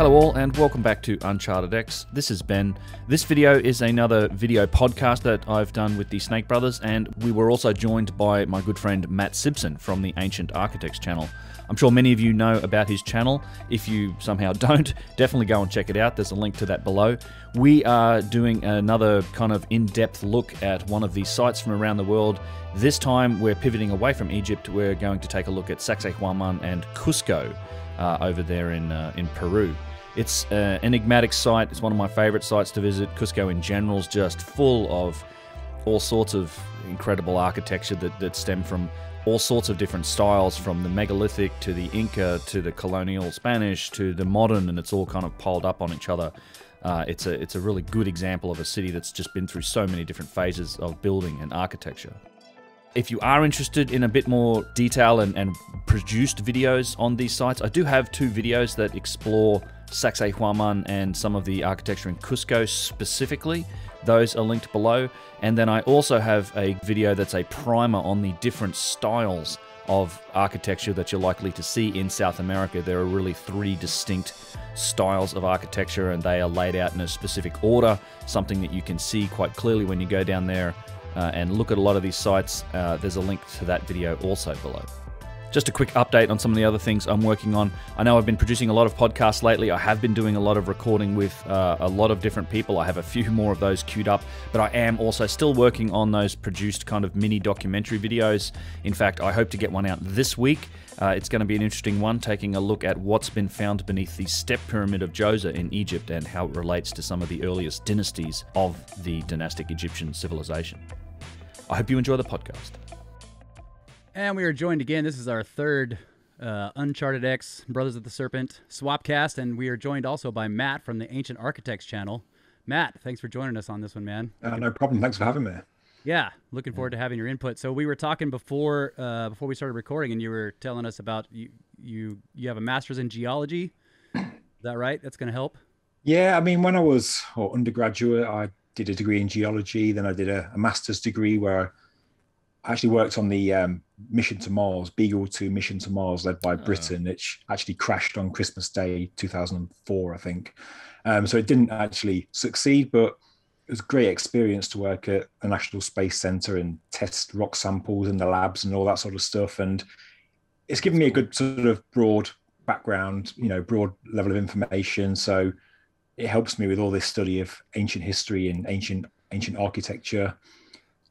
Hello all and welcome back to Uncharted X. This is Ben. This video is another video podcast that I've done with the Snake Brothers, and we were also joined by my good friend Matt Simpson from the Ancient Architects channel. I'm sure many of you know about his channel. If you somehow don't, definitely go and check it out. There's a link to that below. We are doing another kind of in-depth look at one of the sites from around the world. This time we're pivoting away from Egypt. We're going to take a look at Sacsayhuaman and Cusco over there in Peru. It's an enigmatic site. It's one of my favorite sites to visit. Cusco in general is just full of all sorts of incredible architecture that stem from all sorts of different styles, from the megalithic to the Inca to the colonial Spanish to the modern, and it's all kind of piled up on each other. It's a really good example of a city that's just been through so many different phases of building and architecture. If you are interested in a bit more detail and produced videos on these sites, I do have two videos that explore Sacsayhuaman and some of the architecture in Cusco specifically. Those are linked below. And then I also have a video that's a primer on the different styles of architecture that you're likely to see in South America. There are really three distinct styles of architecture, and they are laid out in a specific order, something that you can see quite clearly when you go down there and look at a lot of these sites. There's a link to that video also below. Just a quick update on some of the other things I'm working on. I know I've been producing a lot of podcasts lately. I have been doing a lot of recording with a lot of different people. I have a few more of those queued up, but I am also still working on those produced kind of mini documentary videos. In fact, I hope to get one out this week. It's going to be an interesting one, taking a look at what's been found beneath the step pyramid of Djoser in Egypt and how it relates to some of the earliest dynasties of the dynastic Egyptian civilization. I hope you enjoy the podcast. And we are joined again. This is our third Uncharted X Brothers of the Serpent swapcast, and we are joined also by Matt from the Ancient Architects channel. Matt, thanks for joining us on this one, man. No problem. Thanks for having me. Yeah, looking forward to having your input. So we were talking before we started recording, and you were telling us about you have a master's in geology. Is that right? That's going to help. Yeah, I mean, when I was undergraduate, I did a degree in geology. Then I did a master's degree where I actually worked on the mission to Mars, Beagle 2 mission to Mars, led by Britain, which actually crashed on Christmas Day 2004, I think. So it didn't actually succeed, but it was a great experience to work at the National Space Center and test rock samples in the labs and all that sort of stuff. And it's given me a good sort of broad background, you know, broad level of information. So it helps me with all this study of ancient history and ancient architecture.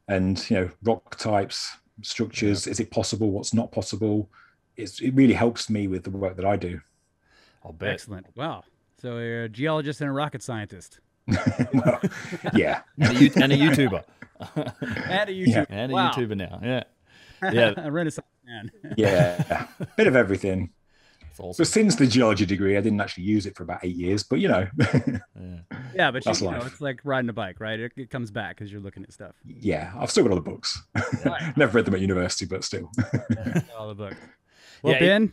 And, you know, rock types, structures, is it possible, what's not possible? It really helps me with the work that I do. I'll bet. Excellent. Wow. So you're a geologist and a rocket scientist. Well, yeah. And a YouTuber. And a YouTuber. Yeah. And a YouTuber now. Yeah. Yeah. A Renaissance man. Yeah. Bit of everything. Awesome. But since the geology degree, I didn't actually use it for about 8 years, but you know. Yeah, but you know, it's like riding a bike, right? It comes back because you're looking at stuff. Yeah, I've still got all the books. Right. Never read them at university, but still. Yeah, all the books. Well, yeah, Ben.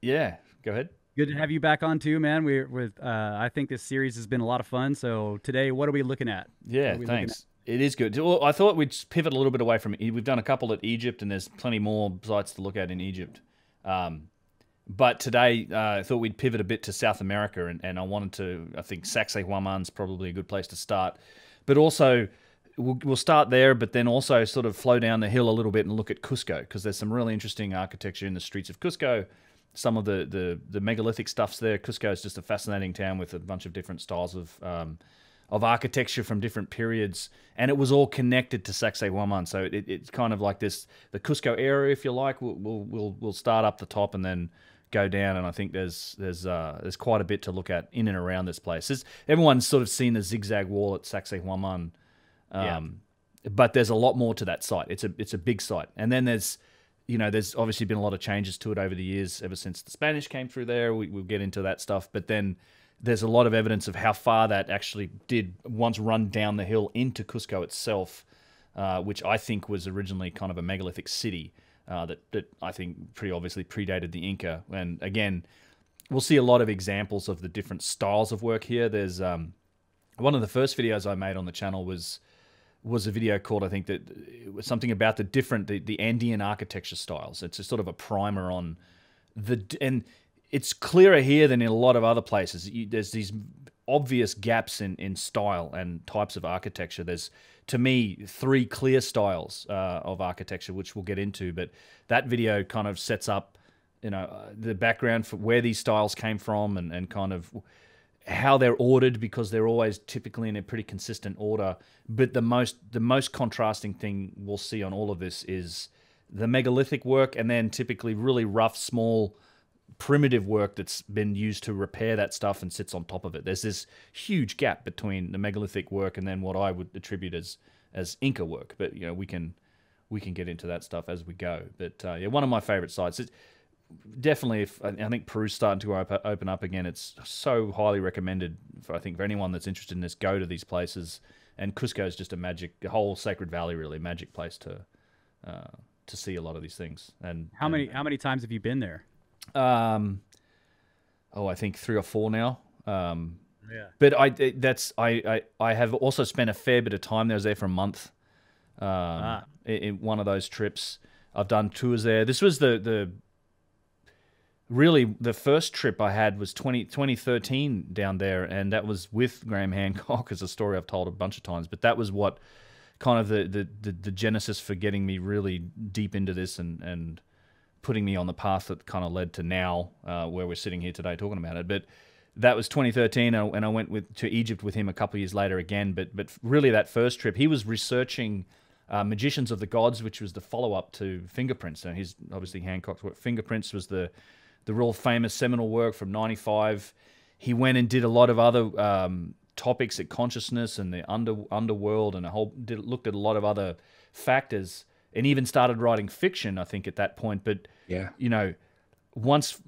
Yeah, go ahead. Good to have you back on too, man. We're with, I think this series has been a lot of fun. So today, what are we looking at? Yeah, thanks. It is good. Well, I thought we'd pivot a little bit away from it. We've done a couple at Egypt, and there's plenty more sites to look at in Egypt. But today, I thought we'd pivot a bit to South America, and I wanted to, I think Sacsayhuaman's probably a good place to start. But also, we'll start there, but then also sort of flow down the hill a little bit and look at Cusco, because there's some really interesting architecture in the streets of Cusco. Some of the megalithic stuff's there. Cusco is just a fascinating town with a bunch of different styles of architecture from different periods, and it was all connected to Sacsayhuaman. So it's kind of like this, the Cusco area, if you like. We'll start up the top and then go down, and I think there's quite a bit to look at in and around this place. Everyone's sort of seen the zigzag wall at Sacsayhuaman, but there's a lot more to that site. It's a big site, and then there's obviously been a lot of changes to it over the years, ever since the Spanish came through there. We'll get into that stuff, but then there's a lot of evidence of how far that actually did once run down the hill into Cusco itself, which I think was originally kind of a megalithic city. That I think pretty obviously predated the Inca. And again, we'll see a lot of examples of the different styles of work here. There's one of the first videos I made on the channel was a video called, I think that it was something about the Andean architecture styles. It's a sort of a primer on the, and it's clearer here than in a lot of other places. There's these obvious gaps in style and types of architecture. There's, to me, three clear styles of architecture, which we'll get into, but that video kind of sets up, you know, the background for where these styles came from and kind of how they're ordered, because they're always typically in a pretty consistent order. But the most contrasting thing we'll see on all of this is the megalithic work, and then typically really rough, small, primitive work that's been used to repair that stuff and sits on top of it. There's this huge gap between the megalithic work and then what I would attribute as Inca work. But you know, we can get into that stuff as we go. But yeah, one of my favorite sites. It's definitely, I think Peru's starting to open up again. It's so highly recommended. I think for anyone that's interested in this, go to these places. And Cusco is just a magic, the whole Sacred Valley really, magic place to see a lot of these things. And how many times have you been there? Oh, I think 3 or 4 now. Yeah. But I have also spent a fair bit of time there. I was there for a month. In one of those trips, I've done tours there. This was really the first trip I had was 2013 down there, and that was with Graham Hancock. Is a story I've told a bunch of times, but that was what kind of the genesis for getting me really deep into this and putting me on the path that kind of led to now, where we're sitting here today talking about it. But that was 2013, and I went to Egypt with him a couple of years later again. But really that first trip, he was researching Magicians of the Gods, which was the follow-up to Fingerprints. And he's obviously Hancock's work. Fingerprints was the real famous seminal work from '95. He went and did a lot of other topics at consciousness and the underworld, and looked at a lot of other factors. And even started writing fiction, I think, at that point. But yeah, you know, once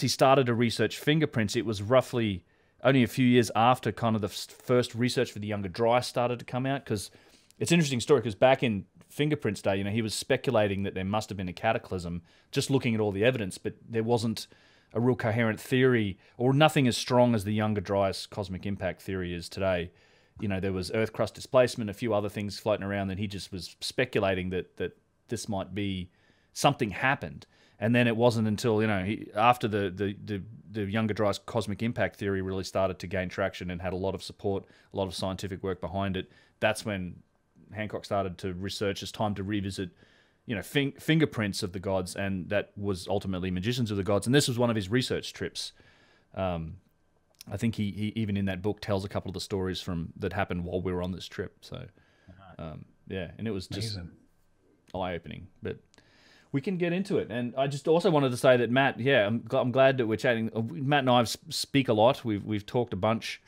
he started to research Fingerprints, it was roughly only a few years after kind of the first research for the Younger Dryas started to come out. Because it's an interesting story, because back in Fingerprints day, you know, he was speculating that there must have been a cataclysm, just looking at all the evidence, but there wasn't a real coherent theory, or nothing as strong as the Younger Dryas cosmic impact theory is today. You know, there was earth crust displacement, a few other things floating around, that he just was speculating that this might be something happened. And then it wasn't until, you know, after the Younger Dryas cosmic impact theory really started to gain traction and had a lot of support, a lot of scientific work behind it, that's when Hancock started to research it's time to revisit, you know, Fingerprints of the Gods, and that was ultimately Magicians of the Gods. And this was one of his research trips. I think he even in that book tells a couple of the stories that happened while we were on this trip. So, yeah, and it was just eye-opening. But we can get into it. And I just also wanted to say that Matt, yeah, I'm glad that we're chatting. Matt and I speak a lot. We've talked a bunch,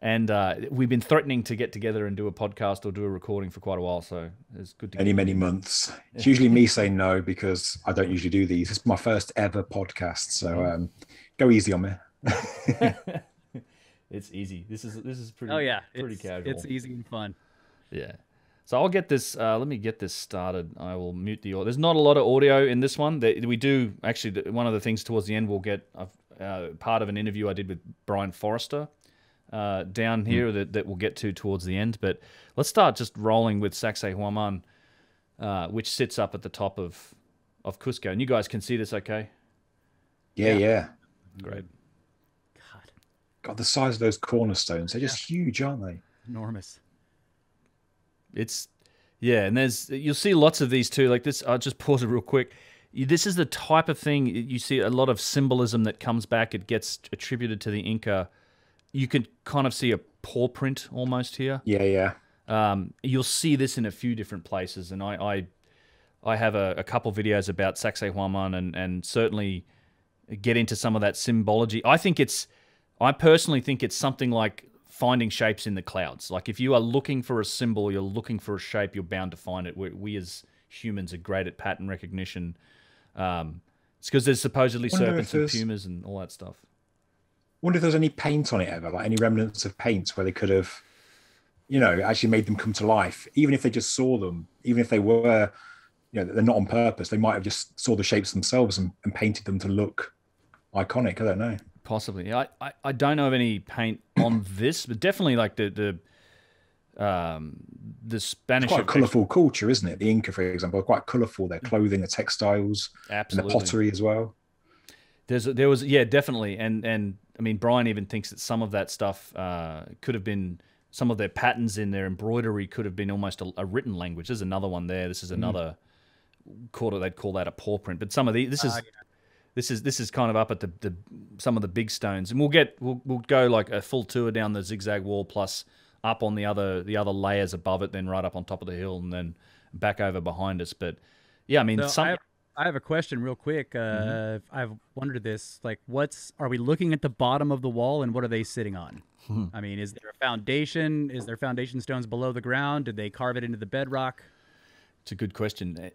and we've been threatening to get together and do a podcast or do a recording for quite a while. So it's good to many months. It's usually me saying no, because I don't usually do these. It's my first ever podcast, so go easy on me. It's easy. This is pretty. Oh yeah, pretty casual. It's easy and fun. Yeah. So I'll get this. Let me get this started. I will mute the audio. There's not a lot of audio in this one. We do actually. One of the things towards the end, we'll get part of an interview I did with Brien Forester down here that we'll get to towards the end. But let's start just rolling with Sacsayhuaman, which sits up at the top of Cusco. And you guys can see this, okay? Yeah. Great. God, the size of those cornerstones, they're just huge, aren't they? Enormous. It's, yeah, and you'll see lots of these too. Like this, I'll just pause it real quick. This is the type of thing you see a lot of symbolism that comes back. It gets attributed to the Inca. You can kind of see a paw print almost here. Yeah. You'll see this in a few different places. And I have a couple videos about Sacsayhuaman and certainly get into some of that symbology. I personally think it's something like finding shapes in the clouds. Like if you are looking for a symbol, you're looking for a shape, you're bound to find it. We as humans are great at pattern recognition. It's because there's supposedly serpents and pumas and all that stuff. Wonder if there's any paint on it ever, like any remnants of paint where they could have, you know, actually made them come to life. Even if they just saw them, even if they were, you know, they're not on purpose, they might have just saw the shapes themselves and painted them to look iconic. I don't know. Possibly. I don't know of any paint on this, but definitely like the Spanish. It's quite a colourful culture, isn't it? The Inca, for example, are quite colourful. Their clothing, their textiles, and their pottery as well. There was yeah, definitely, and I mean, Brien even thinks that some of that stuff could have been, some of their patterns in their embroidery could have been almost a written language. There's another one there. This is another quarter, they'd call that a paw print, but some of the this is kind of up at the some of the big stones, and we'll go like a full tour down the zigzag wall, plus up on the other layers above it, then right up on top of the hill, and then back over behind us. But yeah, I mean, so some. I have a question real quick. I've wondered this, like, are we looking at the bottom of the wall, and what are they sitting on? I mean, is there a foundation? Is there foundation stones below the ground? Did they carve it into the bedrock? It's a good question.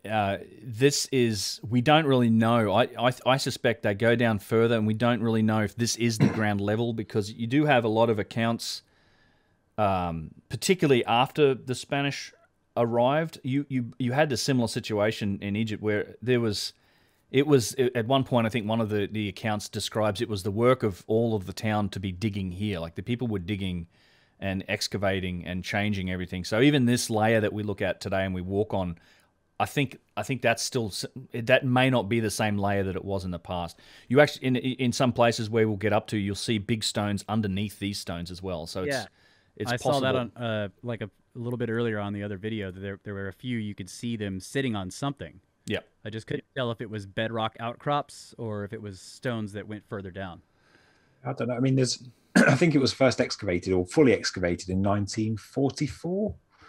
We don't really know. I suspect they go down further, and we don't really know if this is the ground level, because you do have a lot of accounts, particularly after the Spanish arrived. You had a similar situation in Egypt where it was at one point, I think one of the accounts describes it was the work of all of the town to be digging here. Like, the people were digging and excavating and changing everything. So even this layer that we look at today and we walk on, I think that's still, that may not be the same layer that it was in the past. You actually in some places where we'll get up to, you'll see big stones underneath these stones as well. So yeah, I saw that on like a little bit earlier on the other video, that there were a few, you could see them sitting on something. Yeah, I just couldn't tell if it was bedrock outcrops or if it was stones that went further down. I don't know. I mean, I think it was first excavated or fully excavated in 1944. I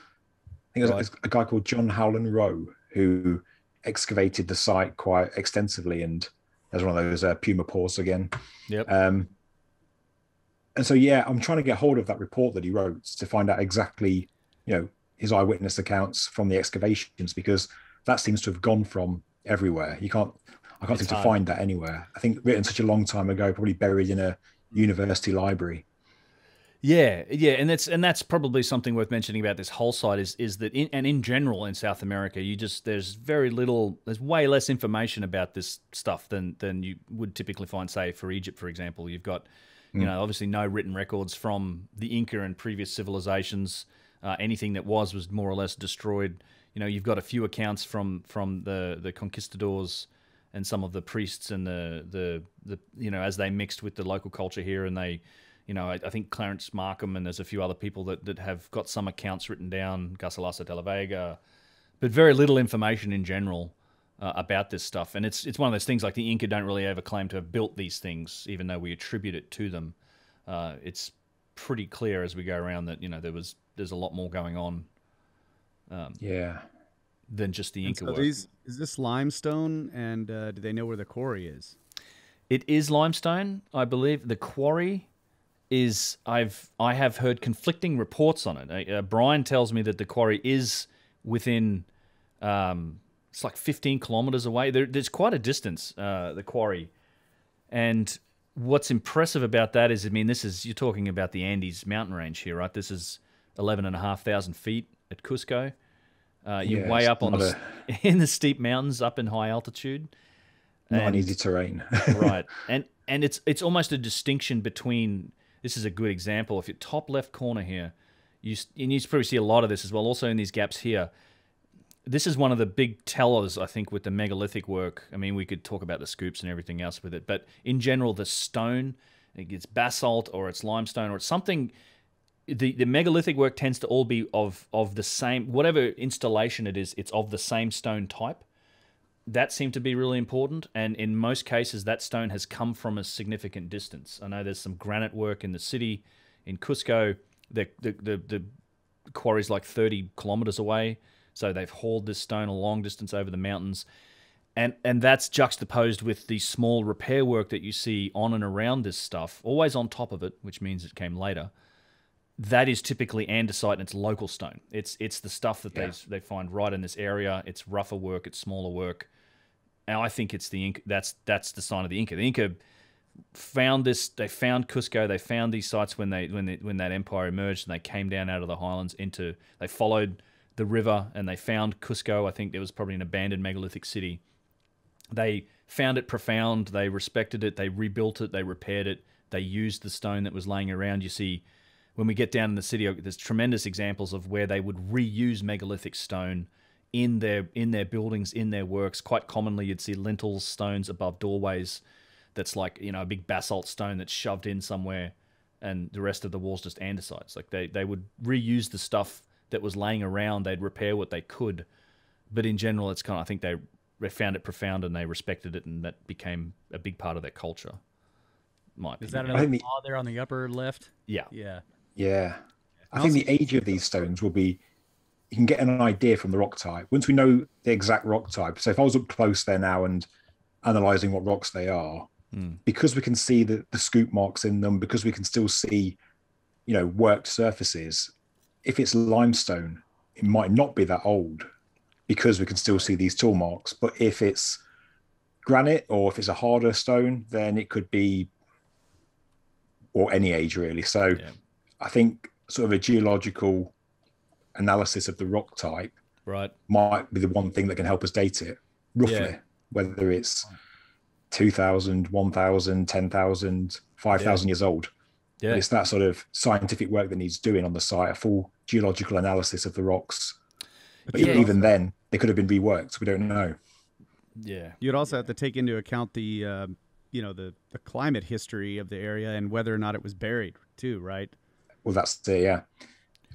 think it was a guy called John Howland Rowe who excavated the site quite extensively, and there's one of those puma paws again. Yep. And so yeah, I'm trying to get hold of that report that he wrote to find out exactly, you know, his eyewitness accounts from the excavations, because that seems to have gone from everywhere. I can't seem to find that anywhere. I think written such a long time ago, probably buried in a university library. Yeah, yeah, and that's probably something worth mentioning about this whole site is that in general in South America, there's way less information about this stuff than you would typically find, say, for Egypt, for example. You've got, you know, obviously no written records from the Inca and previous civilizations. Anything that was more or less destroyed. You know, you've got a few accounts from the conquistadors and some of the priests and the you know, as they mixed with the local culture here, and they, you know, I think Clarence Markham, and there's a few other people that have got some accounts written down, Garcilaso de la Vega, but very little information in general about this stuff. And it's one of those things, like the Inca don't really ever claim to have built these things, even though we attribute it to them. It's pretty clear as we go around that, you know, there's a lot more going on than just the Inca work. Is this limestone, and do they know where the quarry is? It is limestone, I believe. The quarry is, I have heard conflicting reports on it. Brien tells me that the quarry is within, it's like 15 kilometers away. There's quite a distance, the quarry. And what's impressive about that is, I mean, you're talking about the Andes mountain range here, right? This is 11,500 feet at Cusco. You're way up in the steep mountains, up in high altitude. Not an easy terrain. Right. And it's almost a distinction between, this is a good example, if your top left corner here, you probably see a lot of this as well, also in these gaps here. This is one of the big tellers, I think, with the megalithic work. I mean, we could talk about the scoops and everything else with it, but in general, the stone, it's basalt or it's limestone or it's something. The megalithic work tends to all be of the same, whatever installation it is, it's of the same stone type. That seemed to be really important, and in most cases, that stone has come from a significant distance. I know there's some granite work in the city, in Cusco. The quarry's like 30 kilometers away, so they've hauled this stone a long distance over the mountains. And that's juxtaposed with the small repair work that you see on and around this stuff, always on top of it, which means it came later. That is typically andesite, and it's local stone. It's the stuff that they find right in this area. It's rougher work, it's smaller work, and I think it's the Inca. That's the sign of the Inca. The Inca found this. They found Cusco. They found these sites when that empire emerged, and they came down out of the highlands into. They followed the river and they found Cusco. I think there was probably an abandoned megalithic city. They found it profound. They respected it. They rebuilt it. They repaired it. They used the stone that was laying around. You see. When we get down in the city, there's tremendous examples of where they would reuse megalithic stone in their buildings, in their works. Quite commonly, you'd see lintels, stones above doorways. that's like, you know, a big basalt stone that's shoved in somewhere and the rest of the wall's just andesites. Like they would reuse the stuff that was laying around. They'd repair what they could. But in general, it's kind of, I think they found it profound and they respected it, and that became a big part of their culture. Is that another paw there on the upper left? Yeah. Yeah. Yeah. I think the age of these stones will be, you can get an idea from the rock type. Once we know the exact rock type, so if I was up close there now and analysing what rocks they are, because we can see the scoop marks in them, because we can still see, you know, worked surfaces, if it's limestone, it might not be that old because we can still see these tool marks. But if it's granite or if it's a harder stone, then it could be, or any age really. So yeah. I think sort of a geological analysis of the rock type might be the one thing that can help us date it roughly, whether it's 2,000, 1,000, 10,000, 5,000 years old. Yeah. It's that sort of scientific work that needs doing on the site, a full geological analysis of the rocks. But even then, they could have been reworked. We don't know. Yeah. You'd also have to take into account the, you know, the climate history of the area and whether or not it was buried too, right? Well, that's the, yeah.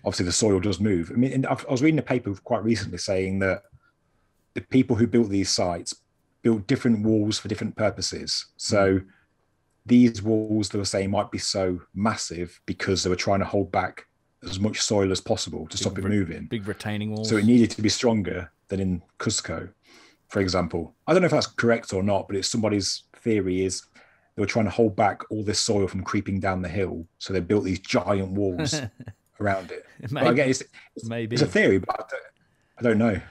Obviously, the soil does move. I mean, and I was reading a paper quite recently saying that the people who built these sites built different walls for different purposes. So these walls, they were saying, might be so massive because they were trying to hold back as much soil as possible to stop it moving. Big retaining walls. So it needed to be stronger than in Cusco, for example. I don't know if that's correct or not, but it's somebody's theory is they were trying to hold back all this soil from creeping down the hill. So they built these giant walls around it. Maybe. But again, it's a theory, but I don't know.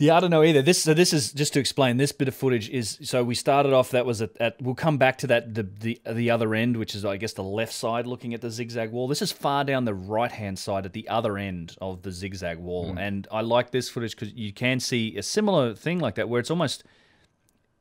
Yeah, I don't know either. This, so this is just to explain. This bit of footage is, so we started off. That was at we'll come back to that the other end, which is I guess the left side looking at the zigzag wall. This is far down the right hand side at the other end of the zigzag wall, and I like this footage because you can see a similar thing like that where it's almost,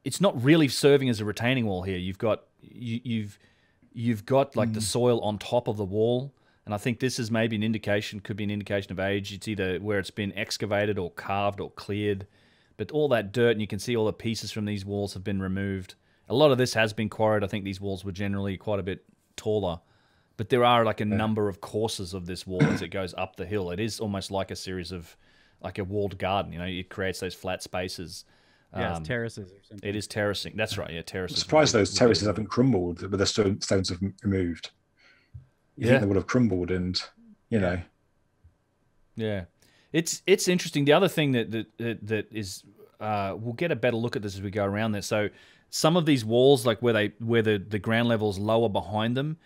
it's not really serving as a retaining wall here. You've got you've got like the soil on top of the wall. And I think this is maybe an indication, could be an indication of age. It's either where it's been excavated or carved or cleared. But all that dirt, and you can see all the pieces from these walls have been removed. A lot of this has been quarried. I think these walls were generally quite a bit taller. But there are like a number of courses of this wall as it goes up the hill. It is almost like a series of, like a walled garden. You know, it creates those flat spaces. Yeah, it's terraces or something. It is terracing. That's right, yeah, terraces. I'm surprised those terraces haven't crumbled, but the stones have removed. You think they would have crumbled, and you know. Yeah, it's interesting. The other thing that is, we'll get a better look at this as we go around there. So some of these walls, like where the ground level's lower behind them,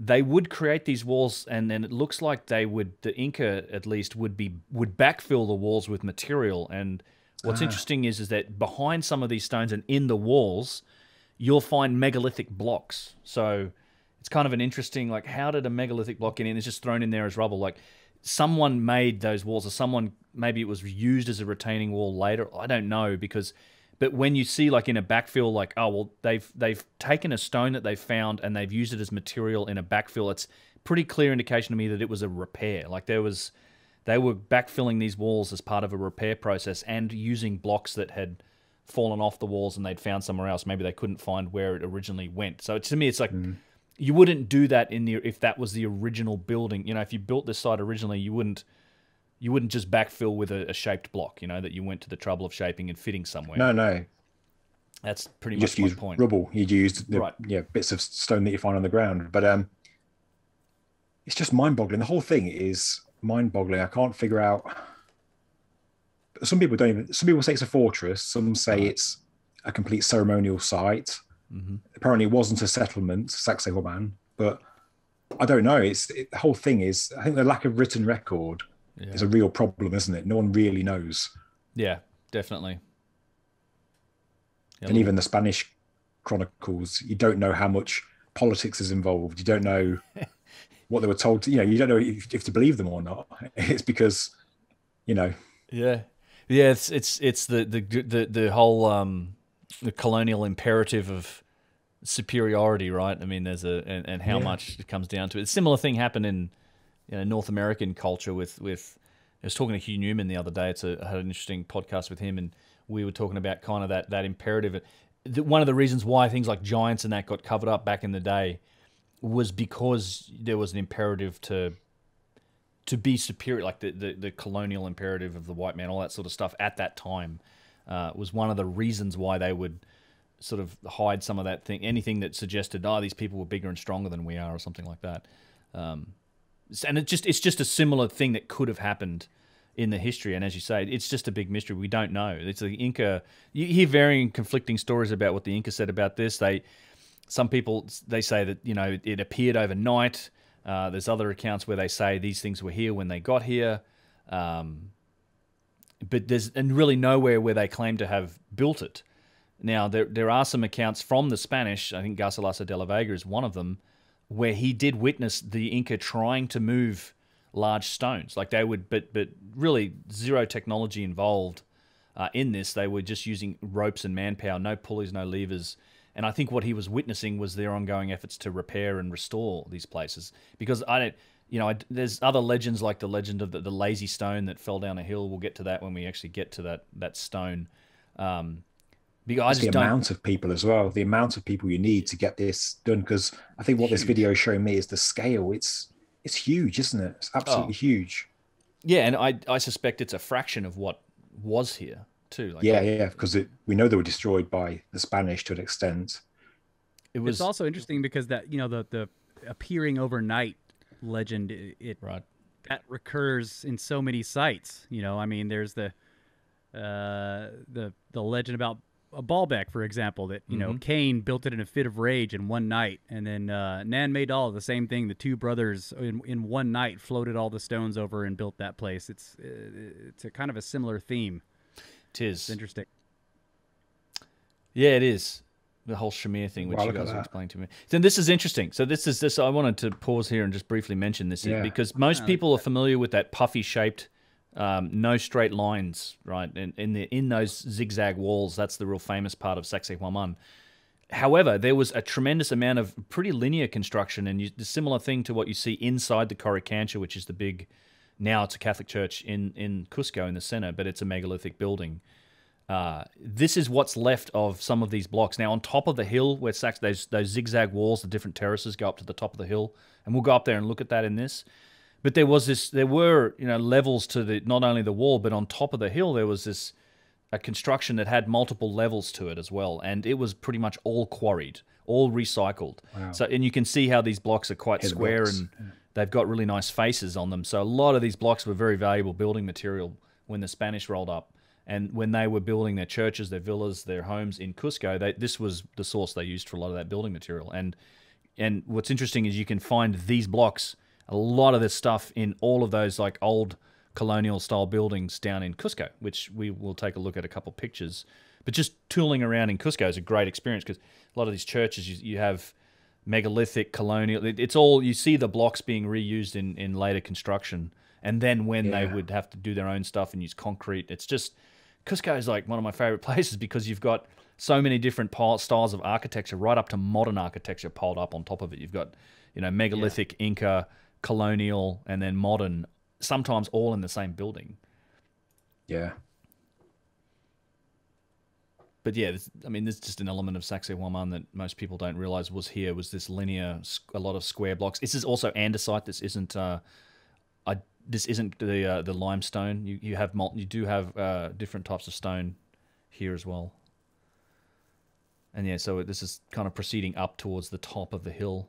they would create these walls, and then it looks like they would, the Inca at least would backfill the walls with material. And what's interesting is that behind some of these stones and in the walls, you'll find megalithic blocks. So it's kind of an interesting, like, how did a megalithic block get in? It's just thrown in there as rubble. Like, someone made those walls, or someone, maybe it was used as a retaining wall later. I don't know, because, but when you see, like, in a backfill, like, oh, well, they've taken a stone that they found and they've used it as material in a backfill, it's pretty clear indication to me that it was a repair. Like, they were backfilling these walls as part of a repair process and using blocks that had fallen off the walls and they'd found somewhere else. Maybe they couldn't find where it originally went. So to me, it's like... You wouldn't do that if that was the original building. You know, if you built this site originally, you wouldn't just backfill with a shaped block. You know, that you went to the trouble of shaping and fitting somewhere. No, that's pretty much my point. Rubble. You'd use the bits of stone that you find on the ground. But it's just mind-boggling. The whole thing is mind-boggling. I can't figure out. Some people don't even. Some people say it's a fortress. Some say it's a complete ceremonial site. Apparently it wasn't a settlement, Sacsayhuaman, but I don't know. The whole thing is, I think the lack of written record is a real problem, isn't it? No one really knows. Yeah, definitely. Yeah, and even the Spanish chronicles, you don't know how much politics is involved. You don't know what they were told to, you know, you don't know if to believe them or not. It's because, you know. Yeah. Yeah, it's the whole the colonial imperative of superiority, right? I mean, there's and how much it comes down to it. A similar thing happened in, you know, North American culture with I was talking to Hugh Newman the other day. I had an interesting podcast with him, and we were talking about kind of that imperative. one of the reasons why things like giants and that got covered up back in the day was because there was an imperative to be superior, like the colonial imperative of the white man, all that sort of stuff at that time was one of the reasons why they would sort of hide some of that thing, anything that suggested, oh, these people were bigger and stronger than we are or something like that. And it's just a similar thing that could have happened in the history, and as you say, it's just a big mystery. We don't know. It's the Inca. You hear varying, conflicting stories about what the Inca said about this. Some people say that it appeared overnight. There's other accounts where they say these things were here when they got here, but there's really nowhere where they claim to have built it. Now there are some accounts from the Spanish. I think Garcilaso de la Vega is one of them, where he did witness the Inca trying to move large stones, like they would, but really zero technology involved in this. They were just using ropes and manpower, no pulleys, no levers. And I think what he was witnessing was their ongoing efforts to repair and restore these places. Because there's other legends, like the legend of the lazy stone that fell down a hill. We'll get to that when we actually get to that stone. Because the amount of people as well, the amount of people you need to get this done. Because I think what this video is showing me is the scale. It's huge, isn't it? It's absolutely huge. Yeah, and I suspect it's a fraction of what was here too. Because we know they were destroyed by the Spanish to an extent. It's also interesting because that the appearing overnight legend that recurs in so many sites. I mean, there's the legend about Baalbek, for example, that Cain built it in a fit of rage in one night, and then Nan-Madal, the same thing. The two brothers in one night floated all the stones over and built that place. It's a kind of a similar theme. It's interesting. Yeah, it is. The whole Shamir thing, which you guys will explain to me. Then this is interesting. So this. I wanted to pause here and just briefly mention this because most people are familiar with that puffy shaped. No straight lines, right? And in those zigzag walls, that's the real famous part of Sacsayhuaman. However, there was a tremendous amount of pretty linear construction, and the similar thing to what you see inside the Coricancha, which is the big, now it's a Catholic church in Cusco in the center, but it's a megalithic building. This is what's left of some of these blocks. Now, on top of the hill, where those zigzag walls, the different terraces go up to the top of the hill, and we'll go up there and look at that in this. But there were levels to not only the wall, but on top of the hill there was a construction that had multiple levels to it as well, and it was pretty much all quarried, all recycled. Wow. So, and you can see how these blocks are quite square and they've got really nice faces on them. So a lot of these blocks were very valuable building material when the Spanish rolled up, and when they were building their churches, their villas, their homes in Cusco, this was the source they used for a lot of that building material. And what's interesting is you can find these blocks. A lot of this stuff in all of those like old colonial style buildings down in Cusco, which we will take a look at a couple pictures. But just tooling around in Cusco is a great experience because a lot of these churches, you have megalithic colonial. It's all, you see the blocks being reused in later construction. And then when they would have to do their own stuff and use concrete, it's just, Cusco is like one of my favorite places because you've got so many different styles of architecture right up to modern architecture piled up on top of it. You've got, megalithic Inca, colonial, and then modern, sometimes all in the same building. Yeah. But yeah, I mean, there's just an element of Sacsayhuaman that most people don't realize was this linear, a lot of square blocks. This is also andesite. This isn't the limestone. You do have different types of stone here as well. And yeah, so this is kind of proceeding up towards the top of the hill.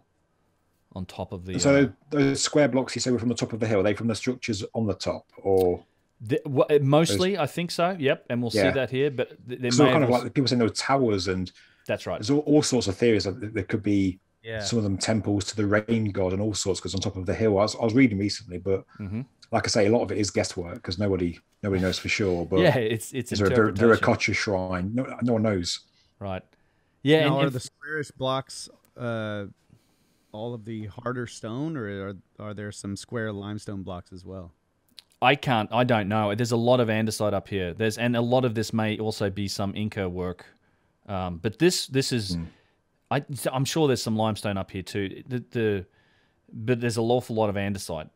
On top of the so those square blocks you say were from the top of the hill, are they from the structures on the top, or mostly those? I think so, yep, and we'll see that here, but they're kind of like people saying there were towers, and that's right, there's all sorts of theories that there could be some of them temples to the rain god and all sorts, because on top of the hill I was reading recently, but like I say, a lot of it is guesswork because nobody knows for sure, but yeah, is there a Viracocha shrine? No one knows, right? Yeah. Now, are the squarish blocks all of the harder stone, or are there some square limestone blocks as well? I don't know. There's a lot of andesite up here. And a lot of this may also be some Inca work. But this is, I'm sure there's some limestone up here too. But there's an awful lot of andesite.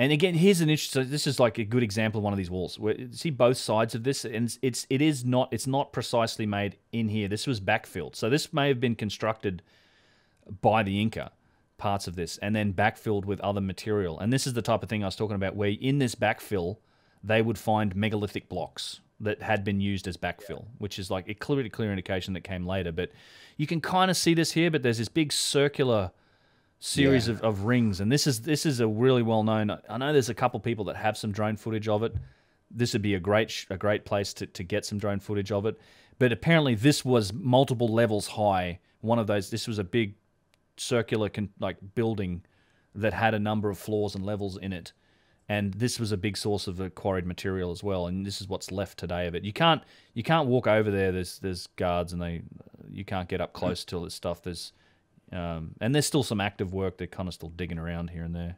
And again, here's an interesting, so this is like a good example of one of these walls. We see both sides of this, and it's not precisely made in here. This was backfilled. So this may have been constructed by the Inca, parts of this, and then backfilled with other material. And this is the type of thing I was talking about, where in this backfill, they would find megalithic blocks that had been used as backfill, which is like a clear indication that came later. But you can kind of see this here, but there's this big circular series of rings, and this is a really well known. I know there's a couple people that have some drone footage of it. This would be a great place to get some drone footage of it. But apparently this was multiple levels high. One of those. This was a big circular building that had a number of floors and levels in it, and this was a big source of the quarried material as well. And this is what's left today of it. You can't walk over there. There's guards, and you can't get up close to this stuff. And there's still some active work. They're kind of still digging around here and there.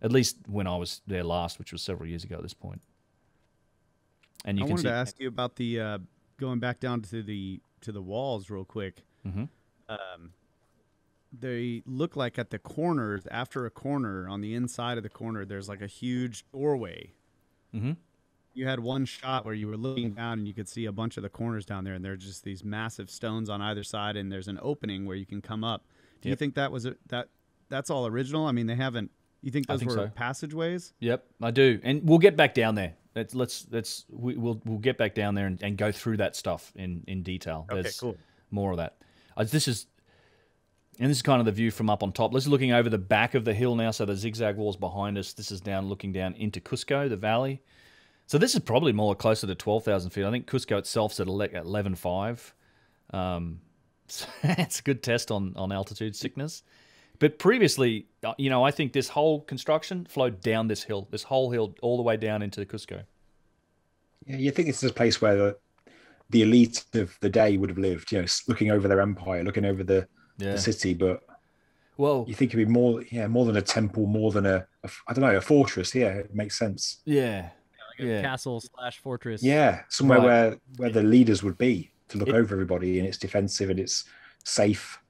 At least when I was there last, which was several years ago at this point. And you I can wanted see to ask you about the going back down to the walls real quick. Mm-hmm. They look like at the corners, after a corner, on the inside of the corner, there's like a huge doorway. Mm-hmm. You had one shot where you were looking down and you could see a bunch of the corners down there, and there're just these massive stones on either side, and there's an opening where you can come up. Do you think that was that's all original? I mean, they haven't. You think those were passageways? Yep, I do. And we'll get back down there. We'll get back down there and go through that stuff in detail. Okay, there's cool. More of that. This is kind of the view from up on top. This is looking over the back of the hill now. So the zigzag walls behind us. This is down looking down into Cusco, the valley. So this is probably more closer to 12,000 feet. I think Cusco itself's at 11,500. So it's a good test on altitude sickness. But previously, you know, I think this whole construction flowed down this hill, this whole hill, all the way down into Cusco. Yeah, you think it's a place where the elite of the day would have lived, you know, looking over their empire, looking over the city. But well, you think it'd be more than a temple, more than a fortress here. It makes sense. Yeah. Like a castle/fortress. Yeah, somewhere where the leaders would be to look over everybody, and it's defensive and it's safe.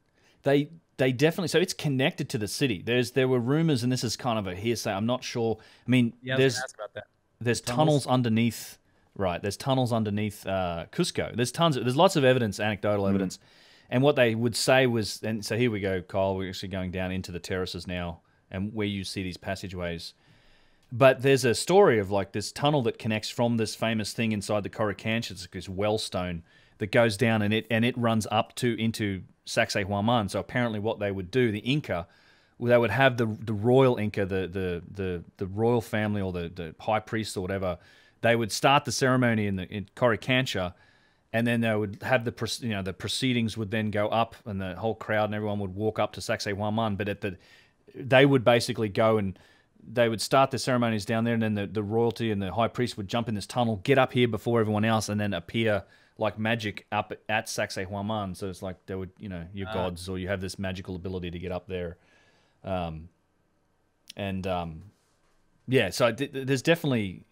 They definitely, so it's connected to the city. There were rumors, and this is kind of a hearsay. I'm not sure. I mean, yeah, there's I was gonna ask about that. There's tunnels underneath, right? There's tunnels underneath Cusco. There's lots of evidence, anecdotal evidence, and what they would say was, and so here we go, Kyle. We're actually going down into the terraces now, and where you see these passageways. But there's a story of like this tunnel that connects from this famous thing inside the Coricancha, it's this well stone that goes down, and it runs up into Sacsayhuaman. So apparently, what they would do, the Inca, they would have the royal Inca, the royal family, or the high priest or whatever. They would start the ceremony in Coricancha, and then they would have the proceedings would then go up, and the whole crowd and everyone would walk up to Sacsayhuaman. But they would basically go and they would start the ceremonies down there, and then the royalty and the high priest would jump in this tunnel, get up here before everyone else, and then appear like magic up at Sacsayhuaman. So it's like they would, you know, your gods, or you have this magical ability to get up there. So there's definitely...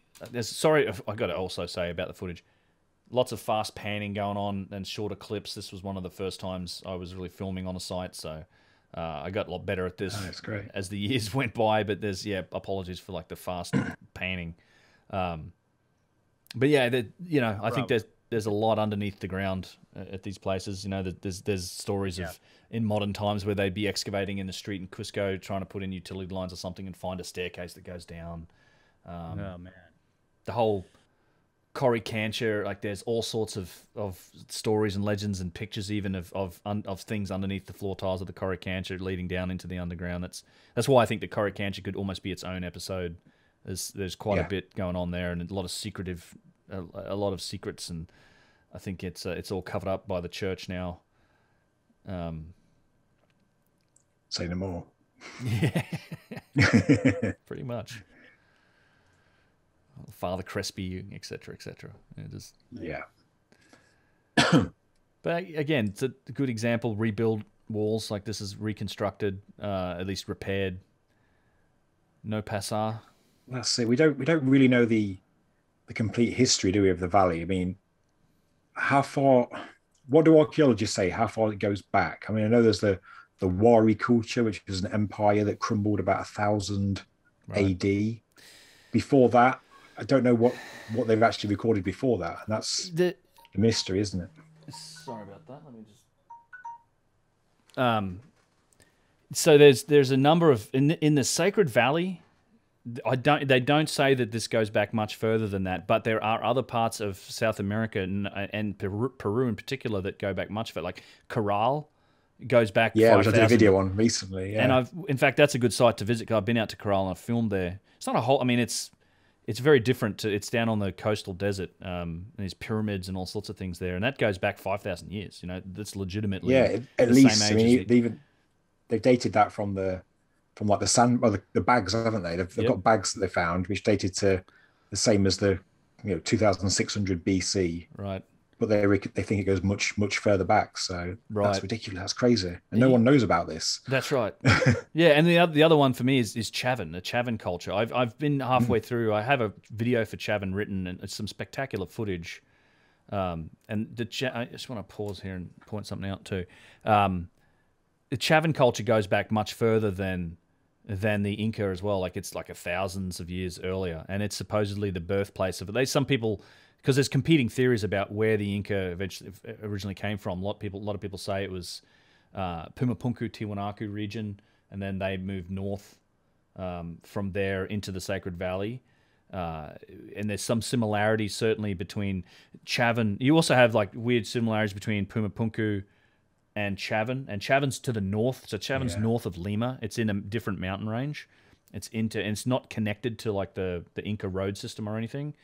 Sorry, I got to also say about the footage, lots of fast panning going on and shorter clips. This was one of the first times I was really filming on a site, so... I got a lot better at this as the years went by, but there's, apologies for like the fast painting. But yeah, I think there's a lot underneath the ground at these places. You know, there's stories of in modern times where they'd be excavating in the street in Cusco, trying to put in utility lines or something and find a staircase that goes down. Oh man. The whole Coricancha, like there's all sorts of stories and legends and pictures even of things underneath the floor tiles of the Coricancha leading down into the underground. That's why I think the Coricancha could almost be its own episode. There's quite a bit going on there, and a lot of secrets, and I think it's all covered up by the church now. Say no more. Yeah, pretty much. Father Crespi, etc., etc. But again, it's a good example. Rebuild walls like this is reconstructed, at least repaired. No pasar. That's it. We don't really know the complete history, do we, of the valley? I mean, how far? What do archaeologists say? How far it goes back? I mean, I know there's the Wari culture, which was an empire that crumbled about 1000 A.D. before that, I don't know what they've actually recorded before that. And that's the mystery, isn't it? Sorry about that. Let me just... So there's a number of... In the Sacred Valley, they don't say that this goes back much further than that, but there are other parts of South America and Peru in particular that go back much further, like Caral. Goes back. Yeah, I did a video on recently. Yeah. And in fact, that's a good site to visit because I've been out to Caral and I filmed there. It's not a whole. I mean, it's very different. It's down on the coastal desert. And there's pyramids and all sorts of things there, and that goes back 5,000 years. You know, that's legitimately. Yeah, at least. I mean, they've dated that from like the sand, well, the bags, haven't they? They've got bags that they found which dated to the same as the 2,600 BC. Right. But they think it goes much further back, so that's ridiculous. That's crazy, and no one knows about this. That's right. Yeah, and the other one for me is Chavin, the Chavin culture. I've been halfway through. I have a video for Chavin written, and it's some spectacular footage. And I just want to pause here and point something out too. The Chavin culture goes back much further than the Inca as well. Like it's like thousands of years earlier, and it's supposedly the birthplace of it. Some people. Because there's competing theories about where the Inca originally came from. A lot of people say it was Pumapunku, Tiwanaku region, and then they moved north from there into the Sacred Valley. And there's some similarities certainly between Chavin. You also have like weird similarities between Pumapunku and Chavin. And Chavin's to the north, so Chavin's north of Lima. It's in a different mountain range. And it's not connected to like the Inca road system or anything.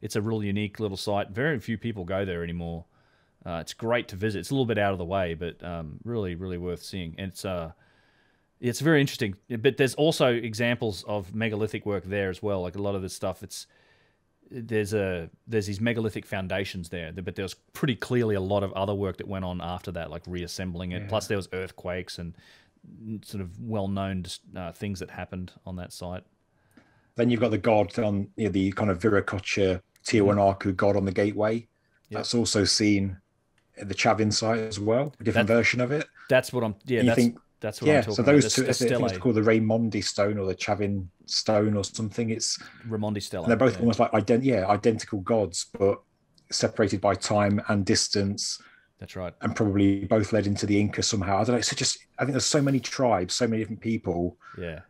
It's a real unique little site. Very few people go there anymore. It's great to visit. It's a little bit out of the way, but really, really worth seeing. And it's very interesting. But there's also examples of megalithic work there as well. Like a lot of this stuff, there's these megalithic foundations there. But there's pretty clearly a lot of other work that went on after that, like reassembling it. Yeah. Plus there was earthquakes and sort of well-known things that happened on that site. Then you've got the god on the kind of Viracocha Tiwanaku god on the gateway. Yep. That's also seen at the Chavin site as well, a different version of it. That's what I'm. Yeah, that's what I'm talking about. So those two, I think it's called the Raimondi stone or the Chavin stone or something. It's Raimondi stone. They're both almost like identical gods, but separated by time and distance. That's right. And probably both led into the Inca somehow. I don't know. So I think there's so many tribes, so many different people. Yeah.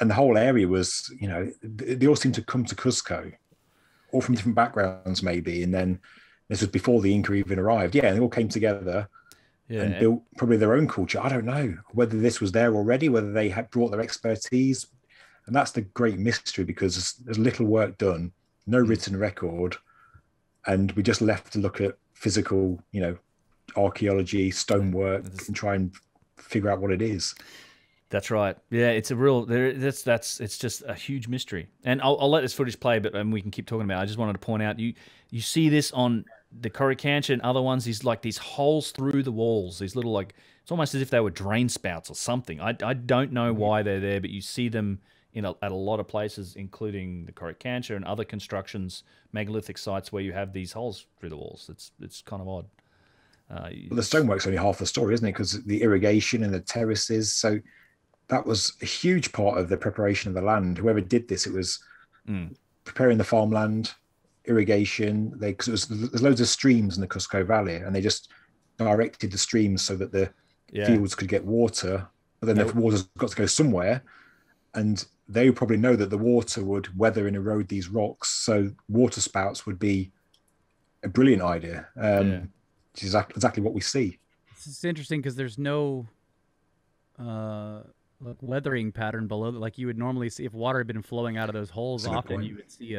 And the whole area was, they all seemed to come to Cusco, all from different backgrounds maybe. And then this was before the Inca even arrived. Yeah, and they all came together and built probably their own culture. I don't know whether this was there already, whether they had brought their expertise. And that's the great mystery because there's little work done, no written record. And we just left to look at physical, archaeology, stonework, and try and figure out what it is. That's right. Yeah, it's a real. It's just a huge mystery. And I'll let this footage play, but we can keep talking about it. I just wanted to point out you see this on the Coricancha and other ones. These these holes through the walls. These little it's almost as if they were drain spouts or something. I don't know why they're there, but you see them at a lot of places, including the Coricancha and other constructions, megalithic sites where you have these holes through the walls. It's kind of odd. Well, the stonework's only half the story, isn't it? Because the irrigation and the terraces. So. That was a huge part of the preparation of the land. Whoever did this, it was preparing the farmland, irrigation. There's loads of streams in the Cusco Valley, and they just directed the streams so that the fields could get water. But then the water's got to go somewhere, and they probably know that the water would weather and erode these rocks. So water spouts would be a brilliant idea, which is exactly what we see. It's interesting because there's no... weathering pattern below, like you would normally see if water had been flowing out of those holes. That's often you would see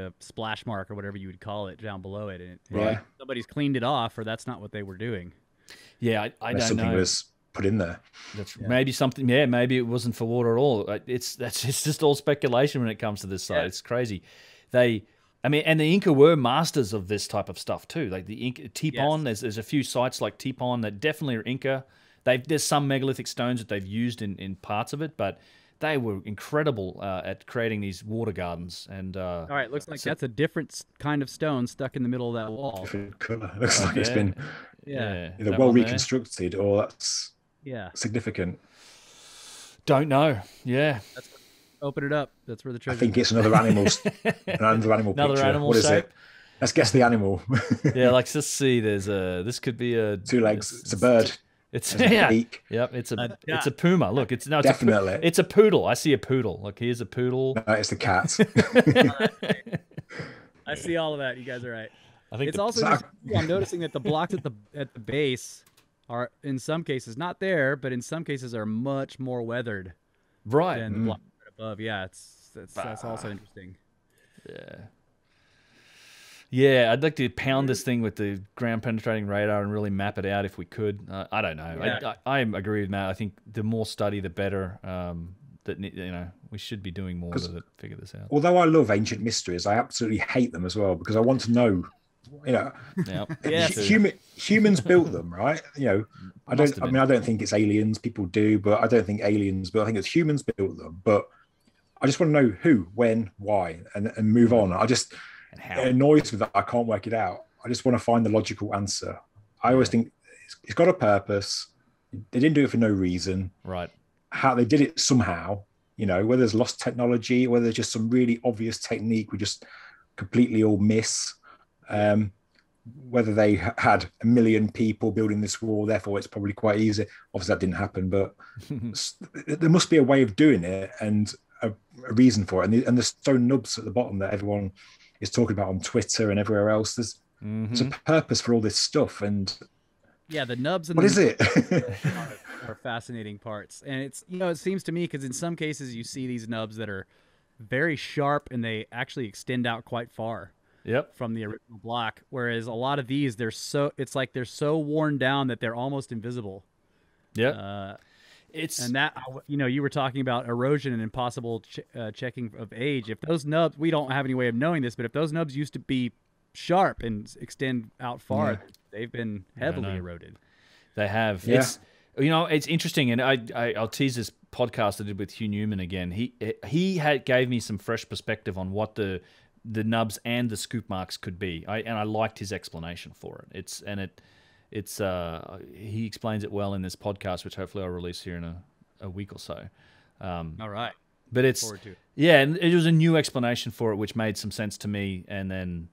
a splash mark or whatever you would call it down below it, and somebody's cleaned it off, or that's not what they were doing. Yeah, I don't know. Something was put in there. Maybe something. Yeah, maybe it wasn't for water at all. It's just all speculation when it comes to this site. Yeah. It's crazy. And the Inca were masters of this type of stuff too. Like the Inca Tipon, there's a few sites like Tipon that definitely are Inca. There's some megalithic stones that they've used in parts of it, but they were incredible at creating these water gardens. And all right, looks like that's a different kind of stone stuck in the middle of that wall. Different color. It looks like it's been either that well reconstructed there. Or that's significant. Don't know. Yeah. That's Open it up. That's where the treasure. I think it's another animal's another animal picture. What is it? Let's guess the animal. Yeah, like let's see. There's a. This could be a two legs. It's a bird. It's a beak. Yep. It's a puma. Look, it's no. It's definitely. It's a poodle. I see a poodle. Look, here's a poodle. No, it's the cat. I see all of that. You guys are right. I think it's also. I'm noticing that the blocks at the base are in some cases not there, but in some cases are much more weathered. Right. Than the blocks right above. Yeah. That's also interesting. Yeah. Yeah, I'd like to pound this thing with the ground-penetrating radar and really map it out if we could. I don't know. Yeah. I agree with Matt. I think the more study, the better. That you know, we should be doing more to figure this out. Although I love ancient mysteries, I absolutely hate them as well because I want to know. You know, yeah, humans built them, right? You know, I don't. I mean, I don't think it's aliens. People do, but I don't think aliens. But I think it's humans built them. But I just want to know who, when, why, and move on. I just. It annoys me that I can't work it out. I just want to find the logical answer. I always think it's got a purpose. They didn't do it for no reason. Right. How they did it somehow, you know, whether it's lost technology, whether there's just some really obvious technique we just completely all miss, whether they had 1 million people building this wall, therefore it's probably quite easy. Obviously that didn't happen, but there must be a way of doing it and a reason for it. And the stone nubs at the bottom that everyone... is talking about on Twitter and everywhere else. There's a purpose for all this stuff, and yeah, the nubs and what is it are fascinating parts. And it's, you know, it seems to me because in some cases you see these nubs that are very sharp and they actually extend out quite far. Yep. From the original block, whereas a lot of these it's like they're so worn down that they're almost invisible. Yeah. And that, you know, you were talking about erosion and impossible checking of age. If those nubs, we don't have any way of knowing this, but if those nubs used to be sharp and extend out far, they've been heavily eroded. They have. Yeah. It's, you know, it's interesting, and I'll tease this podcast I did with Hugh Newman again. He gave me some fresh perspective on what the nubs and the scoop marks could be, and I liked his explanation for it. He explains it well in this podcast, which hopefully I'll release here in a week or so. All right. But it's, yeah, and it was a new explanation for it, which made some sense to me. And then,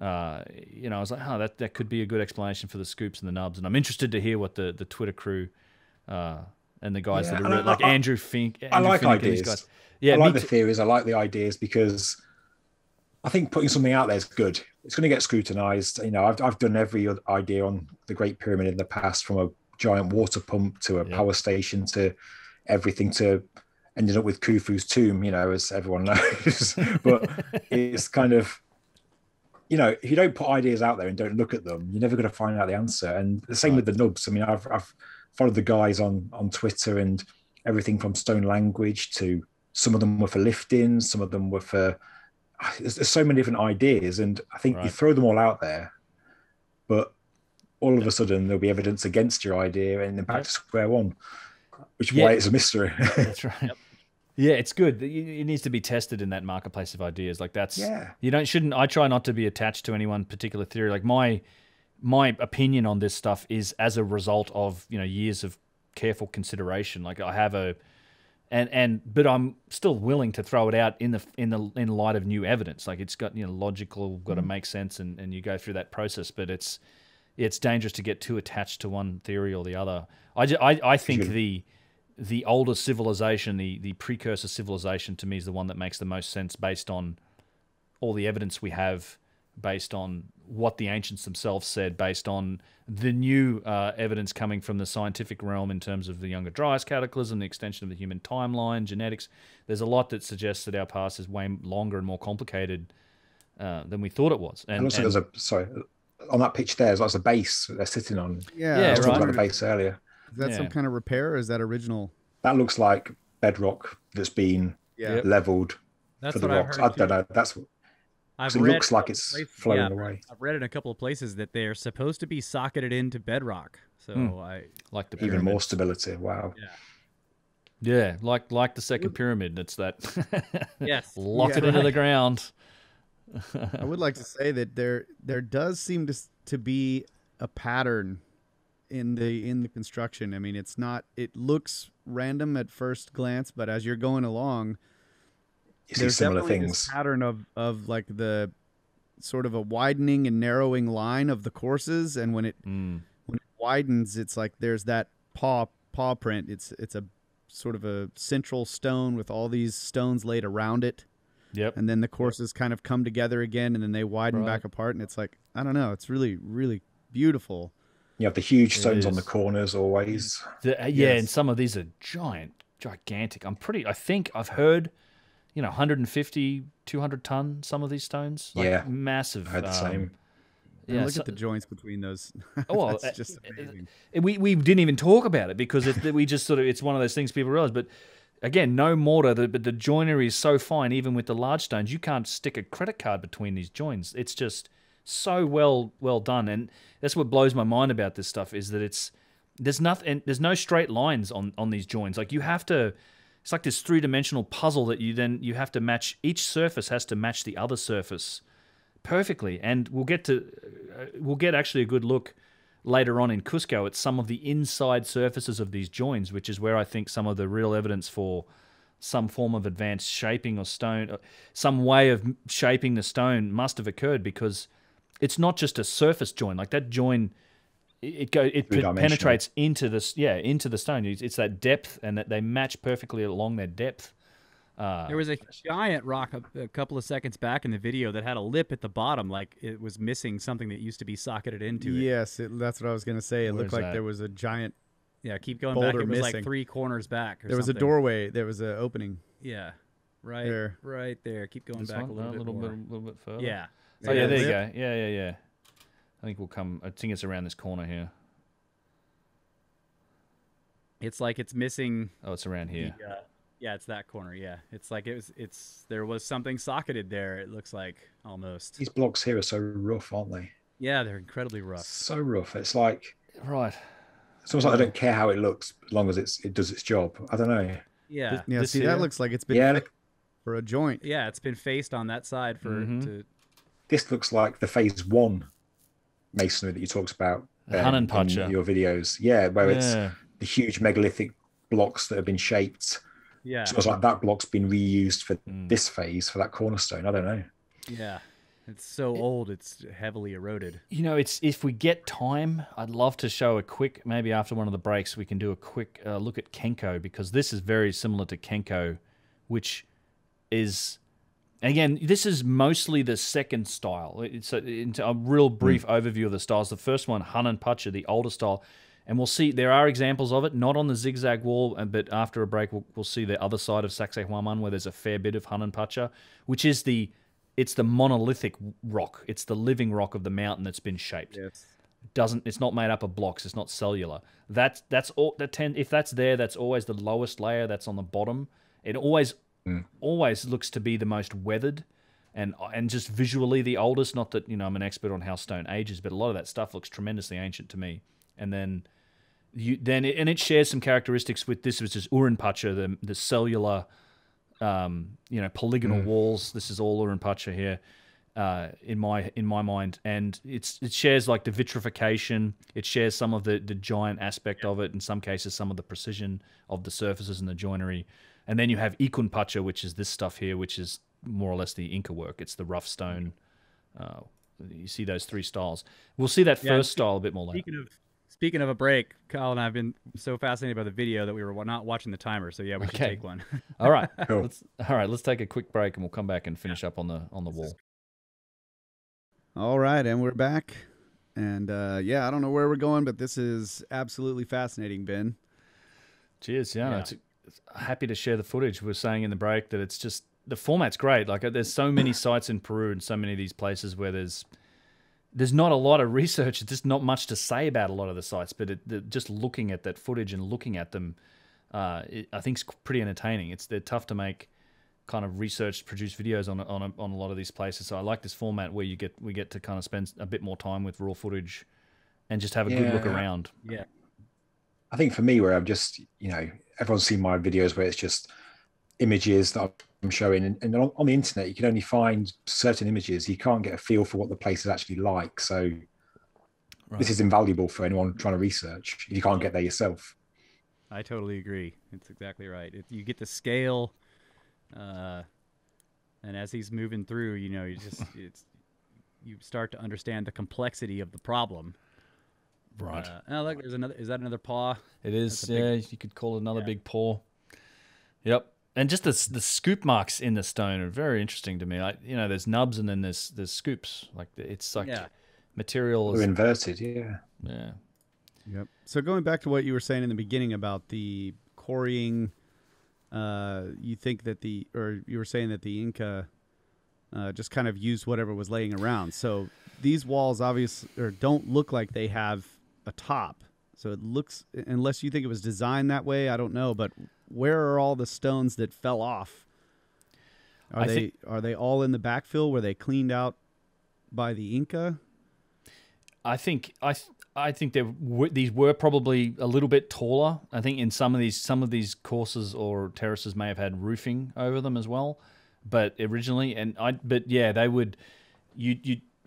you know, I was like, oh, that could be a good explanation for the scoops and the nubs. And I'm interested to hear what the Twitter crew and the guys that are like Andrew Fink. I like ideas. Yeah, I like the theories. I like the ideas because I think putting something out there is good. It's going to get scrutinized. You know, I've done every other idea on the Great Pyramid in the past, from a giant water pump to a power station to everything, to ending up with Khufu's tomb, you know, as everyone knows. But it's kind of, you know, if you don't put ideas out there and don't look at them, you're never going to find out the answer. And the same with the nubs. I mean, I've followed the guys on Twitter, and everything from stone language to some of them were for lifting, some of them were for... There's so many different ideas, and I think you throw them all out there, but all of a sudden there'll be evidence against your idea, and then back to square one, which is why it's a mystery. That's right. Yeah, it's good. It needs to be tested in that marketplace of ideas. Like that's you don't shouldn't. I try not to be attached to any one particular theory. Like my opinion on this stuff is as a result of, you know, years of careful consideration. Like I have a. But I'm still willing to throw it out in light of new evidence. Like it's got, you know, logical, got to make sense, and you go through that process. But it's dangerous to get too attached to one theory or the other. I think the older civilization, the precursor civilization, to me is the one that makes the most sense based on all the evidence we have, based on what the ancients themselves said, based on the new evidence coming from the scientific realm in terms of the Younger Dryas cataclysm, the extension of the human timeline, genetics. There's a lot that suggests that our past is way longer and more complicated than we thought it was. And also there's a, sorry, on that picture there's like a base that they're sitting on. Yeah, I was talking about the base earlier. Is that some kind of repair, or is that original? That looks like bedrock that's been leveled for the rocks. I don't know. That's what... It looks like it's flowing away. I've read in a couple of places that they are supposed to be socketed into bedrock. So I like the pyramid. Even more stability. Wow. Yeah, yeah, like the second pyramid. It's that. Yes. Lock it into the ground. I would like to say that there does seem to be a pattern in the construction. I mean, it looks random at first glance, but as you're going along, you see similar things. This pattern of like the sort of a widening and narrowing line of the courses, and when it widens, it's like there's that paw print. It's a sort of a central stone with all these stones laid around it. Yep. And then the courses kind of come together again, and then they widen back apart, and it's like, I don't know, it's really, really beautiful. You have the huge stones on the corners always. And some of these are gigantic. I think I've heard, 150, 200 ton, some of these stones. Like, yeah. Massive. I heard the same. Yeah, look at the joints between those. Oh, that's just amazing. We didn't even talk about it because we just sort of, it's one of those things people realize. But again, no mortar, but the joinery is so fine, even with the large stones, you can't stick a credit card between these joints. It's just so well done. And that's what blows my mind about this stuff is that there's no straight lines on these joins. Like, you have to, it's like this three-dimensional puzzle that you have to match. Each surface has to match the other surface perfectly, and we'll get actually a good look later on in Cusco at some of the inside surfaces of these joins, which is where I think some of the real evidence for some form of advanced shaping or stone, some way of shaping the stone, must have occurred, because it's not just a surface join. Like, that join, it penetrates into the stone. It's that depth, and that they match perfectly along their depth. There was a giant rock a couple of seconds back in the video that had a lip at the bottom, like it was missing something that used to be socketed into it. Yes, that's what I was going to say. It looked like there was a giant keep going back. It was missing, like three corners back. Or there was something. A doorway. There was an opening. Yeah, right there. Right there. Keep going back a little bit further. Yeah. Oh yeah, there you go. Yeah. I think it's around this corner here. It's like it's missing. Oh, it's around here. The, yeah, it's that corner. Yeah, it's like there was something socketed there. It looks like, almost. These blocks here are so rough, aren't they? Yeah, they're incredibly rough. So rough. It's like, right. It's almost like I don't care how it looks as long as it does its job. I don't know. Yeah. Yeah. See, that looks like it's been for a joint. Yeah, it's been faced on that side for. This looks like the phase one masonry that you talked about Hanan Pacha in your videos. Yeah, where it's the huge megalithic blocks that have been shaped. Yeah, so it's like that block's been reused for this phase, for that cornerstone. I don't know. Yeah, it's so old, it's heavily eroded. It's, if we get time, I'd love to show a quick, maybe after one of the breaks, we can do a quick look at Kenko, because this is very similar to Kenko, which is, again, this is mostly the second style. It's a real brief overview of the styles. The first one, Hanan Pacha, the older style. And we'll see, there are examples of it, not on the zigzag wall, but after a break, we'll see the other side of Sacsayhuaman, where there's a fair bit of Hanan Pacha, which is the monolithic rock. It's the living rock of the mountain that's been shaped. Yes. It's not made up of blocks. It's not cellular. That's all. If that's there, that's always the lowest layer. That's on the bottom. It always looks to be the most weathered, and just visually the oldest. Not that I'm an expert on how stone ages, but a lot of that stuff looks tremendously ancient to me. And then. It shares some characteristics with this, which is Uran Pacha, the cellular, polygonal walls. This is all Uran Pacha here, in my mind, and it shares like the vitrification. It shares some of the giant aspect of it. In some cases, some of the precision of the surfaces and the joinery. And then you have Ikun Pacha, which is this stuff here, which is more or less the Inca work. It's the rough stone. You see those three styles. We'll see that first style a bit more later. Speaking of a break, Kyle and I have been so fascinated by the video that we were not watching the timer. So yeah, we should take one. All right, cool. Let's take a quick break, and we'll come back and finish up on the wall. All right, and we're back. And I don't know where we're going, but this is absolutely fascinating, Ben. Cheers. Yeah. It's happy to share the footage. We were saying in the break that it's just, the format's great. Like, there's so many sites in Peru and so many of these places where there's not a lot of research. There's just not much to say about a lot of the sites, but just looking at that footage and looking at them, I think is pretty entertaining. They're tough to make kind of research-produced videos on a lot of these places. So I like this format where we get to kind of spend a bit more time with raw footage and just have a good look around. Yeah. I think for me, where I'm just, everyone's seen my videos where it's just images that I'm showing, and on the internet you can only find certain images. You can't get a feel for what the place is actually like, so this is invaluable for anyone trying to research if you can't get there yourself. I totally agree. It's exactly right. You get the scale, And as he's moving through, you know, you just you start to understand the complexity of the problem. Right. Oh, look, there's another. Is that another paw? It is. Big, yeah, you could call it another big paw. Yep. And just the scoop marks in the stone are very interesting to me. You know, there's nubs and then there's scoops. Like it's like material is inverted. Yeah. Yeah. Yep. So going back to what you were saying in the beginning about the quarrying, you think that you were saying that the Inca just kind of used whatever was laying around. So these walls obviously don't look like they have a top. So it looks, unless you think it was designed that way, I don't know. But where are all the stones that fell off? Are they all in the backfill? Were they cleaned out by the Inca? I think these were probably a little bit taller. I think in some of these courses or terraces may have had roofing over them as well, but originally but yeah, they would.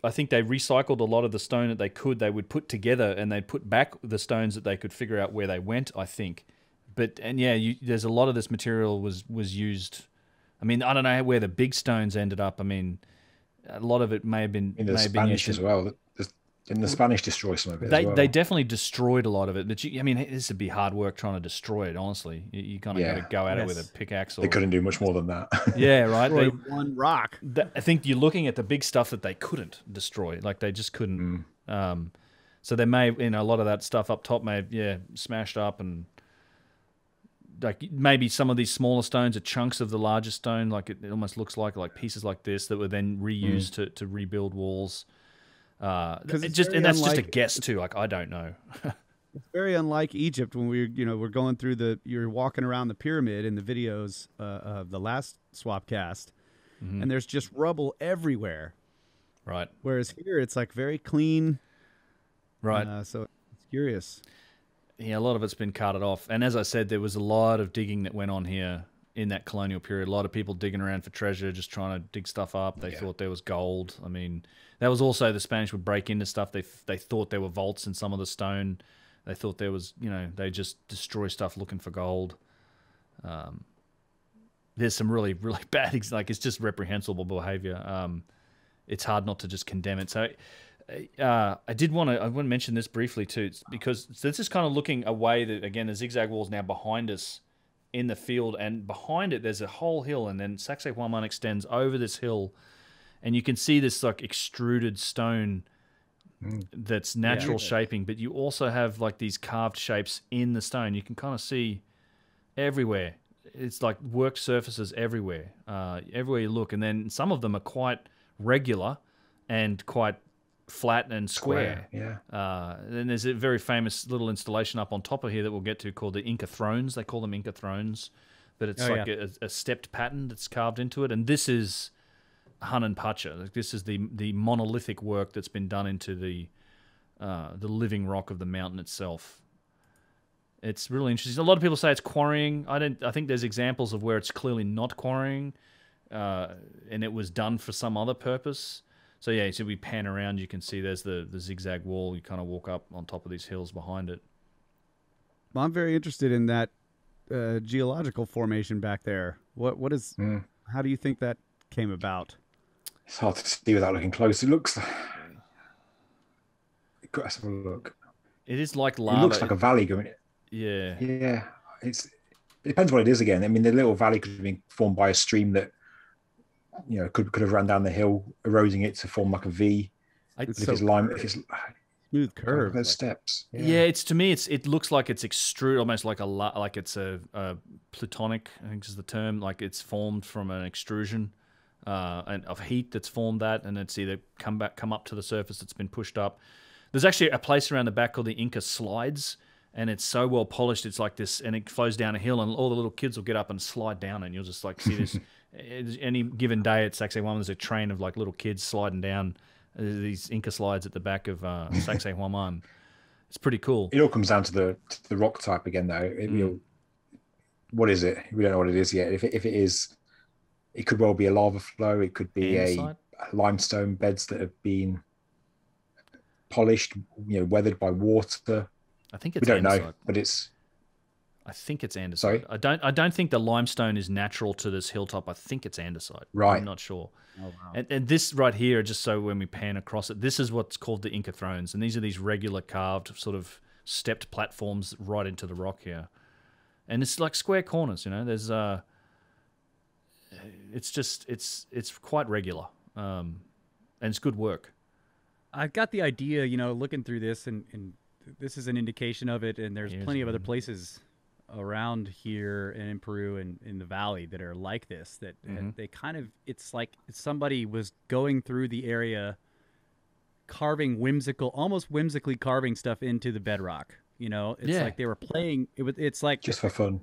I think they recycled a lot of the stone that they could. They would put together and they'd put back the stones that they could figure out where they went, I think. There's a lot of this material was used. I mean, I don't know where the big stones ended up. I mean, a lot of it may have been Spanish as well. Didn't the Spanish destroy some of it? They definitely destroyed a lot of it. But I mean, this would be hard work trying to destroy it. Honestly, you kind of got to go at it with a pickaxe. They couldn't do much more than that. Yeah, right. One rock. I think you're looking at the big stuff that they couldn't destroy. Like they just couldn't. So they may, you know, a lot of that stuff up top may, smashed up, and like maybe some of these smaller stones are chunks of the larger stone. Like it almost looks like pieces like this that were then reused to rebuild walls. That's just a guess too. Like I don't know. It's very unlike Egypt when we're going through you're walking around the pyramid in the videos of the last Swapcast, and there's just rubble everywhere. Right. Whereas here it's like very clean. Right. So it's curious. Yeah, a lot of it's been carted off, and as I said, there was a lot of digging that went on here in that colonial period. A lot of people digging around for treasure, just trying to dig stuff up. They thought there was gold. I mean. That was also the Spanish would break into stuff. They thought there were vaults in some of the stone. They thought there was, you know, they just destroy stuff looking for gold. There's some really, really bad things. Like it's just reprehensible behavior. It's hard not to just condemn it. So I want to mention this briefly too, because this is kind of looking away that, again, the zigzag wall is now behind us in the field, and behind it there's a whole hill, and then Sacsayhuaman extends over this hill. And you can see this like extruded stone that's natural shaping, but you also have like these carved shapes in the stone. You can kind of see everywhere. It's like work surfaces everywhere, everywhere you look. And then some of them are quite regular and quite flat and square. Yeah. And there's a very famous little installation up on top of here that we'll get to called the Inca Thrones. They call them Inca Thrones, but it's a stepped pattern that's carved into it. And this is Hanan Pacha. Like this is the monolithic work that's been done into the living rock of the mountain itself. It's really interesting. A lot of people say it's quarrying. I think there's examples of where it's clearly not quarrying, and it was done for some other purpose. So yeah, so we pan around, you can see there's the zigzag wall. You kind of walk up on top of these hills behind it. Well, I'm very interested in that geological formation back there. What is? How do you think that came about? It's hard to see without looking close. It looks. Let's have a look. It is like lava. It looks like a valley going. Yeah. Yeah. It depends what it is again. I mean, the little valley could have been formed by a stream that, you know, could have run down the hill, eroding it to form like a V. If it's smooth curve, those steps. Yeah. It's to me, it looks like it's extruded, almost like a plutonic. I think is the term. Like it's formed from an extrusion. And of heat that's formed that, and it's either come up to the surface that's been pushed up. There's actually a place around the back called the Inca Slides, and it's so well polished, it's like this, and it flows down a hill, and all the little kids will get up and slide down, and you'll just like see this. Any given day at Sacsayhuaman, there's a train of like little kids sliding down these Inca Slides at the back of Sacsayhuaman. It's pretty cool. It all comes down to the rock type again, though. What is it? We don't know what it is yet. If it is. It could well be a lava flow. It could be a limestone beds that have been polished, you know, weathered by water. I think it's we don't know, but it's. I think it's andesite. Sorry? I don't think the limestone is natural to this hilltop. I think it's andesite. Right. I'm not sure. Oh, wow. And this right here, just so when we pan across it, this is what's called the Inca Thrones. And these are these regular carved sort of stepped platforms right into the rock here. And it's like square corners, you know. There's it's just it's quite regular. And it's good work. I've got the idea, you know, looking through this, and this is an indication of it, and there's plenty of other places around here and in Peru and in the valley that are like this, that they kind of, it's like somebody was going through the area carving almost whimsically carving stuff into the bedrock, you know. It's like they were playing, it's like just for fun.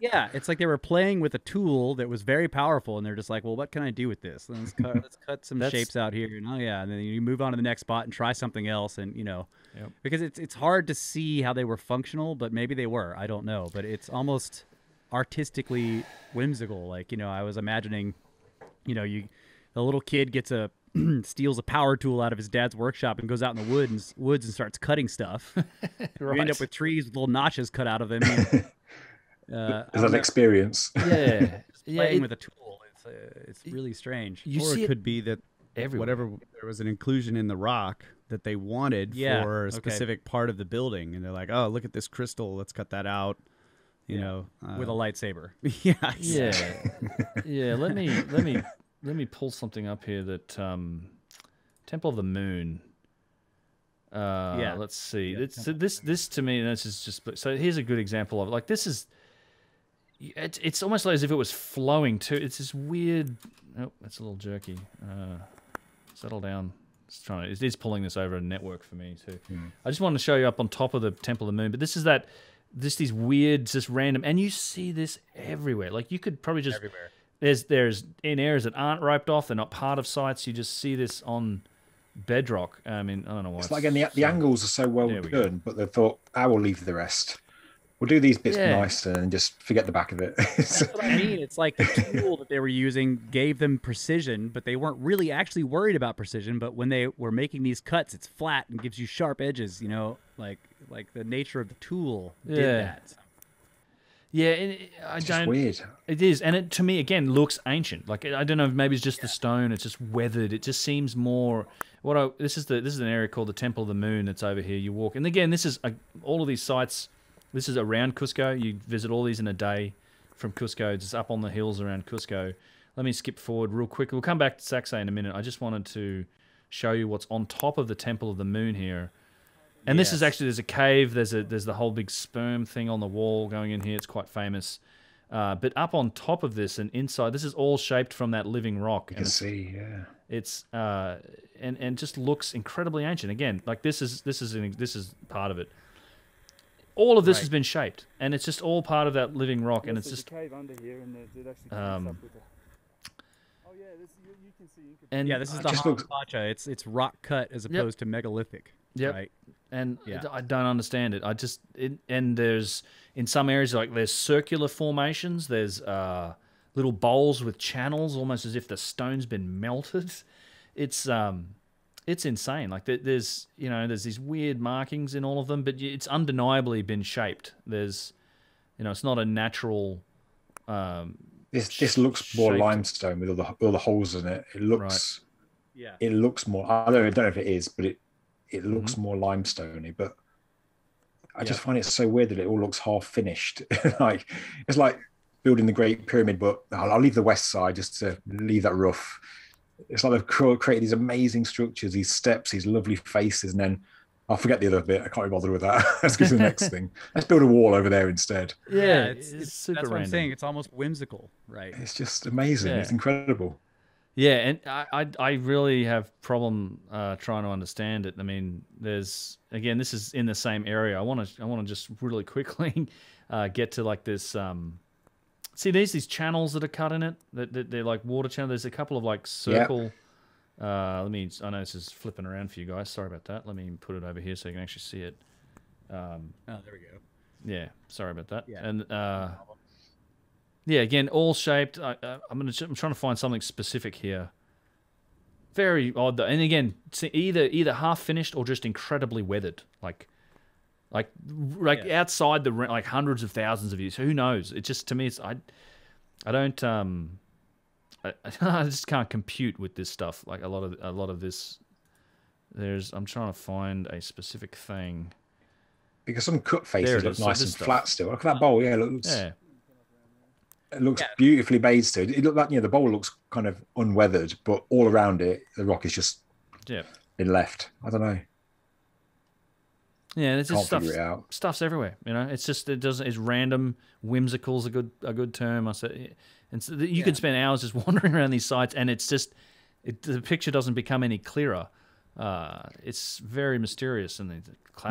Yeah, it's like they were playing with a tool that was very powerful, and they're just like, well, what can I do with this? Let's cut some shapes out here, and and then you move on to the next spot and try something else, and you know. Yep. Because it's hard to see how they were functional, but maybe they were. I don't know. But it's almost artistically whimsical. Like, you know, I was imagining, you know, the little kid gets steals a power tool out of his dad's workshop and goes out in the woods and starts cutting stuff. Right. You end up with trees with little notches cut out of them. Is that an experience? Yeah. Playing with a tool. It's really strange. Or it could be that there was an inclusion in the rock that they wanted for a specific part of the building, and they're like, oh, look at this crystal, let's cut that out, you know, with a lightsaber. Let me pull something up here that Temple of the Moon, let's see. This to me, this is just, so here's a good example of it. Like, this is it's almost like as if it was flowing too. It's this weird, oh, that's a little jerky. Settle down. It's pulling this over a network for me too. I just wanted to show you up on top of the Temple of the Moon, but this is these weird, just random, and you see this everywhere. Like, you could probably just everywhere. There's in areas that aren't riped off, they're not part of sites. You just see this on bedrock. I mean, I don't know why. It's like the angles are so well done, but they thought, I will leave the rest. We'll do these bits nicer and just forget the back of it. That's what I mean. It's like the tool that they were using gave them precision, but they weren't really actually worried about precision. But when they were making these cuts, it's flat and gives you sharp edges, you know, like the nature of the tool did that. Yeah, it's just weird. It is, and it, to me, again, looks ancient. Like, I don't know, maybe it's just the stone. It's just weathered. It just seems more. This is an area called the Temple of the Moon. That's over here. You walk, and again, this is all of these sites. This is around Cusco. You visit all these in a day from Cusco. Just up on the hills around Cusco. Let me skip forward real quick. We'll come back to Sacsay in a minute. I just wanted to show you what's on top of the Temple of the Moon here. And this is actually, there's a cave. There's the whole big sperm thing on the wall going in here. It's quite famous. But up on top of this and inside, this is all shaped from that living rock. You can see, It's and just looks incredibly ancient. Again, like this is part of it. All of this has been shaped, and it's just all part of that living rock, and it's just. Cave under here, and it actually up with oh yeah, this, you can see. And yeah, this is the Hanan Pacha. It's rock cut as opposed to megalithic. Yep. Right. And I don't understand it. And there's in some areas, like, there's circular formations. There's little bowls with channels, almost as if the stone's been melted. It's insane. Like, there's, you know, there's these weird markings in all of them, but it's undeniably been shaped. There's, you know, it's not a natural. This looks more limestone with all the holes in it. It looks, it looks more. I don't know if it is, but it looks more limestoney. But I just find it so weird that it all looks half finished. Like, it's like building the Great Pyramid, but I'll leave the west side just to leave that rough. It's like they've created these amazing structures, these steps, these lovely faces, and then I'll forget the other bit. I can't be bothered with that. Let's go to the next thing. Let's build a wall over there instead. Yeah, it's super random. That's what I'm saying. It's almost whimsical, right? It's just amazing. Yeah. It's incredible. Yeah, and I really have problem trying to understand it. I mean, there's, again, this is in the same area. I want to just really quickly get to like this. See, there's these channels that are cut in it. They're like water channels. There's a couple of like circle. Yep. I know this is flipping around for you guys. Sorry about that. Let me put it over here so you can actually see it. Oh, there we go. Yeah. Sorry about that. Yeah. And yeah, again, all shaped. I'm trying to find something specific here. Very odd though. And again, either half finished or just incredibly weathered. Like. outside the like hundreds of thousands of years. So who knows? It just, to me, it's I just can't compute with this stuff. Like a lot of this. I'm trying to find a specific thing. Because some cut faces look nice and flat still. Look at that bowl. Yeah, it looks, it looks beautifully bathed still. It looked like, you know, the bowl looks kind of unweathered, but all around it, the rock is just been left. I don't know. Yeah, there's just stuff's everywhere. You know, it's just it's random. Whimsical's a good term. I said, and so you can spend hours just wandering around these sites, and it's just the picture doesn't become any clearer. It's very mysterious. And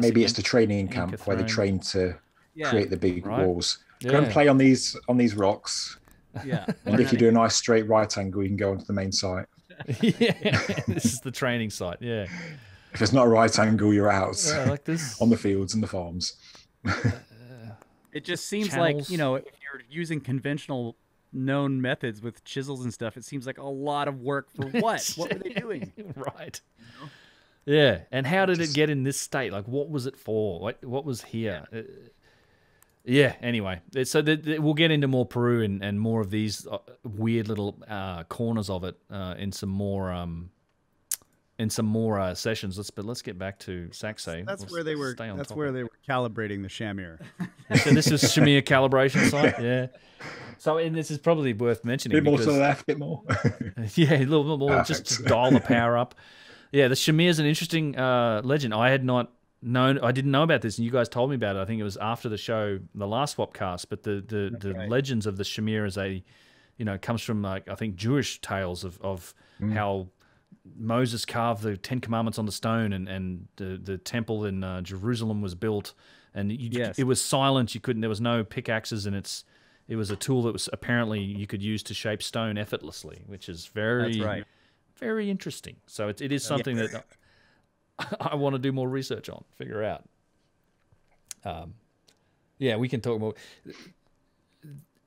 maybe it's the training camp where they train to create the big walls. Go and play on these rocks. Yeah, and if you do a nice straight right angle, you can go onto the main site. Yeah, this is the training site. Yeah. If it's not a right angle, you're out. Yeah, like this. On the fields and the farms. It just seems like, you know, if you're using conventional known methods with chisels and stuff, it seems like a lot of work for what? What were they doing? Right. You know? Yeah. And how did it get in this state? Like, what was it for? What was here? Yeah. Anyway, so we'll get into more Peru and more of these weird little corners of it in some more... sessions. Let's get back to Sacsay. That's where they were. That's where they were calibrating the Shamir. So this is Shamir calibration site. Yeah. So and this is probably worth mentioning. Bit more to the left, bit more. Yeah, a little bit more. Just dial the power up. Yeah, the Shamir is an interesting legend. I had not known. I didn't know about this, and you guys told me about it. I think it was after the show, the last Swapcast. But the legends of the Shamir is comes from I think Jewish tales of how Moses carved the 10 Commandments on the stone, and the temple in Jerusalem was built, and it was silent. You couldn't. There was no pickaxes, and it was a tool that was apparently you could use to shape stone effortlessly, which is very interesting. So it is something that I want to do more research on, figure out. We can talk more.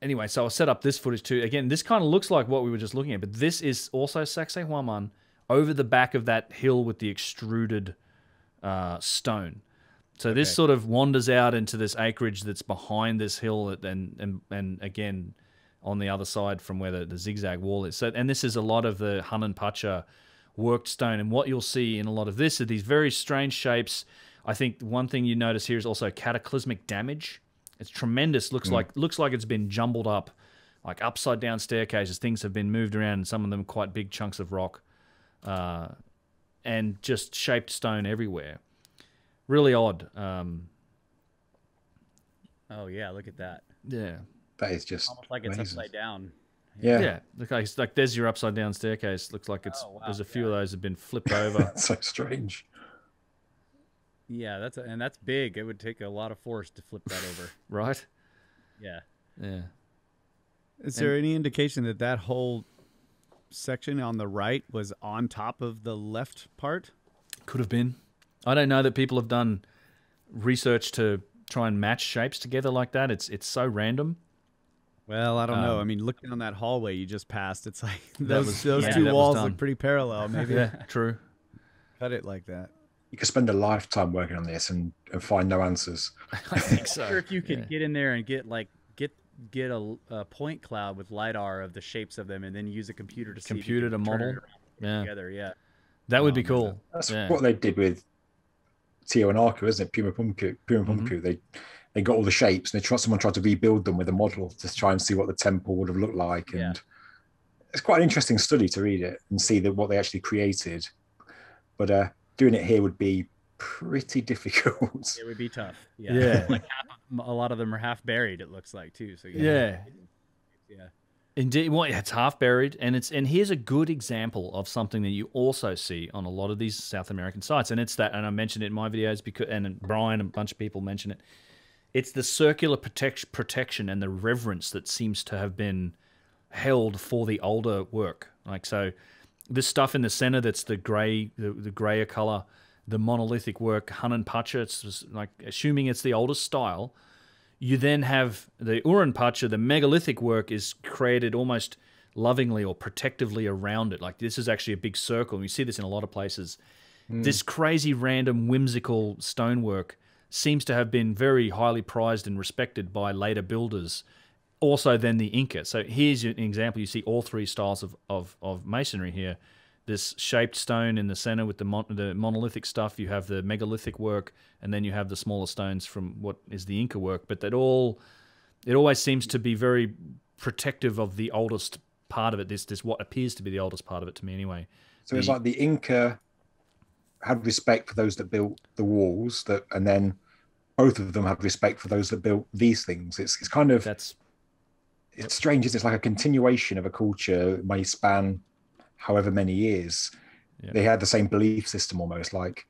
Anyway, so I'll set up this footage too. Again, this kind of looks like what we were just looking at, but this is also Sacsayhuaman, over the back of that hill with the extruded stone. So this sort of wanders out into this acreage that's behind this hill, and again on the other side from where the zigzag wall is. So, and this is a lot of the Hanan Pacha worked stone, and what you'll see in a lot of this are these very strange shapes. I think one thing you notice here is also cataclysmic damage. It's tremendous. Looks like it's been jumbled up, like upside down staircases. Things have been moved around, and some of them quite big chunks of rock. And just shaped stone everywhere. Really odd. Oh yeah, look at that. Yeah, that is just almost like amazing. It's upside down. Yeah, yeah. Look, like there's your upside down staircase. Looks like it's there's a few of those have been flipped over. That's so strange. Yeah, and that's big. It would take a lot of force to flip that over. Right. Yeah. Yeah. Is there any indication that whole section on the right was on top of the left part? Could have been. I don't know that people have done research to try and match shapes together like that. It's so random. Well, I don't know. I mean, look down that hallway you just passed. It's like those two walls look pretty parallel. Maybe. Yeah, true. Cut it like that. You could spend a lifetime working on this and find no answers. I think so. I'm sure if you could get in there and get a point cloud with LiDAR of the shapes of them, and then use a computer to model together. Yeah, that would be cool. That's what they did with Tiwanaku, isn't it? Pumapunku. They got all the shapes, and someone tried to rebuild them with a model to try and see what the temple would have looked like. And it's quite an interesting study to read it and see what they actually created. But doing it here would be pretty difficult. It would be tough. Yeah, yeah. Like a lot of them are half buried, it looks like, too. So yeah, indeed. Well, it's half buried, and here's a good example of something that you also see on a lot of these South American sites, and it's that. And I mentioned it in my videos and Brian and a bunch of people mention it. It's the circular protection and the reverence that seems to have been held for the older work. Like so, this stuff in the center that's the gray, the grayer color. The monolithic work, Hanan Pacha, it's like, assuming it's the oldest style, you then have the Uran Pacha, the megalithic work is created almost lovingly or protectively around it. Like this is actually a big circle, and you see this in a lot of places. This crazy, random, whimsical stonework seems to have been very highly prized and respected by later builders, also than the Inca. So here's an example. You see all three styles of masonry here. This shaped stone in the center with the monolithic stuff. You have the megalithic work, and then you have the smaller stones from what is the Inca work. But that all, it always seems to be very protective of the oldest part of it. This what appears to be the oldest part of it to me anyway. So it's like the Inca had respect for those that built the walls, that, and then both of them have respect for those that built these things. It's kind of, it's strange. It's like a continuation of a culture. It may span however many years. Yeah. They had the same belief system almost, like,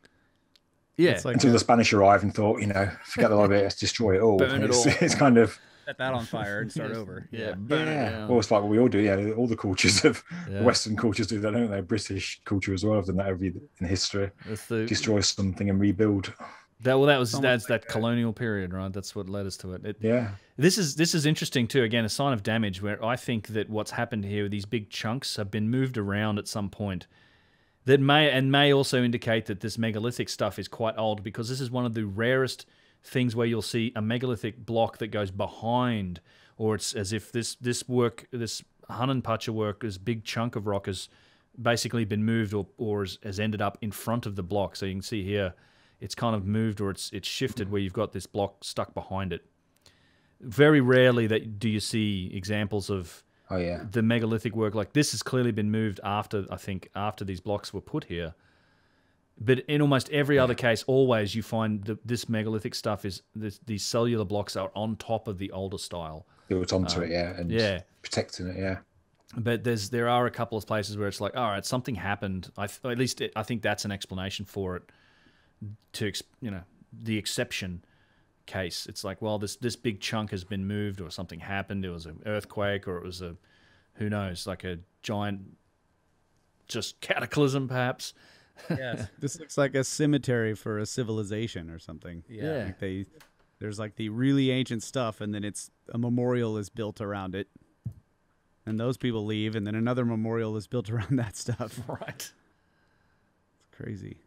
yeah, like until the Spanish arrived and thought, you know, forget a lot of it, let's destroy it all. It's kind of set that on fire and start over. Yeah, burn it down. Well, it's like what we all do. Yeah, all the cultures of Western cultures do that, don't they? British culture as well. I've done that in history. Destroy something and rebuild. That's like that colonial period, right? That's what led us to it. This is interesting too. Again, a sign of damage, where I think that what's happened here, these big chunks have been moved around at some point. That may also indicate that this megalithic stuff is quite old, because this is one of the rarest things where you'll see a megalithic block that goes behind, or it's as if this Hanan Pacha work, this big chunk of rock, has basically been moved or has ended up in front of the block. So you can see here, it's kind of moved, or it's shifted, where you've got this block stuck behind it. Very rarely do you see examples of the megalithic work. Like, this has clearly been moved after, I think, after these blocks were put here. But in almost every other case, always you find this megalithic stuff is these cellular blocks are on top of the older style. Built onto it, and protecting it, But there are a couple of places where it's like, all right, something happened. At least I think that's an explanation for it. To the exception case, it's like, well, this big chunk has been moved, or something happened. It was an earthquake, or it was a, who knows, like a giant, just cataclysm, perhaps. Yes. This looks like a cemetery for a civilization or something. Yeah. Like there's like the really ancient stuff, and then a memorial is built around it. And those people leave, and then another memorial is built around that stuff. Right. It's crazy.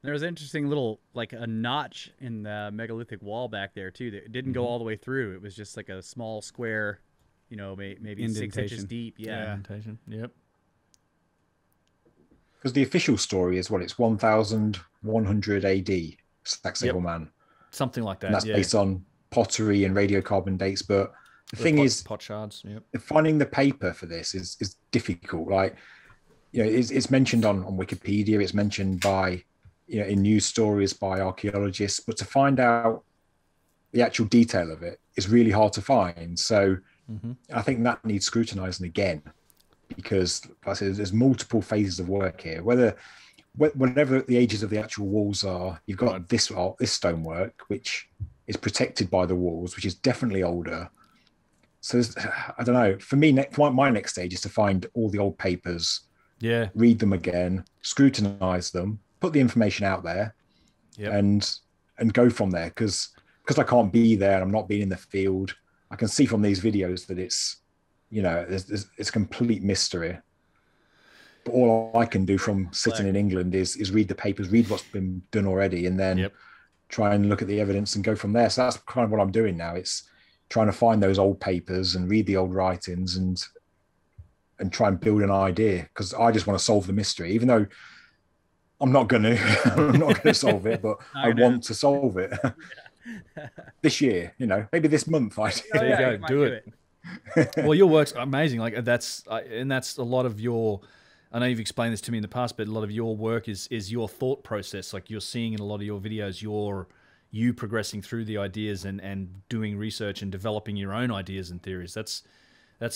There's an interesting little, like a notch in the megalithic wall back there too. That didn't go all the way through. It was just like a small square, maybe 6 inches deep. Yeah. Indentation. Yep. Because the official story is, what, it's 1100 AD, Sacsayhuaman. Yep. Something like that. And that's based on pottery and radiocarbon dates. But the thing is, pot shards. Yep. Finding the paper for this is difficult. Like, it's mentioned on Wikipedia. It's mentioned by, in news stories by archaeologists, but to find out the actual detail of it is really hard to find. So I think that needs scrutinizing again, because like I said, there's multiple phases of work here. Whatever the ages of the actual walls are, you've got this stonework, which is protected by the walls, which is definitely older. So I don't know. For me, my next stage is to find all the old papers, read them again, scrutinize them, put the information out there, and go from there. Because I can't be there, and I'm not being in the field. I can see from these videos that it's complete mystery. But all I can do from sitting in England is read the papers, read what's been done already, and then try and look at the evidence and go from there. So that's kind of what I'm doing now. It's trying to find those old papers and read the old writings and try and build an idea, because I just want to solve the mystery, even though I'm not gonna solve it, but I want to solve it this year. Maybe this month. There you go. Do it. Well, your work's amazing. Like that's a lot of your. I know you've explained this to me in the past, but a lot of your work is your thought process. Like you're seeing in a lot of your videos, you progressing through the ideas and doing research and developing your own ideas and theories. That's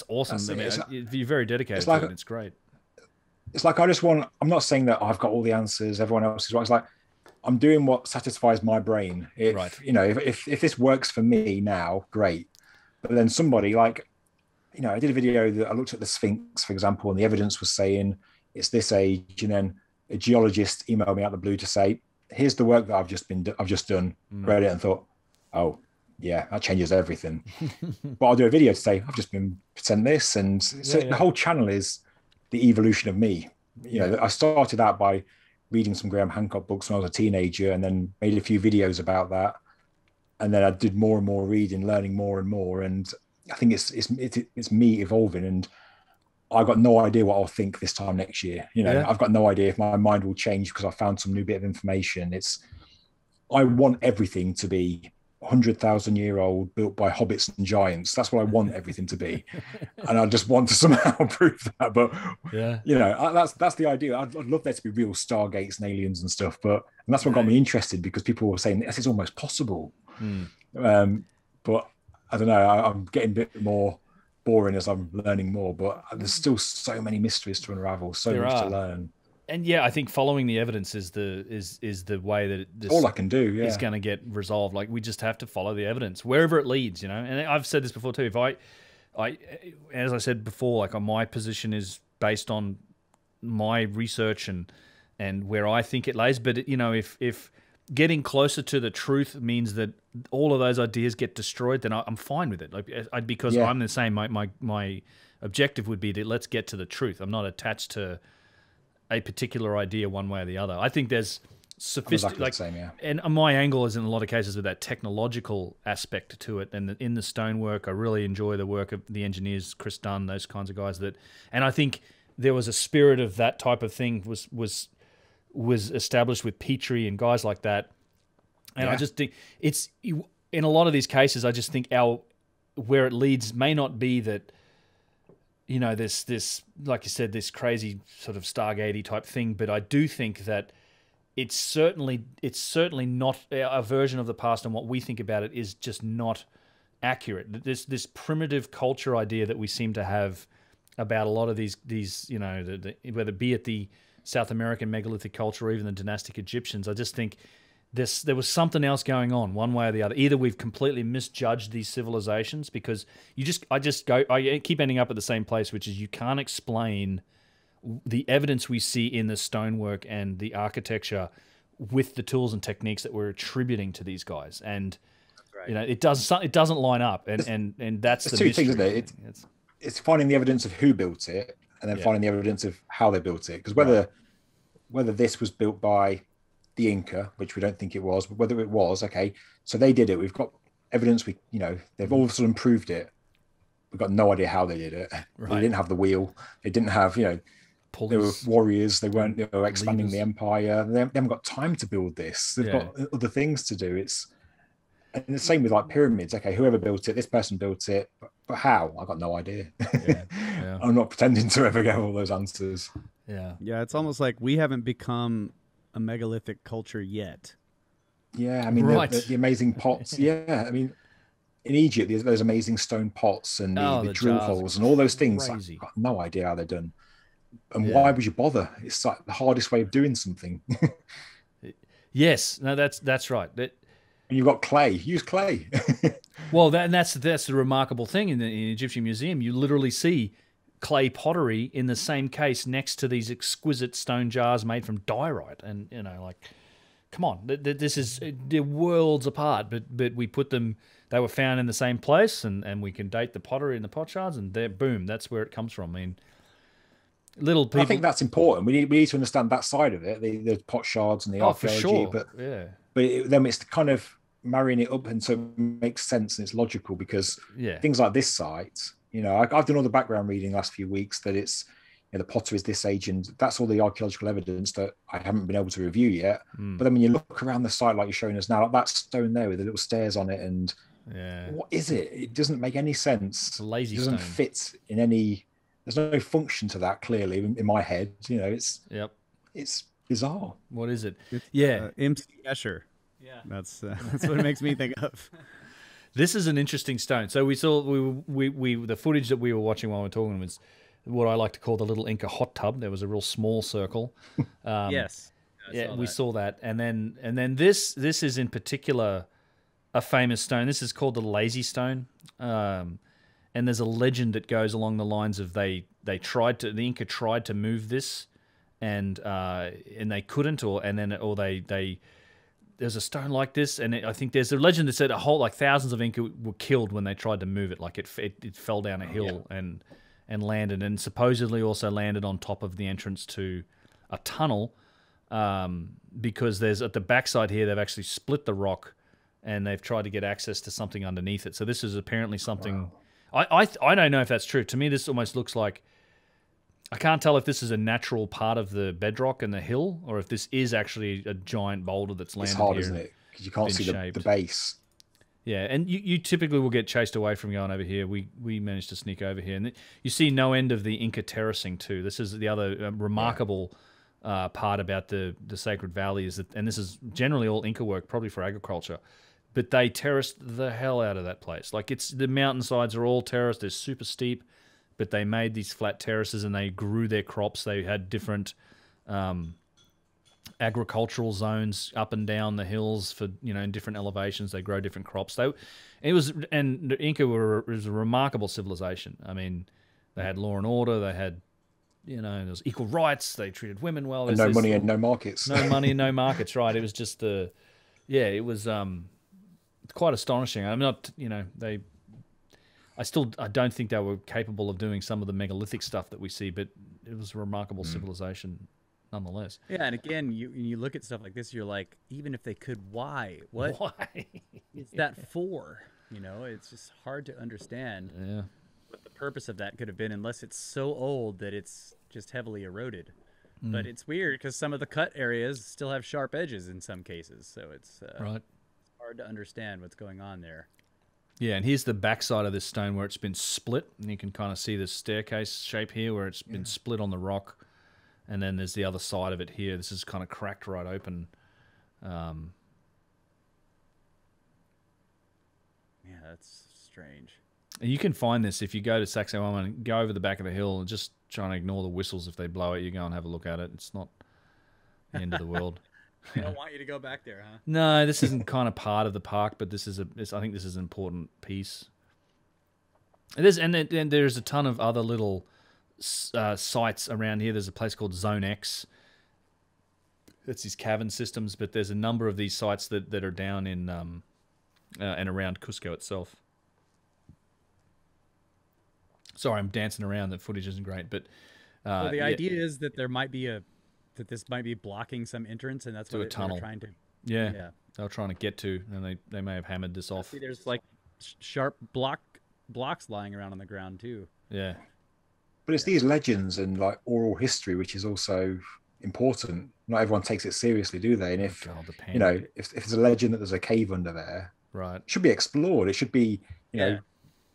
awesome. You're very dedicated to it. It's great. It's like I'm not saying that I've got all the answers, everyone else is right. It's like I'm doing what satisfies my brain. If this works for me now, great. But then somebody like, I did a video that I looked at the Sphinx, for example, and the evidence was saying it's this age, and then a geologist emailed me out of the blue to say, here's the work that I've just done, read it and thought, oh yeah, that changes everything. But I'll do a video to say, I've just been sent this. And so the whole channel is the evolution of me. I started out by reading some Graham Hancock books when I was a teenager, and then made a few videos about that. And then I did more and more reading, learning more and more. And I think it's me evolving, and I've got no idea what I'll think this time next year. You know, yeah. I've got no idea if my mind will change because I found some new bit of information. I want everything to be 100,000-year-old, built by hobbits and giants. That's what I want everything to be. And I just want to somehow prove that. But, yeah, you know, that's the idea. I'd love there to be real stargates and aliens and stuff. But and that's what got me interested, because people were saying this is almost possible. Mm. But I don't know, I'm getting a bit more boring as I'm learning more, but there's still so many mysteries to unravel, so there much to learn. And yeah, I think following the evidence is the way that this all I can do is going to get resolved. Like, we just have to follow the evidence wherever it leads, you know. And I've said this before too. If I as I said before, like, my position is based on my research and where I think it lays. But you know, if getting closer to the truth means that all of those ideas get destroyed, then I'm fine with it. Like, because I'm the same. My objective would be that let's get to the truth. I'm not attached to a particular idea one way or the other. I think there's sophisticated, exactly, like, and my angle is in a lot of cases with that technological aspect to it. And in the stonework, I really enjoy the work of the engineers, Chris Dunn, those kinds of guys. And I think there was a spirit of that type of thing was established with Petrie and guys like that. And I just think it's, in a lot of these cases, I just think where it leads may not be that, you know, this, like you said, this crazy sort of Stargate-y type thing. But I do think that it's certainly not a version of the past, and what we think about it is just not accurate. This primitive culture idea that we seem to have about a lot of these, you know, whether it be at the South American megalithic culture or even the dynastic Egyptians, I just think there was something else going on one way or the other. Either we've completely misjudged these civilizations, because I keep ending up at the same place, which is you can't explain the evidence we see in the stonework and the architecture with the tools and techniques that we're attributing to these guys. And you know, it doesn't line up, and that's the two things, isn't it? It's finding the evidence of who built it, and then finding the evidence of how they built it. Because whether this was built by the Inca, which we don't think it was, but whether it was, okay, so they did it. We've got evidence, you know, they've all sort of improved it. We've got no idea how they did it. Right. They didn't have the wheel. They didn't have, you know, they were warriors. They were expanding the empire. They haven't got time to build this. They've got other things to do. And the same with like pyramids. Okay, whoever built it, this person built it, but how? I've got no idea. I'm not pretending to ever get all those answers. Yeah, it's almost like we haven't become a megalithic culture yet. Yeah, I mean, the amazing pots. Yeah, I mean, in Egypt, there's those amazing stone pots and the drill holes and all those things. I've got no idea how they're done. And why would you bother? It's like the hardest way of doing something. Yes, no, that's right. You've got clay. Use clay. Well, that's the remarkable thing in the Egyptian Museum. You literally see clay pottery in the same case next to these exquisite stone jars made from diorite. And you know, like, come on, this is, they're worlds apart. But we put them. They were found in the same place, and we can date the pottery and the potsherds, and there, boom, that's where it comes from. I mean, little people. I think that's important. We need to understand that side of it, the potsherds and the archaeology. Sure. But then it's the kind of marrying it up, and so it makes sense and it's logical, because things like this site, you know, I've done all the background reading the last few weeks, that it's, you know, the potter is this age, and that's all the archaeological evidence that I haven't been able to review yet. But then when you look around the site, like you're showing us now, like that stone there with the little stairs on it, and what is it? It doesn't make any sense. It's a lazy stone. It doesn't fit in any, there's no function to that, clearly, in my head. You know, it's bizarre. What is it? MC Escher. Yeah, that's what it makes me think of. This is an interesting stone. So we saw the footage that we were watching while we were talking was what I like to call the little Inca hot tub. There was a real small circle. We saw that, and then this is in particular a famous stone. This is called the Lazy Stone, and there's a legend that goes along the lines of the Inca tried to move this, and they couldn't, or there's a stone like this, and I think there's a legend that said a whole, like, thousands of Inca were killed when they tried to move it. Like it fell down a hill and landed, and supposedly also landed on top of the entrance to a tunnel, because there's at the backside here, they've actually split the rock and they've tried to get access to something underneath it. So this is apparently something... Wow. I don't know if that's true. To me, this almost looks like... I can't tell if this is a natural part of the bedrock and the hill, or if this is actually a giant boulder that's landed here. It's hard, isn't it? Because you can't see the base. Yeah, and you typically will get chased away from going over here. We managed to sneak over here. And you see no end of the Inca terracing too. This is the other remarkable part about the Sacred Valley, is that, and this is generally all Inca work, probably for agriculture, but they terraced the hell out of that place. Like, it's the mountainsides are all terraced. They're super steep, but they made these flat terraces and they grew their crops. They had different agricultural zones up and down the hills for, you know, in different elevations. They grow different crops. And the Inca was a remarkable civilization. I mean, they had law and order. They had, you know, there was equal rights. They treated women well. And no money and no markets. No money and no markets, right. It was just the, yeah, it was quite astonishing. I'm not, you know, they... I don't think they were capable of doing some of the megalithic stuff that we see, but it was a remarkable civilization nonetheless. Yeah, and again, you look at stuff like this, you're like, even if they could, why? What? Why? Is that for? You know, it's just hard to understand what the purpose of that could have been, unless it's so old that it's just heavily eroded. Mm. But it's weird because some of the cut areas still have sharp edges in some cases, so it's hard to understand what's going on there. Yeah, and here's the backside of this stone where it's been split, and you can kind of see this staircase shape here where it's been split on the rock, and then there's the other side of it here. This is kind of cracked right open. Yeah, that's strange. And you can find this if you go to Sacsayhuaman and go over the back of the hill and just try and ignore the whistles. If they blow it, you go and have a look at it. It's not the end of the world. They don't want you to go back there, huh? No, this isn't kind of part of the park, but this is I think this is an important piece. And there's a ton of other little sites around here. There's a place called Zone X. It's these cavern systems, but there's a number of these sites that are down in and around Cusco itself. Sorry, I'm dancing around. The footage isn't great, but well, the idea is that there might be that this might be blocking some entrance, and that's what they're trying to... Yeah, they were trying to get to, and they may have hammered this off. See, there's like sharp blocks lying around on the ground too. Yeah. But it's these legends and like oral history, which is also important. Not everyone takes it seriously, do they? And if, you know, if there's a legend that there's a cave under there, right, it should be explored. It should be, you know,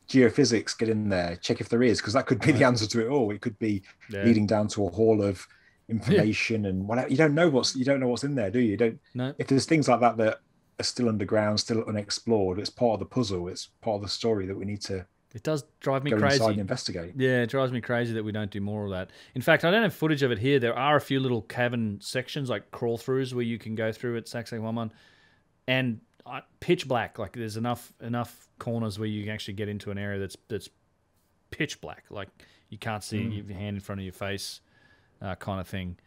geophysics, get in there, check if there is, because that could be the answer to it all. It could be leading down to a hall of information and whatever. You don't know what's in there, do you? If there's things like that are still underground, still unexplored, it's part of the puzzle, it's part of the story that we need to... It does drive me crazy. Inside and investigate. Yeah, it drives me crazy that we don't do more of that. In fact, I don't have footage of it here. There are a few little cavern sections, like crawl throughs, where you can go through at Sacsayhuaman, and pitch black. Like, there's enough corners where you can actually get into an area that's pitch black. Like, you can't see it, you have your hand in front of your face. Kind of thing.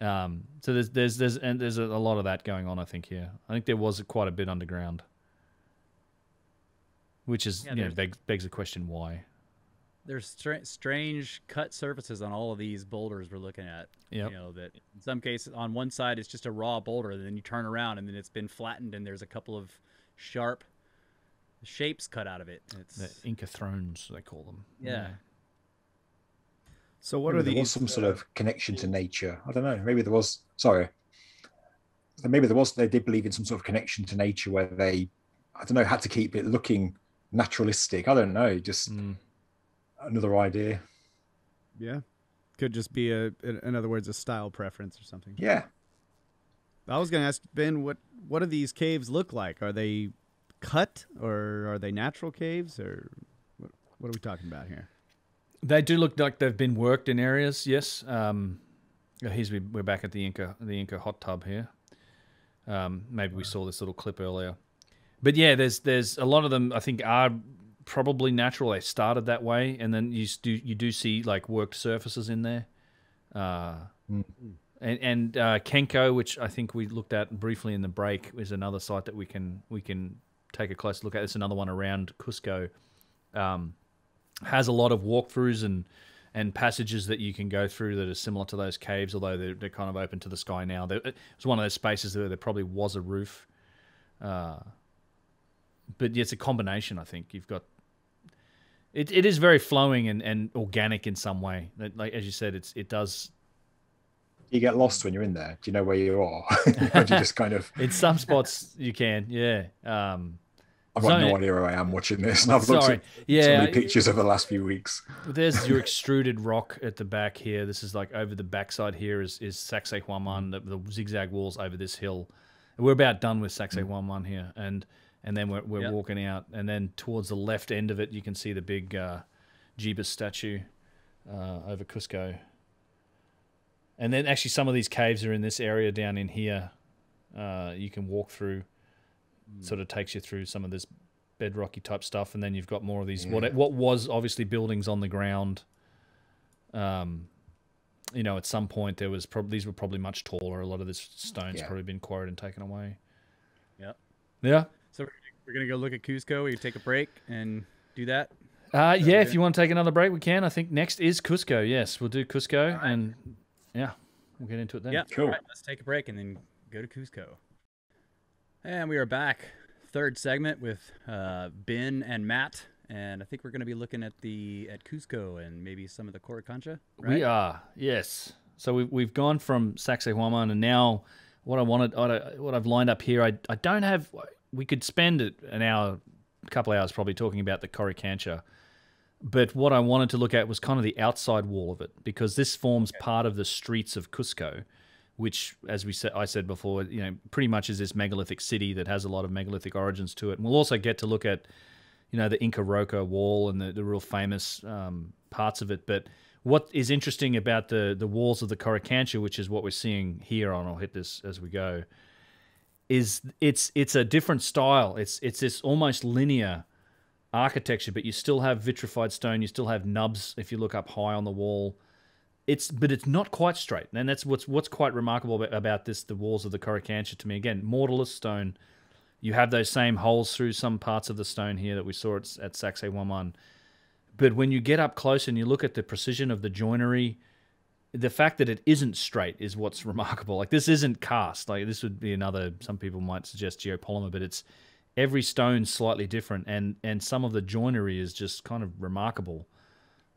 So there's a lot of that going on, I think, here. I think there was quite a bit underground, which is, you know, begs the question, why? There's strange cut surfaces on all of these boulders we're looking at. Yep. You know, that in some cases on one side it's just a raw boulder, and then you turn around and then it's been flattened and there's a couple of sharp shapes cut out of it. It's the Inca thrones, they call them. Yeah. So what maybe are these? Some sort of connection to nature. I don't know. Maybe there was. Sorry. Maybe there was. They did believe in some sort of connection to nature, where they, I don't know, had to keep it looking naturalistic. I don't know. Just another idea. Yeah, could just be in other words, a style preference or something. Yeah. I was going to ask Ben, what do these caves look like? Are they cut, or are they natural caves, or what are we talking about here? They do look like they've been worked in areas, yes. We're back at the Inca hot tub here. Maybe we saw this little clip earlier, but yeah, there's a lot of them. I think are probably natural. They started that way, and then you do see like worked surfaces in there, and Kenko, which I think we looked at briefly in the break, is another site that we can take a close look at. It's another one around Cusco. Has a lot of walkthroughs and and passages that you can go through that are similar to those caves, although they're kind of open to the sky now. It was one of those spaces where there probably was a roof. But yeah, it's a combination, I think. You've got... It is very flowing and organic in some way. Like, as you said, it does... You get lost when you're in there. Do you know where you are? Or do you just kind of... In some spots, you can, yeah. I've got no idea where I am watching this, and I've looked at so many pictures over the last few weeks. There's your extruded rock at the back here. This is like over the backside here is Sacsayhuaman, the zigzag walls over this hill. And we're about done with Sacsayhuaman here, and then we're walking out, and then towards the left end of it, you can see the big Jeebus statue over Cusco. And then actually some of these caves are in this area down in here. You can walk through. Sort of takes you through some of this bedrocky type stuff, and then you've got more of these what was obviously buildings on the ground. You know, at some point there was probably these were probably much taller. A lot of this stone's probably been quarried and taken away. Yeah, yeah. So we're gonna go look at Cusco. We take a break and do that. Yeah, if you want to take another break, we can. I think next is Cusco. Yes, we'll do Cusco, and yeah, we'll get into it then. Yeah, cool. All right, let's take a break and then go to Cusco. And we are back, third segment with Ben and Matt, and I think we're going to be looking at Cusco and maybe some of the Coricancha, right? We are, yes. So we've gone from Sacsayhuaman, and now what I wanted, what I've lined up here, I don't have. We could spend an hour, a couple hours, probably talking about the Coricancha, but what I wanted to look at was kind of the outside wall of it, because this forms part of the streets of Cusco, which, as we said, I said before, you know, pretty much is this megalithic city that has a lot of megalithic origins to it. And we'll also get to look at, you know, the Inca Roca wall and the real famous parts of it. But what is interesting about the walls of the Coricancha, which is what we're seeing here, and I'll hit this as we go, is it's a different style. It's this almost linear architecture, but you still have vitrified stone. You still have nubs if you look up high on the wall. But it's not quite straight, and that's what's quite remarkable about this. The walls of the Coricancha, to me, again, mortarless stone. You have those same holes through some parts of the stone here that we saw at Sacsayhuaman, but when you get up close and you look at the precision of the joinery, the fact that it isn't straight is what's remarkable. Like, this isn't cast. Like, this would be another. Some people might suggest geopolymer, but it's every stone slightly different, and some of the joinery is just kind of remarkable.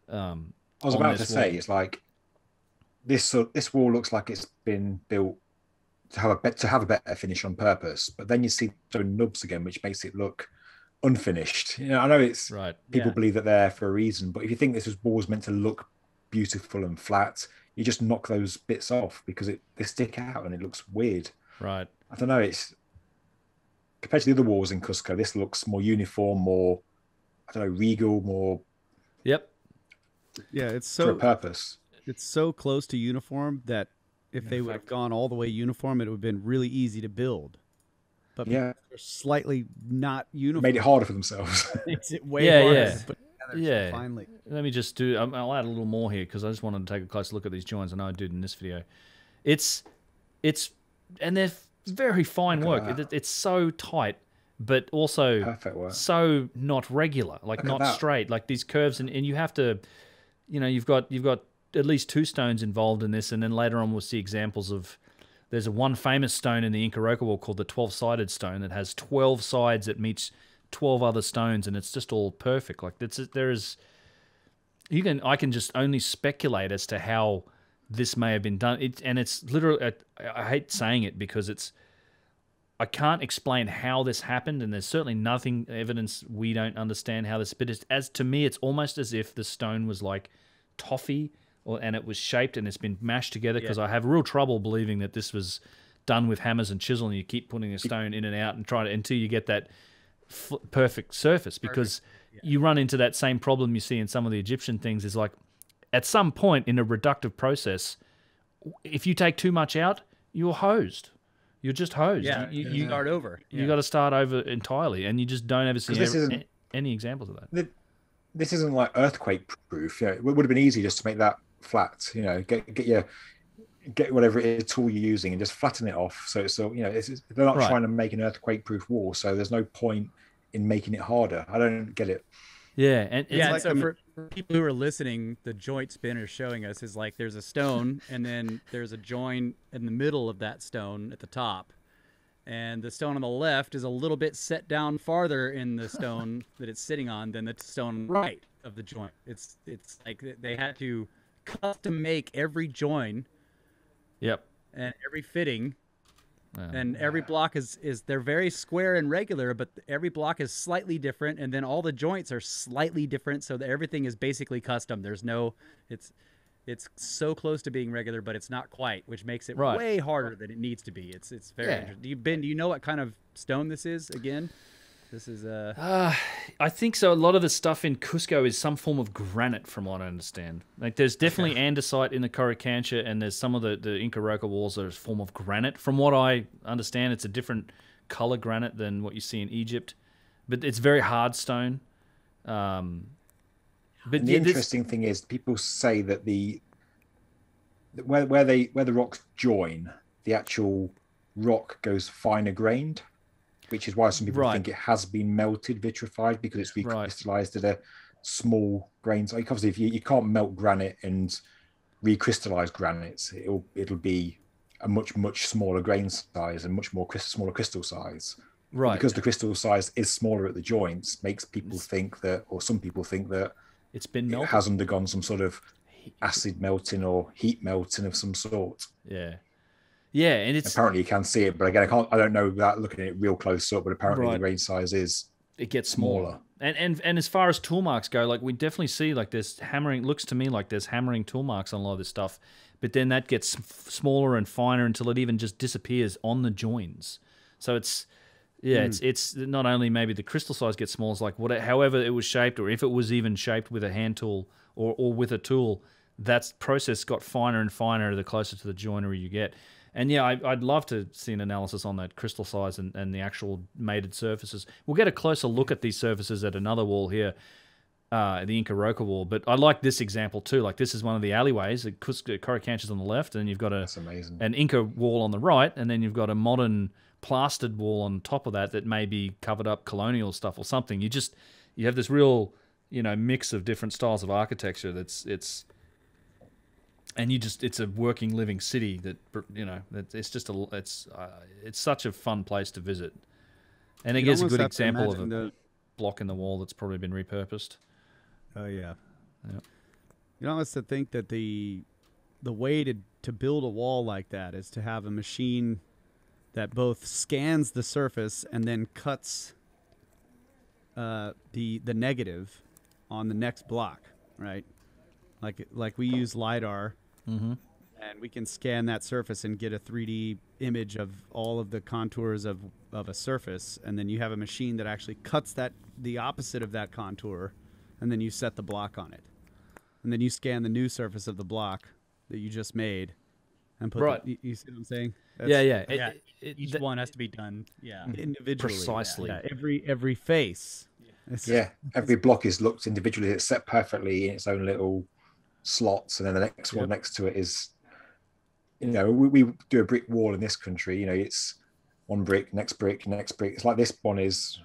I was about to say, it's like. This wall looks like it's been built to have a better finish on purpose, but then you see stone nubs again, which makes it look unfinished. You know, I know it's right. People believe that they're for a reason, but if you think this wall's meant to look beautiful and flat, you just knock those bits off because they stick out and it looks weird. Right. I don't know. It's compared to the other walls in Cusco, this looks more uniform, more I don't know, regal, more. Yep. Yeah, it's so for a purpose. It's so close to uniform that if they would have gone all the way uniform, it would have been really easy to build. But they're slightly not uniform. Made it harder for themselves. Makes it way harder. Yeah. Finally. Let me just do. I'll add a little more here because I just wanted to take a close look at these joins. I know I did in this video. And they're very fine work. It's so tight, but also so not regular, like not straight, like these curves, and you have to, you know, you've got at least two stones involved in this, and then later on we'll see examples of. There's one famous stone in the Inca Roca wall called the 12-sided stone that has 12 sides that meets 12 other stones, and it's just all perfect. Like I can just only speculate as to how this may have been done. It's literally. I hate saying it because I can't explain how this happened, and there's certainly nothing evidence we don't understand how this. But to me, it's almost as if the stone was like toffee. And it was shaped and it's been mashed together because I have real trouble believing that this was done with hammers and chisel, and you keep putting a stone in and out and trying until you get that perfect surface, because you run into that same problem you see in some of the Egyptian things. Is like at some point in a reductive process, if you take too much out, you're hosed. You're just hosed. Yeah, you start over. You got to start over entirely, and you just don't ever see any examples of that. This isn't like earthquake proof. Yeah, it would have been easy just to make that flat, you know, get whatever it is tool you're using and just flatten it off. So you know, they're not trying to make an earthquake proof wall, so there's no point in making it harder. I don't get it. Yeah, and it's like, so for for people who are listening, the joint spinner's showing us is like there's a stone and then there's a joint in the middle of that stone at the top. And the stone on the left is a little bit set down farther in the stone that it's sitting on than the stone on the right of the joint. It's like they had to custom make every joint. Yep. And every fitting. Yeah. And every block is they're very square and regular, but every block is slightly different, and then all the joints are slightly different, so that everything is basically custom. There's no, it's so close to being regular, but it's not quite, which makes it right. way harder than it needs to be. It's very interesting. Ben, do you know what kind of stone this is again? This is a. I think so. A lot of the stuff in Cusco is some form of granite, from what I understand. Like, there's definitely andesite in the Coricancha, and there's some of the Inca Roca walls that are a form of granite. From what I understand, it's a different color granite than what you see in Egypt, but it's very hard stone. But the interesting thing is, people say that where the rocks join, the actual rock goes finer grained. Which is why some people think it has been melted, vitrified, because it's recrystallized at a small grains. Like obviously, if you can't melt granite and recrystallize granites, it'll be a much smaller grain size and much more smaller crystal size. Right. Because the crystal size is smaller at the joints, makes people think that, or some people think that it's been melted. It has undergone some sort of acid melting or heat melting of some sort. Yeah. Yeah, and it's apparently you can see it, but again, I don't know without looking at it real close up. But apparently, the grain size gets smaller. And as far as tool marks go, like we definitely see like there's hammering. Looks to me like there's hammering tool marks on a lot of this stuff, but then that gets smaller and finer until it even just disappears on the joins. So it's it's not only maybe the crystal size gets smaller, it's like however it was shaped, or if it was even shaped with a hand tool or with a tool, that process got finer and finer the closer to the joinery you get. And yeah, I'd love to see an analysis on that crystal size and the actual mated surfaces. We'll get a closer look at these surfaces at another wall here, the Inca Roca wall. But I like this example too. Like this is one of the alleyways. Coricancha's on the left, and you've got an Inca wall on the right, and then you've got a modern plastered wall on top of that may be covered up colonial stuff or something. You have this real mix of different styles of architecture. And it's a working, living city that, it's such a fun place to visit. And it gives a good example of a block in the wall that's probably been repurposed. Oh, yeah. You don't have to think that the way to build a wall like that is to have a machine that both scans the surface and then cuts the negative on the next block, right? Like we use LiDAR. Mm-hmm. And we can scan that surface and get a 3D image of all of the contours of a surface, and then you have a machine that actually cuts the opposite of that contour, and then you set the block on it, and then you scan the new surface of the block that you just made, and put. Right. You see what I'm saying? Yeah. Each one has to be done. Yeah. Individually. Precisely. Yeah. Every face. Yeah. Every block is looked individually. It's set perfectly in its own little slots, and then the next one next to it is we do a brick wall in this country, it's one brick, next brick, next brick. It's like this one is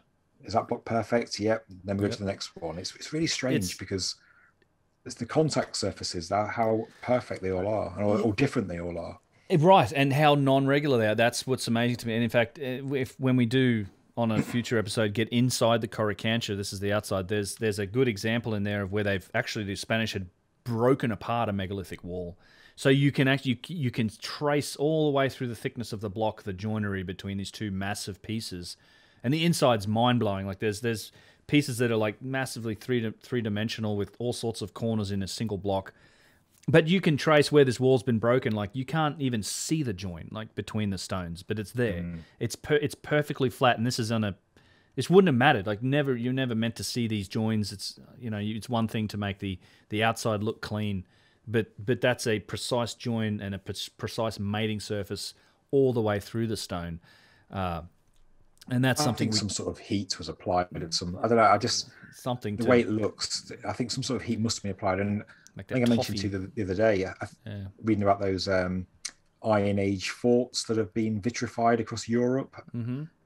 that block perfect? Yep. Then we go to the next one. It's really strange because it's the contact surfaces, that how perfect they all are and how different they all are, right, and how non-regular they are. That's what's amazing to me. And in fact, when we do on a future episode get inside the Coricancha, this is the outside, there's a good example in there of where they've actually, the Spanish had broken apart a megalithic wall, so you can actually you can trace all the way through the thickness of the block, the joinery between these two massive pieces, and the inside's mind blowing. Like there's pieces that are like massively three dimensional with all sorts of corners in a single block, but you can trace where this wall's been broken. Like you can't even see the join like between the stones, but it's there. It's perfectly flat, and this is on a. This wouldn't have mattered. Like you're never meant to see these joins. It's it's one thing to make the outside look clean, but that's a precise join and a precise mating surface all the way through the stone, and that's something. I think some sort of heat was applied. I don't know. I just something the way it looks. I think some sort of heat must have been applied. And like I think I mentioned to you the other day, reading about those Iron Age forts that have been vitrified across Europe,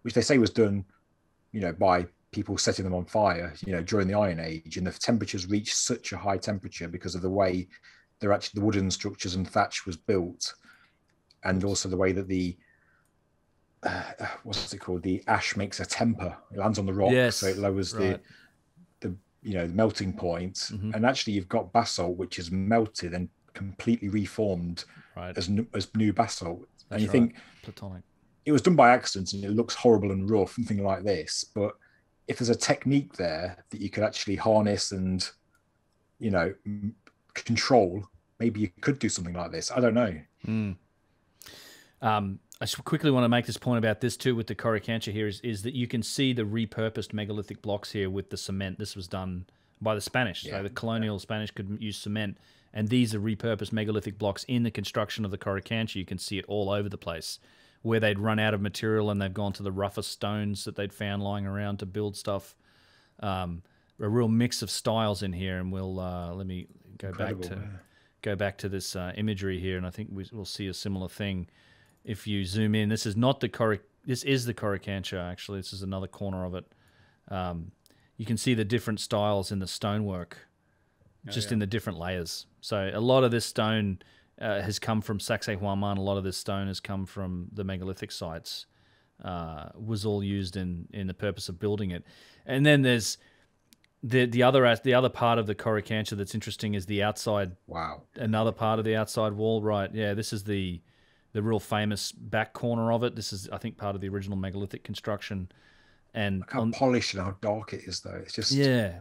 which they say was done. By people setting them on fire, you know, during the Iron Age, and the temperatures reached such a high temperature because of the way they're actually the wooden structures and thatch was built, and also the way that the what's it called, the ash makes a temper, it lands on the rock, yes, so it lowers right. the you know, the melting point, mm-hmm. and actually you've got basalt which is melted and completely reformed right. as new basalt. That's and you right. think platonic. It was done by accident and it looks horrible and rough and things like this, but if there's a technique there that you could actually harness and, you know, control, maybe you could do something like this. I don't know. Mm. I just quickly want to make this point about this too with the Coricancha here is that you can see the repurposed megalithic blocks here with the cement. This was done by the Spanish. Yeah. So the colonial yeah. Spanish could use cement. And these are repurposed megalithic blocks in the construction of the Coricancha. You can see it all over the place, where they'd run out of material and they've gone to the roughest stones that they'd found lying around to build stuff. A real mix of styles in here, and we'll let me go back to man. Go back to this imagery here, and I think we'll see a similar thing if you zoom in. This is not the this is the Coricancha actually. This is another corner of it. You can see the different styles in the stonework, just yeah. in the different layers. So a lot of this stone. Has come from Sacsayhuaman. A lot of this stone has come from the megalithic sites. Was all used in the purpose of building it. And then there's the other part of the Coricancha that's interesting is the outside. Wow. Another part of the outside wall, right? Yeah, this is the real famous back corner of it. This is I think part of the original megalithic construction. And look how polished and how dark it is, though. It's just yeah.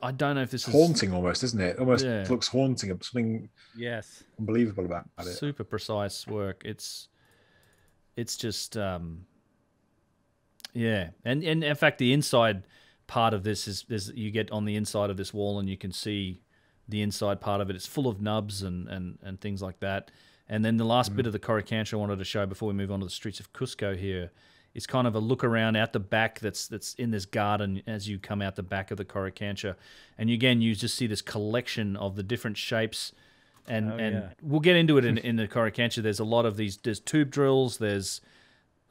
I don't know if this is haunting almost, isn't it? Almost yeah. looks haunting. Something yes, unbelievable about it. Super precise work. It's just yeah. And in fact, the inside part of this is you get on the inside of this wall and you can see the inside part of it. It's full of nubs and things like that. And then the last bit of the Coricancha I wanted to show before we move on to the streets of Cusco here. It's kind of a look around out the back that's in this garden as you come out the back of the Coricancha. And again, you just see this collection of the different shapes. And, yeah. we'll get into it in the Coricancha. There's a lot of these, there's tube drills, there's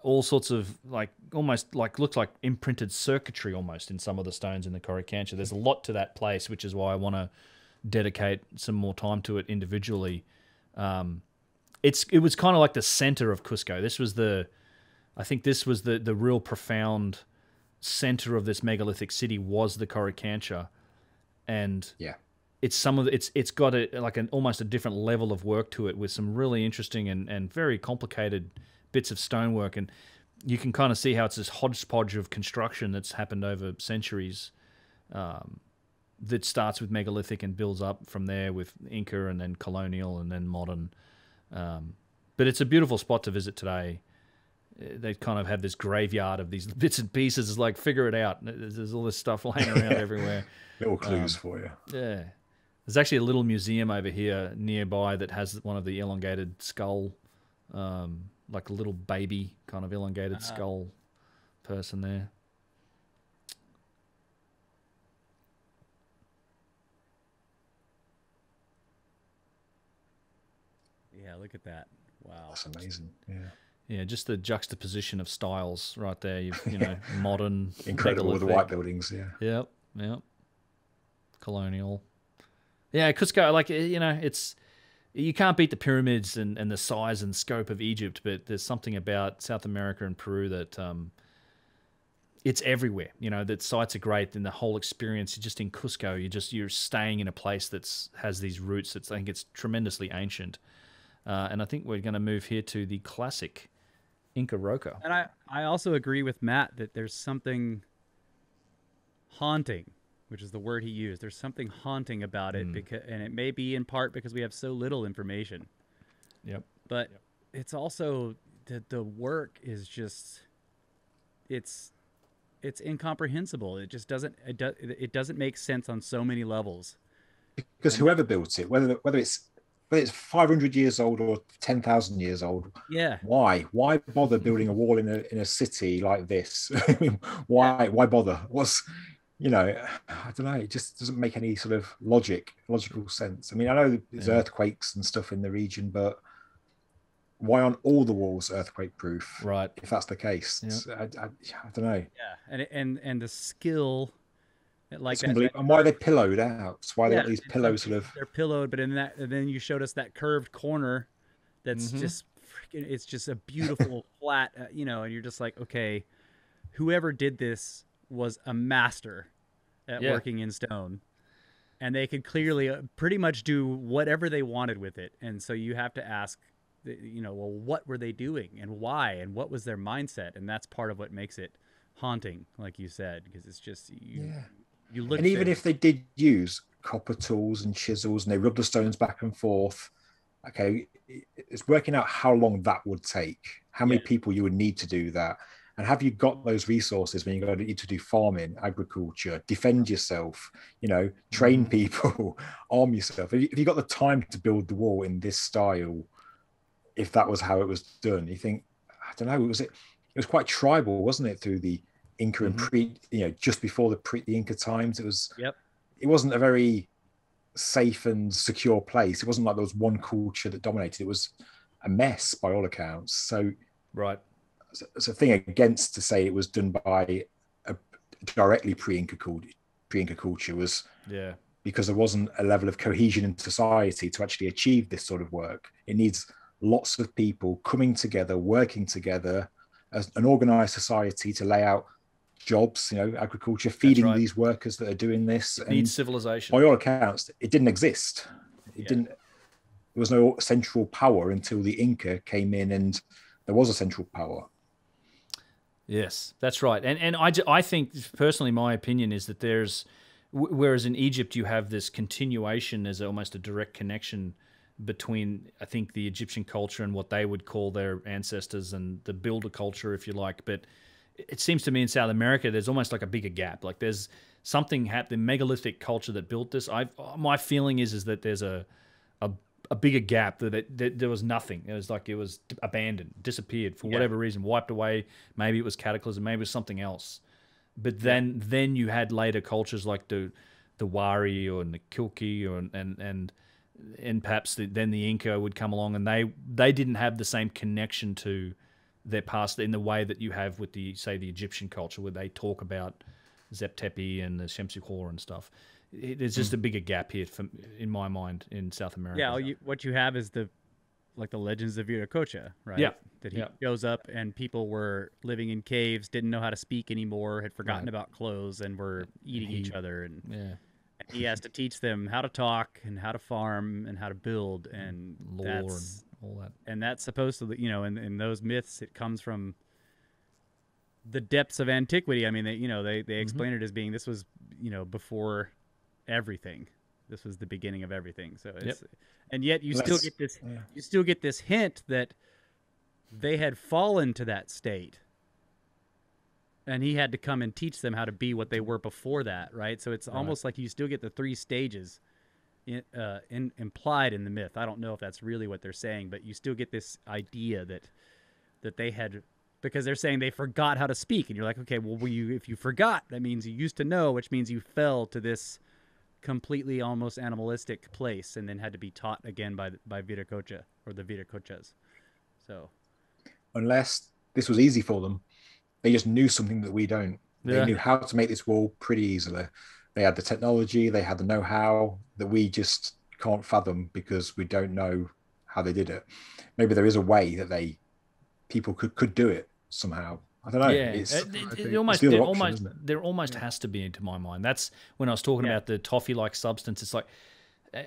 all sorts of like, almost like, looks like imprinted circuitry almost in some of the stones in the Coricancha. There's a lot to that place, which is why I want to dedicate some more time to it individually. It was kind of like the center of Cusco. This was the real profound center of this megalithic city was the Coricancha, and yeah, it's some of it's got almost a different level of work to it with some really interesting and very complicated bits of stonework, and you can kind of see how it's this hodgepodge of construction that's happened over centuries, that starts with megalithic and builds up from there with Inca and then colonial and then modern, but it's a beautiful spot to visit today. They kind of have this graveyard of these bits and pieces. It's like, figure it out. There's all this stuff lying around everywhere. Little clues for you. Yeah. There's actually a little museum over here nearby that has one of the elongated skull, like a little baby kind of elongated skull person there. Yeah, look at that. Wow. That's amazing. Yeah. Yeah, just the juxtaposition of styles right there. You know, modern, incredible with the white buildings. Yeah. Yep. Yep. Colonial. Yeah, Cusco. Like you know, it's you can't beat the pyramids and the size and scope of Egypt, but there's something about South America and Peru that it's everywhere. You know, that sites are great, and the whole experience. Just in Cusco, you're staying in a place that's has these roots. I think it's tremendously ancient, and I think we're going to move here to the classic Inca Roca. And I also agree with Matt that there's something haunting, which is the word he used. There's something haunting about it, and it may be in part because we have so little information. Yep. But yep. It's also the work is just it's incomprehensible. It just doesn't make sense on so many levels. Because whoever built it, whether it's 500 years old or 10,000 years old. Yeah. Why bother building a wall in a city like this? I mean, why bother? I don't know. It just doesn't make any sort of logical sense. I mean, I know there's earthquakes and stuff in the region, but Why aren't all the walls earthquake proof? Right. If that's the case, yep. I don't know. Yeah, and the skill, like that, and why they're pillowed out? It's why they got these pillows sort of. They're pillowed, but in that, and then you showed us that curved corner. That's just freaking. It's just a beautiful flat. You know, and you're just like, okay, whoever did this was a master at working in stone. And they could clearly pretty much do whatever they wanted with it. And so you have to ask, you know, well, what were they doing and why and what was their mindset? And that's part of what makes it haunting, like you said, because it's just, you look. And even if they did use copper tools and chisels and they rubbed the stones back and forth, okay, it's working out how long that would take, how many people you would need to do that. And have you got those resources when you're going to need to do farming, agriculture, defend yourself, you know, train people, arm yourself? If you got the time to build the wall in this style, if that was how it was done, you think, I don't know, it was quite tribal, wasn't it? Through the Inca and just before the Inca times, it was. Yep. It wasn't a very safe and secure place. It wasn't like there was one culture that dominated. It was a mess by all accounts. So it's a thing against to say it was done by a directly pre-Inca culture was because there wasn't a level of cohesion in society to actually achieve this sort of work. It needs lots of people coming together, working together as an organized society to lay out jobs, you know, agriculture, feeding these workers that are doing this. It needs civilization. By all accounts, it didn't exist. It didn't. There was no central power until the Inca came in and there was a central power. Yes, that's right. And I think, personally, my opinion is that there's, whereas in Egypt you have this continuation as almost a direct connection between, I think, the Egyptian culture and what they would call their ancestors and the builder culture, if you like. But it seems to me in South America there's almost like a bigger gap. Like there's something happened, the megalithic culture that built this. My feeling is that there's a bigger gap, that there was nothing. It was like it was abandoned, disappeared for whatever reason, wiped away. Maybe it was cataclysm, maybe it was something else. But then you had later cultures like the Wari or the Kilki or and perhaps then the Inca would come along, and they didn't have the same connection to their past in the way that you have with the Egyptian culture, where they talk about Zeptepi and the Shemsukhor and stuff. There's just a bigger gap here, in my mind, in South America. Yeah, what you have is the legends of Viracocha, right? Yeah, that he shows up and people were living in caves, didn't know how to speak anymore, had forgotten about clothes, and were eating each other. And he has to teach them how to talk and how to farm and how to build and lore and all that. And that's supposed to, you know, in those myths, it comes from the depths of antiquity. I mean, they explain it as being this was, you know, before everything. This was the beginning of everything. So it's, and yet you still get this hint that they had fallen to that state and he had to come and teach them how to be what they were before that. Right. So it's almost like you still get the three stages implied in the myth. I don't know if that's really what they're saying, but you still get this idea that they had, because they're saying they forgot how to speak. And you're like, okay, well, if you forgot, that means you used to know, which means you fell to this completely almost animalistic place and then had to be taught again by Viracocha or the Viracochas. So unless this was easy for them, they just knew something that we don't. They knew how to make this wall pretty easily. They had the technology, they had the know-how that we just can't fathom because we don't know how they did it. Maybe there is a way that people could do it somehow. I don't know. Yeah. There almost has to be, to my mind. That's when I was talking about the toffee-like substance. It's like,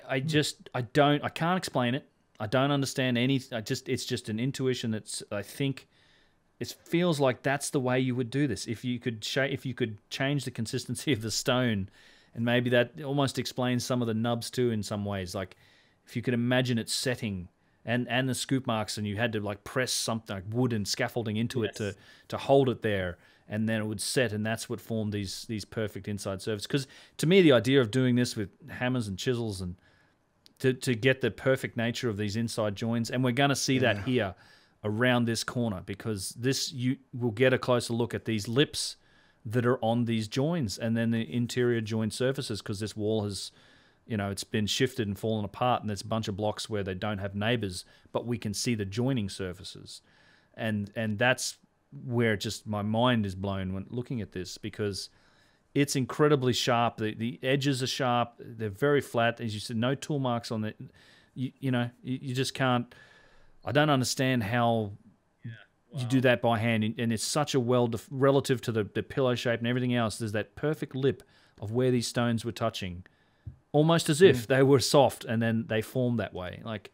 I can't explain it. I don't understand anything. It's just an intuition that's, I think, it feels like that's the way you would do this. If you could change the consistency of the stone, and maybe that almost explains some of the nubs too in some ways. Like if you could imagine it setting and the scoop marks, and you had to like press something like wood and scaffolding into it to hold it there, and then it would set, and that's what formed these perfect inside surfaces. Because to me, the idea of doing this with hammers and chisels and to get the perfect nature of these inside joins, and we're going to see that here around this corner, because this, you will get a closer look at these lips that are on these joins and then the interior joint surfaces, because this wall has you know, it's been shifted and fallen apart, and there's a bunch of blocks where they don't have neighbors, but we can see the joining surfaces. And that's where just my mind is blown when looking at this, because it's incredibly sharp. The edges are sharp. They're very flat. As you said, no tool marks on it. You just can't... I don't understand how you do that by hand. And it's such a relative to the pillow shape and everything else, there's that perfect lip of where these stones were touching, almost as if they were soft and then they formed that way. Like,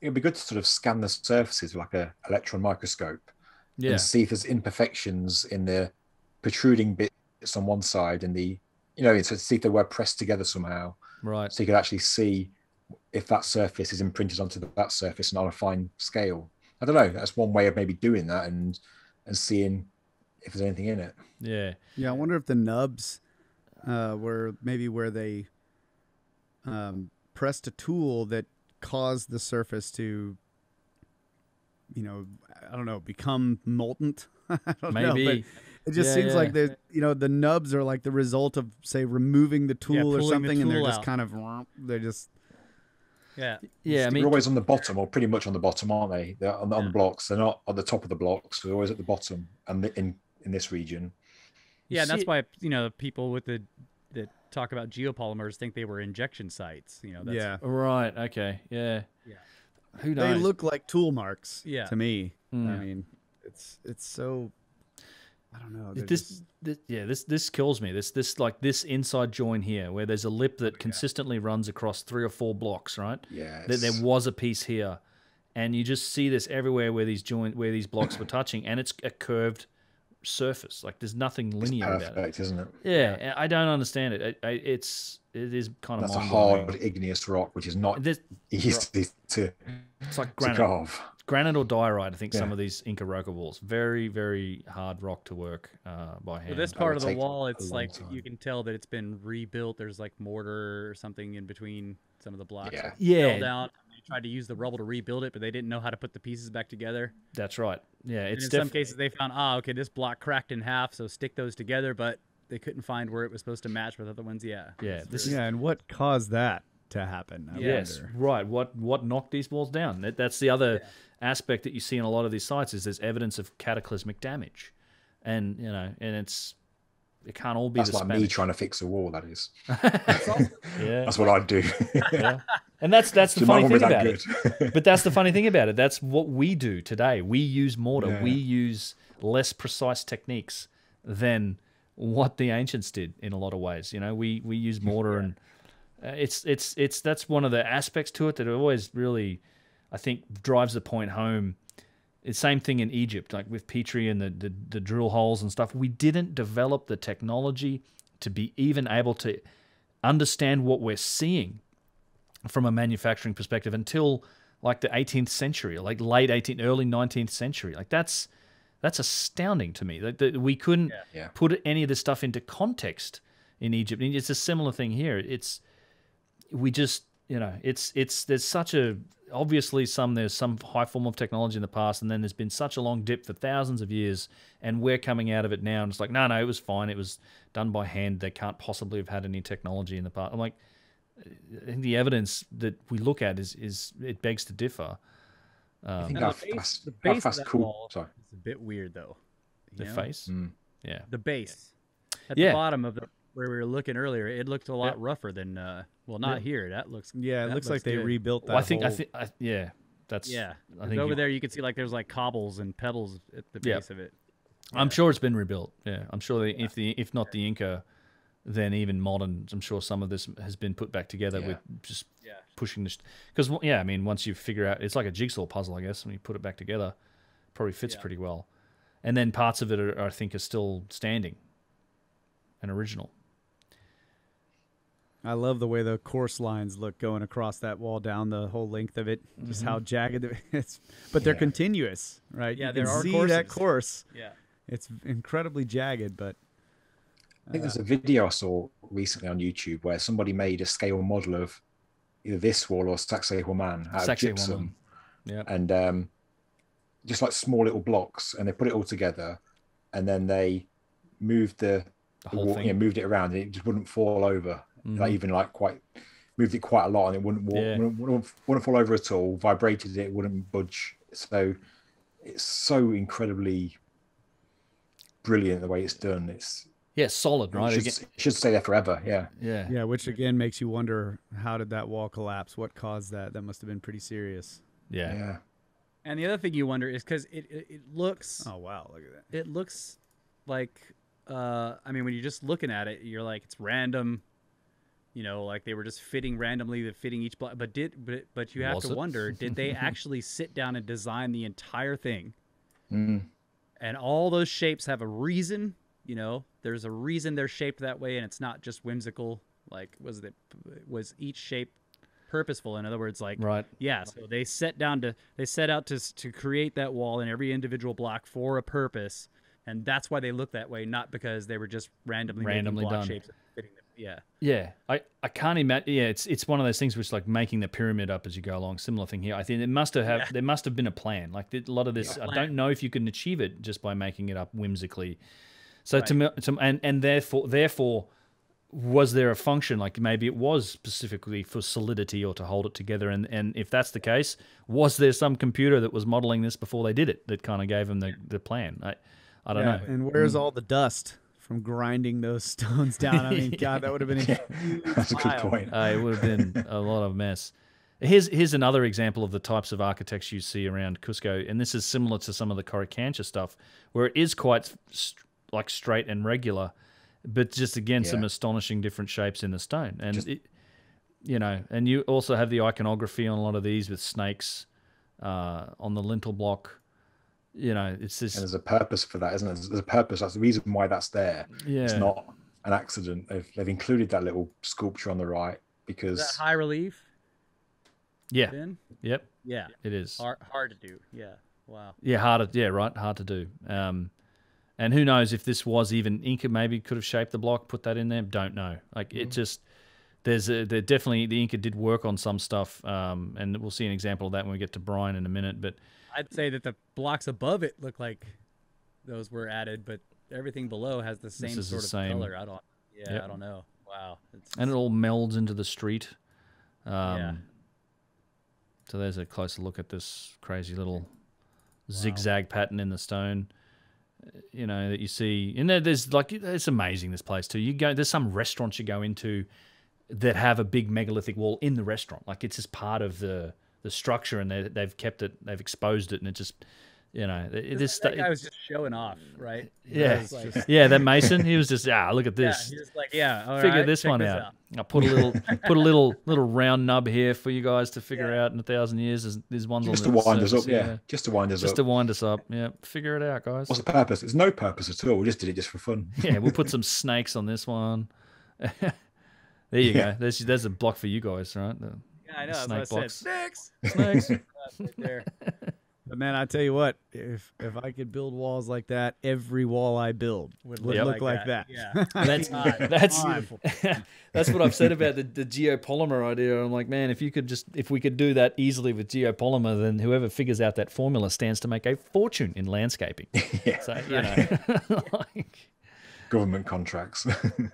it'd be good to sort of scan the surfaces like an electron microscope and see if there's imperfections in the protruding bits on one side and the, to see if they were pressed together somehow. Right. So you could actually see if that surface is imprinted onto that surface and on a fine scale. I don't know. That's one way of maybe doing that and seeing if there's anything in it. Yeah. Yeah. I wonder if the nubs were maybe where they pressed a tool that caused the surface to, I don't know, become molten. I don't know, but it just seems like the the nubs are like the result of, say, removing the tool or something, and they're just kind of I mean, they're always on the bottom, or pretty much on the bottom, aren't they? They're on, on the blocks. They're not on the top of the blocks. They're always at the bottom, and in this region. Yeah, and that's why people with the that talk about geopolymers think they were injection sites. That's, right. Okay. Yeah. Yeah. Who knows? They look like tool marks. Yeah. To me, I mean, it's so. I don't know. This kills me. This inside join here where there's a lip that consistently runs across 3 or 4 blocks, right? Yeah. There was a piece here, and you just see this everywhere where these blocks were touching, and it's a curved surface. Like there's nothing linear about it. It's perfect, isn't it? Yeah, yeah. I don't understand it. It is kind of mind-blowing. Hard igneous rock, which is not easy to. It's like granite. Carve. Granite or diorite, I think some of these Inca Roca walls. Very, very hard rock to work by hand. Well, this part of the wall, it's like you can tell that it's been rebuilt. There's like mortar or something in between some of the blocks. Yeah. They tried to use the rubble to rebuild it, but they didn't know how to put the pieces back together. That's right. Yeah. It's in some cases, they found, okay, this block cracked in half, so stick those together, but they couldn't find where it was supposed to match with other ones. Yeah. Yeah. And what caused that to happen? I wonder. Right. What knocked these walls down? That's the other aspect that you see in a lot of these sites, is there's evidence of cataclysmic damage, and it can't all be. That's like me trying to fix a wall. That is. That's what I'd do. And that's the funny thing about it. But that's the funny thing about it. That's what we do today. We use mortar. Yeah. We use less precise techniques than what the ancients did in a lot of ways. We use mortar and. That's one of the aspects to it that always really, I think, drives the point home. It's same thing in Egypt, like with Petrie and the drill holes and stuff. We didn't develop the technology to be even able to understand what we're seeing from a manufacturing perspective until like the 18th century, like late 18th, early 19th century. Like that's astounding to me that we couldn't put any of this stuff into context in Egypt. And it's a similar thing here. We just, there's such a, obviously there's some high form of technology in the past, and then there's been such a long dip for thousands of years, and we're coming out of it now, and it's like, no, it was fine. It was done by hand. They can't possibly have had any technology in the past. I'm like, I think the evidence that we look at is it begs to differ. I think the base of that wall is a bit weird, though. The face? Mm. Yeah. The base. At the bottom of the... Where we were looking earlier, it looked a lot rougher than well, not here. That looks it looks like they rebuilt that. Well, I think over there you could see like there's like cobbles and pebbles at the base of it. Yeah. I'm sure it's been rebuilt. Yeah, I'm sure that if not the Inca, then even modern. I'm sure some of this has been put back together with just pushing this. Because I mean, once you figure out, it's like a jigsaw puzzle, I guess. When you put it back together, it probably fits pretty well. And then parts of it I think are still standing and original. I love the way the coarse lines look going across that wall down the whole length of it, just how jagged it is. But they're continuous, right? Yeah, there are courses. That course. Yeah. It's incredibly jagged, but... I think there's a video I saw recently on YouTube where somebody made a scale model of either this wall or Sacsayhuaman out of gypsum. Yeah. And just like small little blocks, and they put it all together, and then they moved the whole thing. Moved it around, and it just wouldn't fall over. Mm-hmm. Like even like quite moved it quite a lot, and it wouldn't walk, yeah. wouldn't fall over at all. Vibrated it, wouldn't budge. So it's so incredibly brilliant the way it's done. It's yeah, solid, right? It should stay there forever. Yeah, yeah, yeah. Which again makes you wonder, how did that wall collapse? What caused that? That must have been pretty serious. Yeah. Yeah. And the other thing you wonder is because it looks. Oh wow! Look at that. It looks like. I mean, when you're just looking at it, you're like, it's random. You know, like they were just fitting randomly, they're fitting each block. But you have to wonder, did they actually sit down and design the entire thing? Mm. And all those shapes have a reason. You know, there's a reason they're shaped that way, and it's not just whimsical. Like, was each shape purposeful? In other words, like, right. Yeah. So they set out to create that wall and every individual block for a purpose, and that's why they look that way, not because they were just randomly making block done. Shapes. Yeah. Yeah. I can't imagine. Yeah. It's one of those things which like making the pyramid up as you go along. Similar thing here. I think it must have, yeah. There must have been a plan. Like a lot of this, I don't know if you can achieve it just by making it up whimsically. So right. and therefore, was there a function? Like maybe it was specifically for solidity or to hold it together. And if that's the case, was there some computer that was modeling this before they did it that kind of gave them the plan? I don't know. And where's all the dust from grinding those stones down? I mean, yeah. God, that would have been that's a good point. It would have been a lot of mess. Here's another example of the types of architects you see around Cusco, and this is similar to some of the Coricancha stuff, where it is quite like straight and regular, but just again yeah. some astonishing different shapes in the stone, and just, you know, and you also have the iconography on a lot of these with snakes on the lintel block. You know, it's just... And there's a purpose for that, isn't there? There's a purpose. That's the reason why that's there. Yeah. It's not an accident. They've included that little sculpture on the right because... Is that high relief? Yeah. Then? Yep. Yeah. It is. Hard to do. Yeah. Wow. Yeah, hard to... Yeah, right. Hard to do. And who knows if this was even... Inca maybe could have shaped the block, put that in there. Don't know. Like, mm-hmm. It just... There definitely... The Inca did work on some stuff, and we'll see an example of that when we get to Brien in a minute, but... I'd say that the blocks above it look like those were added, but everything below has the same sort of color. I don't, yeah, yep. I don't know. Wow. And it all melds into the street. Yeah. So there's a closer look at this crazy little wow. zigzag pattern in the stone, you know, that you see. And there's like, it's amazing, this place too. You go, there's some restaurants you go into that have a big megalithic wall in the restaurant. Like it's just part of the structure, and they've kept it, they've exposed it, and it just, you know, this guy was just showing off, right? Yeah, like, yeah. That Mason, he was just look at this. Yeah, he was like, yeah, all figure right, this one out. I put a little, put a little round nub here for you guys to figure yeah. out in 1,000 years. There's one just on to wind surface. Us up, yeah. yeah. Just to wind us up. Just to wind us up, yeah. Figure it out, guys. What's the purpose? There's no purpose at all. We just did it just for fun. Yeah, we'll put some snakes on this one. There you yeah. go. There's a block for you guys, right? I know. That's what I said. Snakes. Right there. But man, I tell you what, if I could build walls like that, every wall I build would look like that. Yeah. that's beautiful. That's what I've said about the geopolymer idea. I'm like, man, if we could do that easily with geopolymer, then whoever figures out that formula stands to make a fortune in landscaping. Yeah. So you know, like government contracts.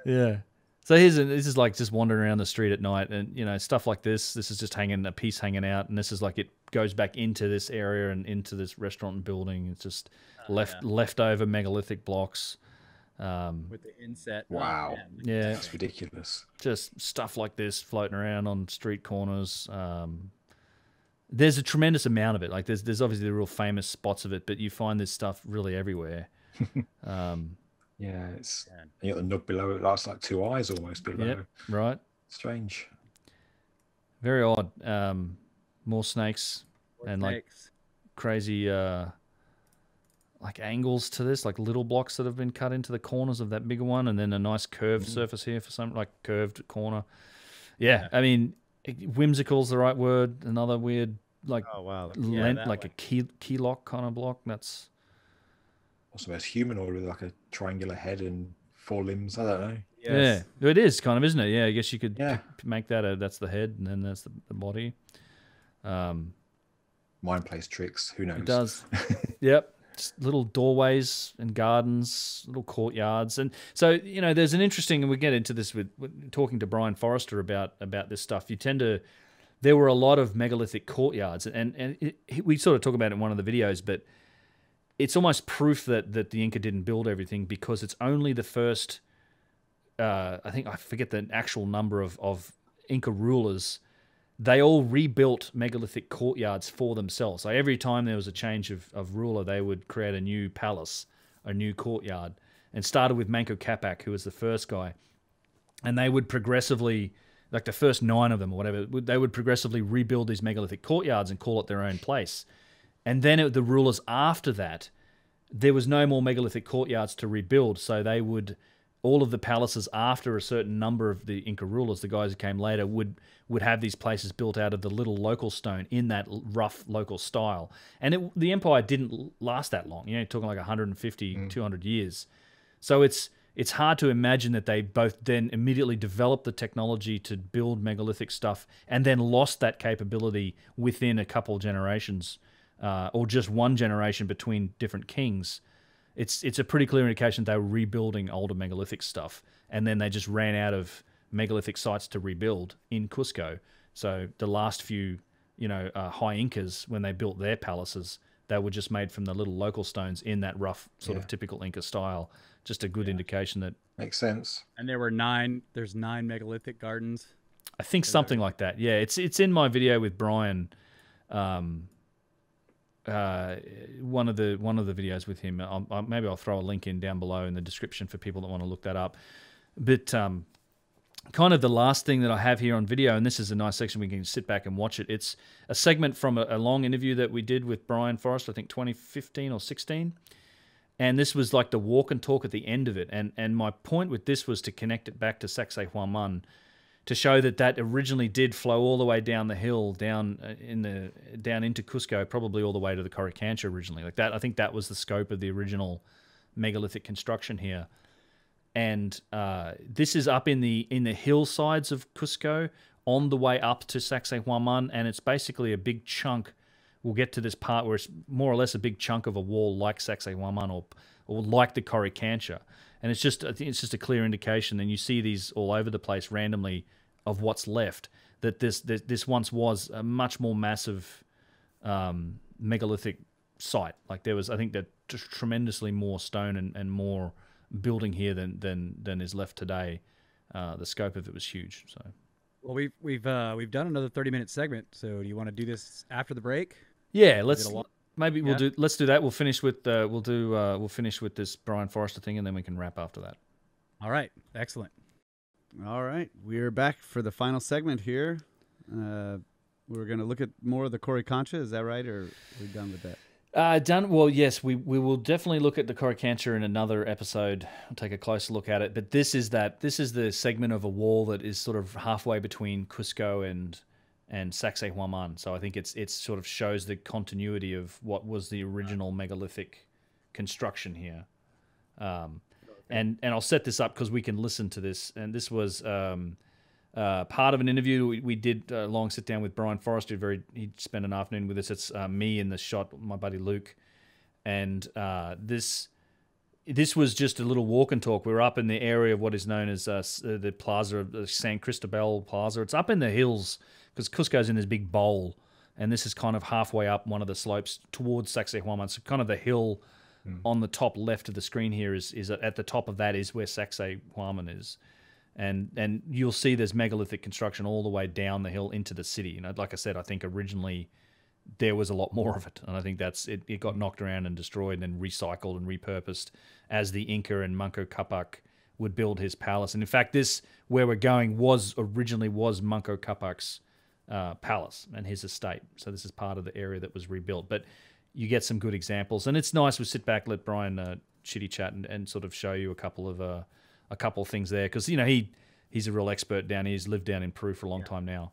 Yeah. So this is like just wandering around the street at night, and you know, stuff like this. This is just a piece hanging out, and this is like it goes back into this area and into this restaurant and building. It's just leftover megalithic blocks with the inset. Wow, yeah, that's ridiculous. Just stuff like this floating around on street corners. There's a tremendous amount of it. Like there's obviously the real famous spots of it, but you find this stuff really everywhere. Yeah, it's you got the nub below it. That's like two eyes almost below. Yep, right. Strange. Very odd. More snakes and like crazy like angles to this, like little blocks that have been cut into the corners of that bigger one, and then a nice curved surface here for some like curved corner. Yeah, I mean, whimsical's the right word. Another weird like like a key lock kind of block. That's also as humanoid with like a triangular head and four limbs. I don't know. Yes. Yeah, it is kind of, isn't it? Yeah, I guess you could make that. That's the head, and then that's the body. Mind plays tricks. Who knows? It does. Yep. got little doorways and gardens, little courtyards. And so, you know, there's an interesting, and we get into this with talking to Brien Forester about this stuff. You tend to, there were a lot of megalithic courtyards, and we sort of talk about it in one of the videos, but it's almost proof that the Inca didn't build everything, because it's only the first, I forget the actual number of Inca rulers. They all rebuilt megalithic courtyards for themselves. So every time there was a change of ruler, they would create a new palace, a new courtyard, and started with Manco Capac, who was the first guy. And they would progressively, like the first 9 of them or whatever, they would progressively rebuild these megalithic courtyards and call it their own place. And then the rulers after that, there was no more megalithic courtyards to rebuild, so they would... all of the palaces after a certain number of the Inca rulers, the guys who came later, would have these places built out of the little local stone in that rough local style. And the empire didn't last that long. You know, you're talking like 150, 200 years. So it's hard to imagine that they both then immediately developed the technology to build megalithic stuff and then lost that capability within a couple generations, or just one generation between different kings. It's a pretty clear indication they were rebuilding older megalithic stuff, and then they just ran out of megalithic sites to rebuild in Cusco. So the last few, high Incas, when they built their palaces, they were just made from the little local stones in that rough sort of typical Inca style. Just a good indication that makes sense. And there were 9. There's 9 megalithic gardens. I think something like that. Yeah, it's in my video with Brien. One of the videos with him. Maybe I'll throw a link in down below in the description for people that want to look that up. But kind of the last thing that I have here on video, and this is a nice section, we can sit back and watch it. It's a segment from a long interview that we did with Brien Forester, I think 2015 or 16. And this was like the walk and talk at the end of it. And my point with this was to connect it back to Sacsayhuaman, to show that originally did flow all the way down the hill, down into Cusco, probably all the way to the Coricancha originally. Like that, I think that was the scope of the original megalithic construction here. And this is up in the hillsides of Cusco, on the way up to Sacsayhuaman, and it's basically a big chunk. We'll get to this part where it's more or less a big chunk of a wall like Sacsayhuaman or like the Coricancha. And I think it's just a clear indication. And you see these all over the place randomly of what's left. That this once was a much more massive megalithic site. Like there was, I think, that just tremendously more stone and more building here than is left today. The scope of it was huge. So, well, we've done another 30-minute segment. So, do you want to do this after the break? Yeah, let's. Maybe we'll do. Let's do that. We'll finish with we'll finish with this Brien Forester thing, and then we can wrap after that. All right. Excellent. All right. We're back for the final segment here. We're going to look at more of the Coricancha. Is that right, or are we done with that? Done. Well, yes. We will definitely look at the Coricancha in another episode. I'll take a closer look at it. But this is the segment of a wall that is sort of halfway between Cusco and Sacsayhuaman. So I think it's sort of shows the continuity of what was the original megalithic construction here. And I'll set this up because we can listen to this. And this was part of an interview we did, a long sit down with Brien Forester. He spent an afternoon with us. It's me in the shot, my buddy Luke. And this was just a little walk and talk. We were up in the area of what is known as the plaza, the San Cristobal Plaza. It's up in the hills, because Cusco's in this big bowl, and this is kind of halfway up one of the slopes towards Sacsayhuaman. So kind of the hill on the top left of the screen here is at the top of that is where Sacsayhuaman is. And you'll see there's megalithic construction all the way down the hill into the city. You know, like I said, I think originally there was a lot more of it, and I think that's it. It got knocked around and destroyed and then recycled and repurposed as the Inca and Manco Capac would build his palace. And in fact, this, where we're going, was originally Manco Capac's palace and his estate. So this is part of the area that was rebuilt. But you get some good examples, and it's nice. We sit back, let Brien chitty chat, and sort of show you a couple of things there, because he's a real expert down here. He's lived down in Peru for a long time now.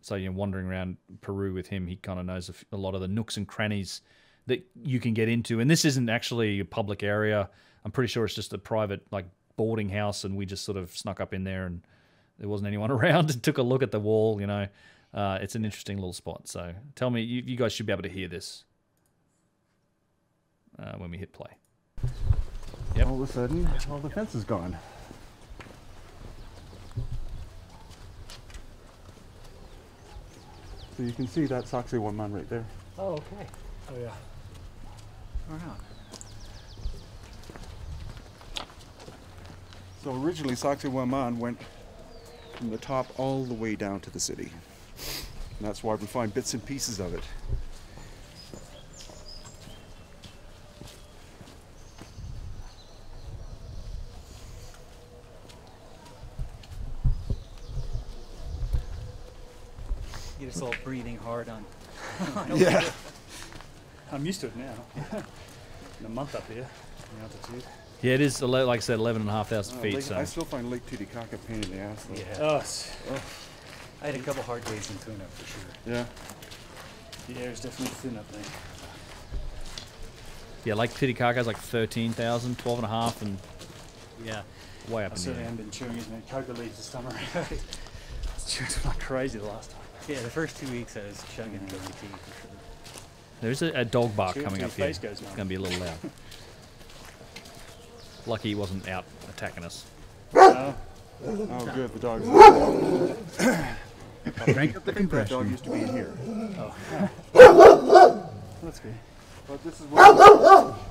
So wandering around Peru with him, he kind of knows a lot of the nooks and crannies that you can get into. And this isn't actually a public area. I'm pretty sure it's just a private like boarding house, and we just sort of snuck up in there and. There wasn't anyone around and took a look at the wall, It's an interesting little spot. So tell me, you guys should be able to hear this. when we hit play. Yep. All of a sudden, all the fence is gone. So you can see that Sacsayhuaman right there. Oh, okay. Oh, yeah. All right. So originally, Sacsayhuaman went from the top all the way down to the city. And that's why we find bits and pieces of it. You're just all breathing hard on. Yeah. I'm used to it now. In a month up here, in altitude. Yeah, it is, like I said, 11,500 feet. So. I still find Lake Titicaca pain in the ass. Though. Yeah. Oh. I had a couple hard days in tune-up for sure. Yeah. The air is definitely thin up there. Yeah, Lake Titicaca is like 13,000, 12,500, and yeah, way up in the air. I certainly haven't been chewing as many coca leaves this summer. It's like crazy the last time. Yeah, the first 2 weeks I was chugging the tea for sure. There's a dog bark coming up here. It's going to be a little loud. Lucky he wasn't out attacking us. Oh, good. The dog's Crank up the compression. The dog used to be in here. Oh. Let's be. But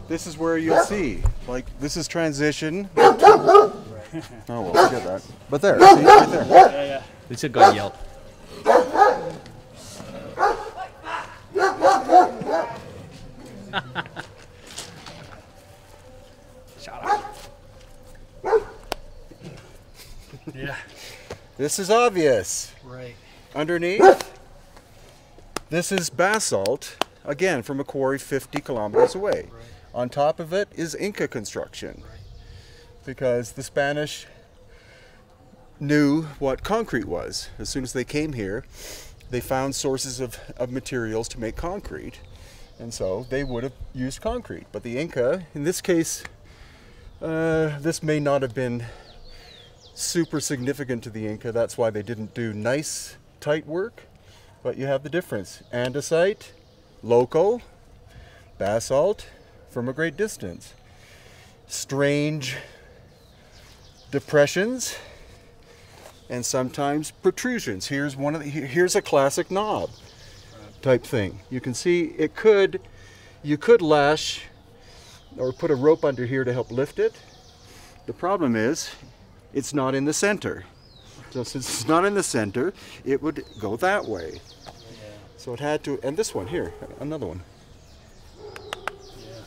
this is where you'll see. Like, this is transition. Right. Oh, well, get that. But there. See, right there. Yeah, yeah. It's a guy yelp. Shut up. Yeah. This is obvious. Right. Underneath, this is basalt, again from a quarry 50 kilometers away. Right. On top of it is Inca construction. Right. Because the Spanish knew what concrete was. As soon as they came here, they found sources of materials to make concrete. And so they would have used concrete. But the Inca, in this case, this may not have been super significant to the Inca. That's why they didn't do nice, tight work. But you have the difference. Andesite, local, basalt from a great distance. Strange depressions and sometimes protrusions. Here's one of the, here's a classic knob type thing. You can see it could, you could lash or put a rope under here to help lift it. The problem is it's not in the center. So since it's not in the center, it would go that way. Yeah. So it had to, and this one here, another one. Yeah.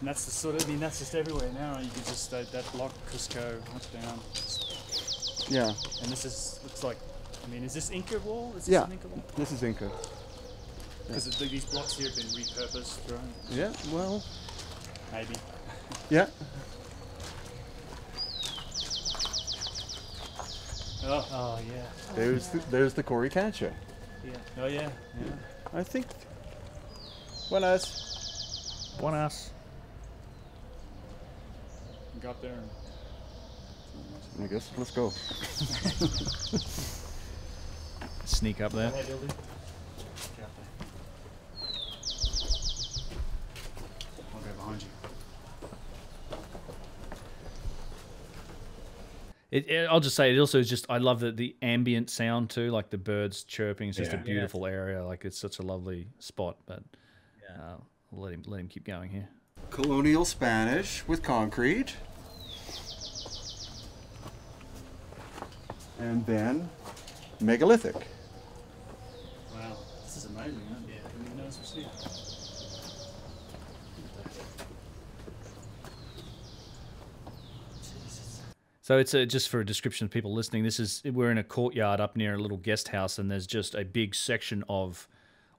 And that's the sort of, I mean, that's just everywhere now. You could just, that block, Cusco, down. Yeah. And this is, looks like, I mean, is this Inca wall? Is this an Inca wall? This is Inca. Because these blocks here have been repurposed, right? Yeah, well... Maybe. Yeah. Oh, yeah. There's the Coricancha. Yeah. Oh, yeah. Yeah. I think... Buenas. Buenas. Got there. I guess, let's go. Sneak up there. I'll just say it also is just, I love the ambient sound too, like the birds chirping. It's just a beautiful area. Like it's such a lovely spot, but we'll let him keep going here. Colonial Spanish with concrete. And then megalithic. Wow, this is amazing, huh? Yeah, I didn't even notice we've seen it. So it's a, just for a description of people listening, this is, we're in a courtyard up near a little guest house, and there's just a big section of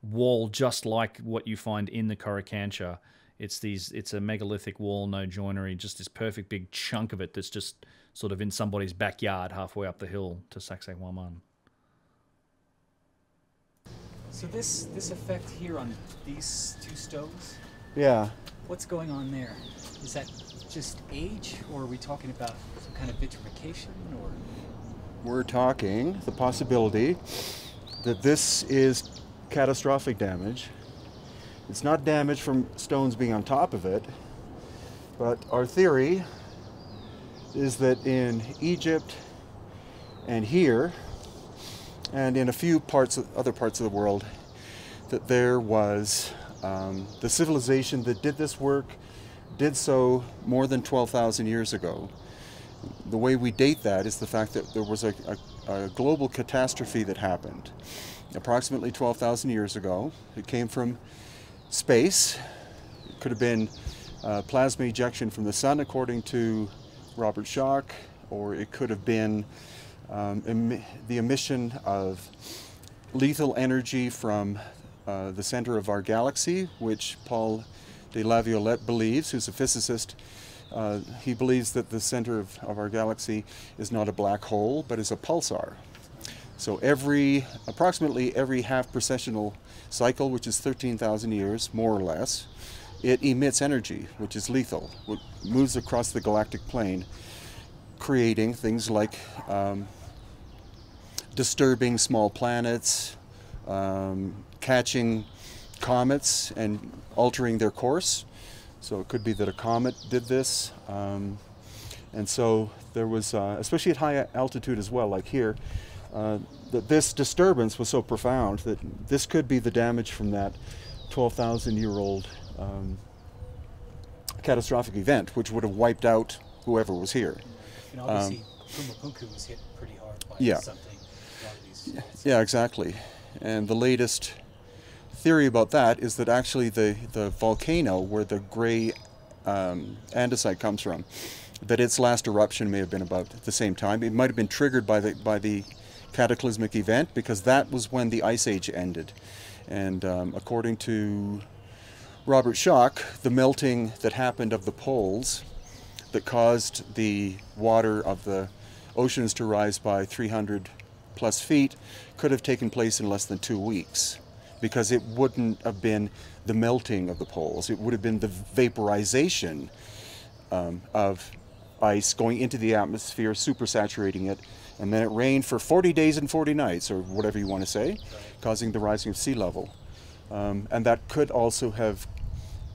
wall, just like what you find in the Coricancha. It's these, it's a megalithic wall, no joinery, just this perfect big chunk of it that's just sort of in somebody's backyard, halfway up the hill to Sacsayhuaman. So this effect here on these two stones. Yeah. What's going on there? Is that just age, or are we talking about some kind of vitrification, or we're talking, the possibility that this is catastrophic damage. It's not damage from stones being on top of it, but our theory is that in Egypt and here, and in a few parts, other parts of the world, that there was the civilization that did this work did so more than 12,000 years ago. The way we date that is the fact that there was a global catastrophe that happened approximately 12,000 years ago. It came from space. It could have been plasma ejection from the sun, according to Robert Schoch, or it could have been the emission of lethal energy from the center of our galaxy, which Paul de Laviolette believes, who's a physicist. He believes that the center of our galaxy is not a black hole, but is a pulsar. So approximately every half precessional cycle, which is 13,000 years, more or less, it emits energy, which is lethal, which moves across the galactic plane, creating things like disturbing small planets, catching comets and altering their course. So it could be that a comet did this. And so there was, especially at high altitude as well, like here, that this disturbance was so profound that this could be the damage from that 12,000-year-old catastrophic event, which would have wiped out whoever was here. And obviously, Pumapunku was hit pretty hard by something. A lot of these fights. Yeah, exactly. And the latest theory about that is that actually the volcano where the gray andesite comes from, that its last eruption may have been about the same time. It might have been triggered by the cataclysmic event, because that was when the Ice Age ended. And according to Robert Schoch, the melting that happened of the poles that caused the water of the oceans to rise by 300 plus feet could have taken place in less than 2 weeks, because it wouldn't have been the melting of the poles. It would have been the vaporization of ice going into the atmosphere, supersaturating it, and then it rained for 40 days and 40 nights, or whatever you want to say, causing the rising of sea level. And that could also have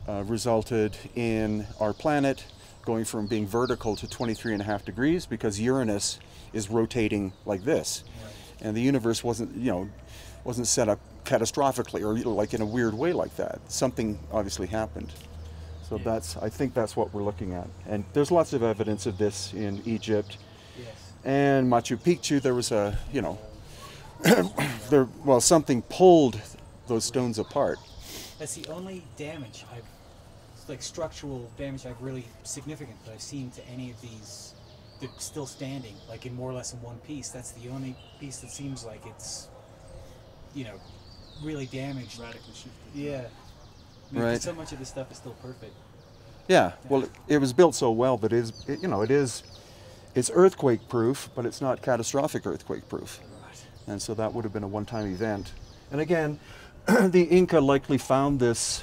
resulted in our planet going from being vertical to 23.5 degrees, because Uranus is rotating like this. And the universe wasn't set up catastrophically, or like in a weird way like that. Something obviously happened. So I think that's what we're looking at. And there's lots of evidence of this in Egypt. Yes. And Machu Picchu, there was a, well, something pulled those stones apart. That's the only damage structural damage really significant that I've seen to any of these. They're still standing, like in more or less in one piece. That's the only piece that seems like it's, really damaged. Radically shifted. Yeah. Right. So much of this stuff is still perfect. Yeah. Well, it was built so well that it's earthquake proof, but it's not catastrophic earthquake proof. Right. And so that would have been a one-time event. And again, the Inca likely found this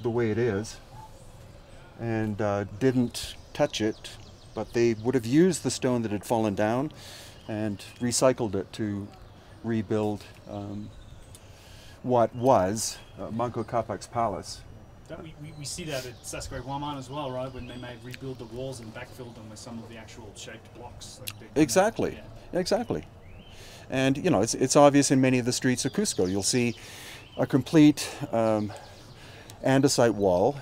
the way it is and didn't touch it, but they would have used the stone that had fallen down and recycled it to rebuild what was Manco Capac's palace. That we see that at Sacsayhuaman as well, right? When they may rebuild the walls and backfill them with some of the actual shaped blocks. Like exactly, yeah. Exactly. And it's obvious in many of the streets of Cusco. You'll see a complete andesite wall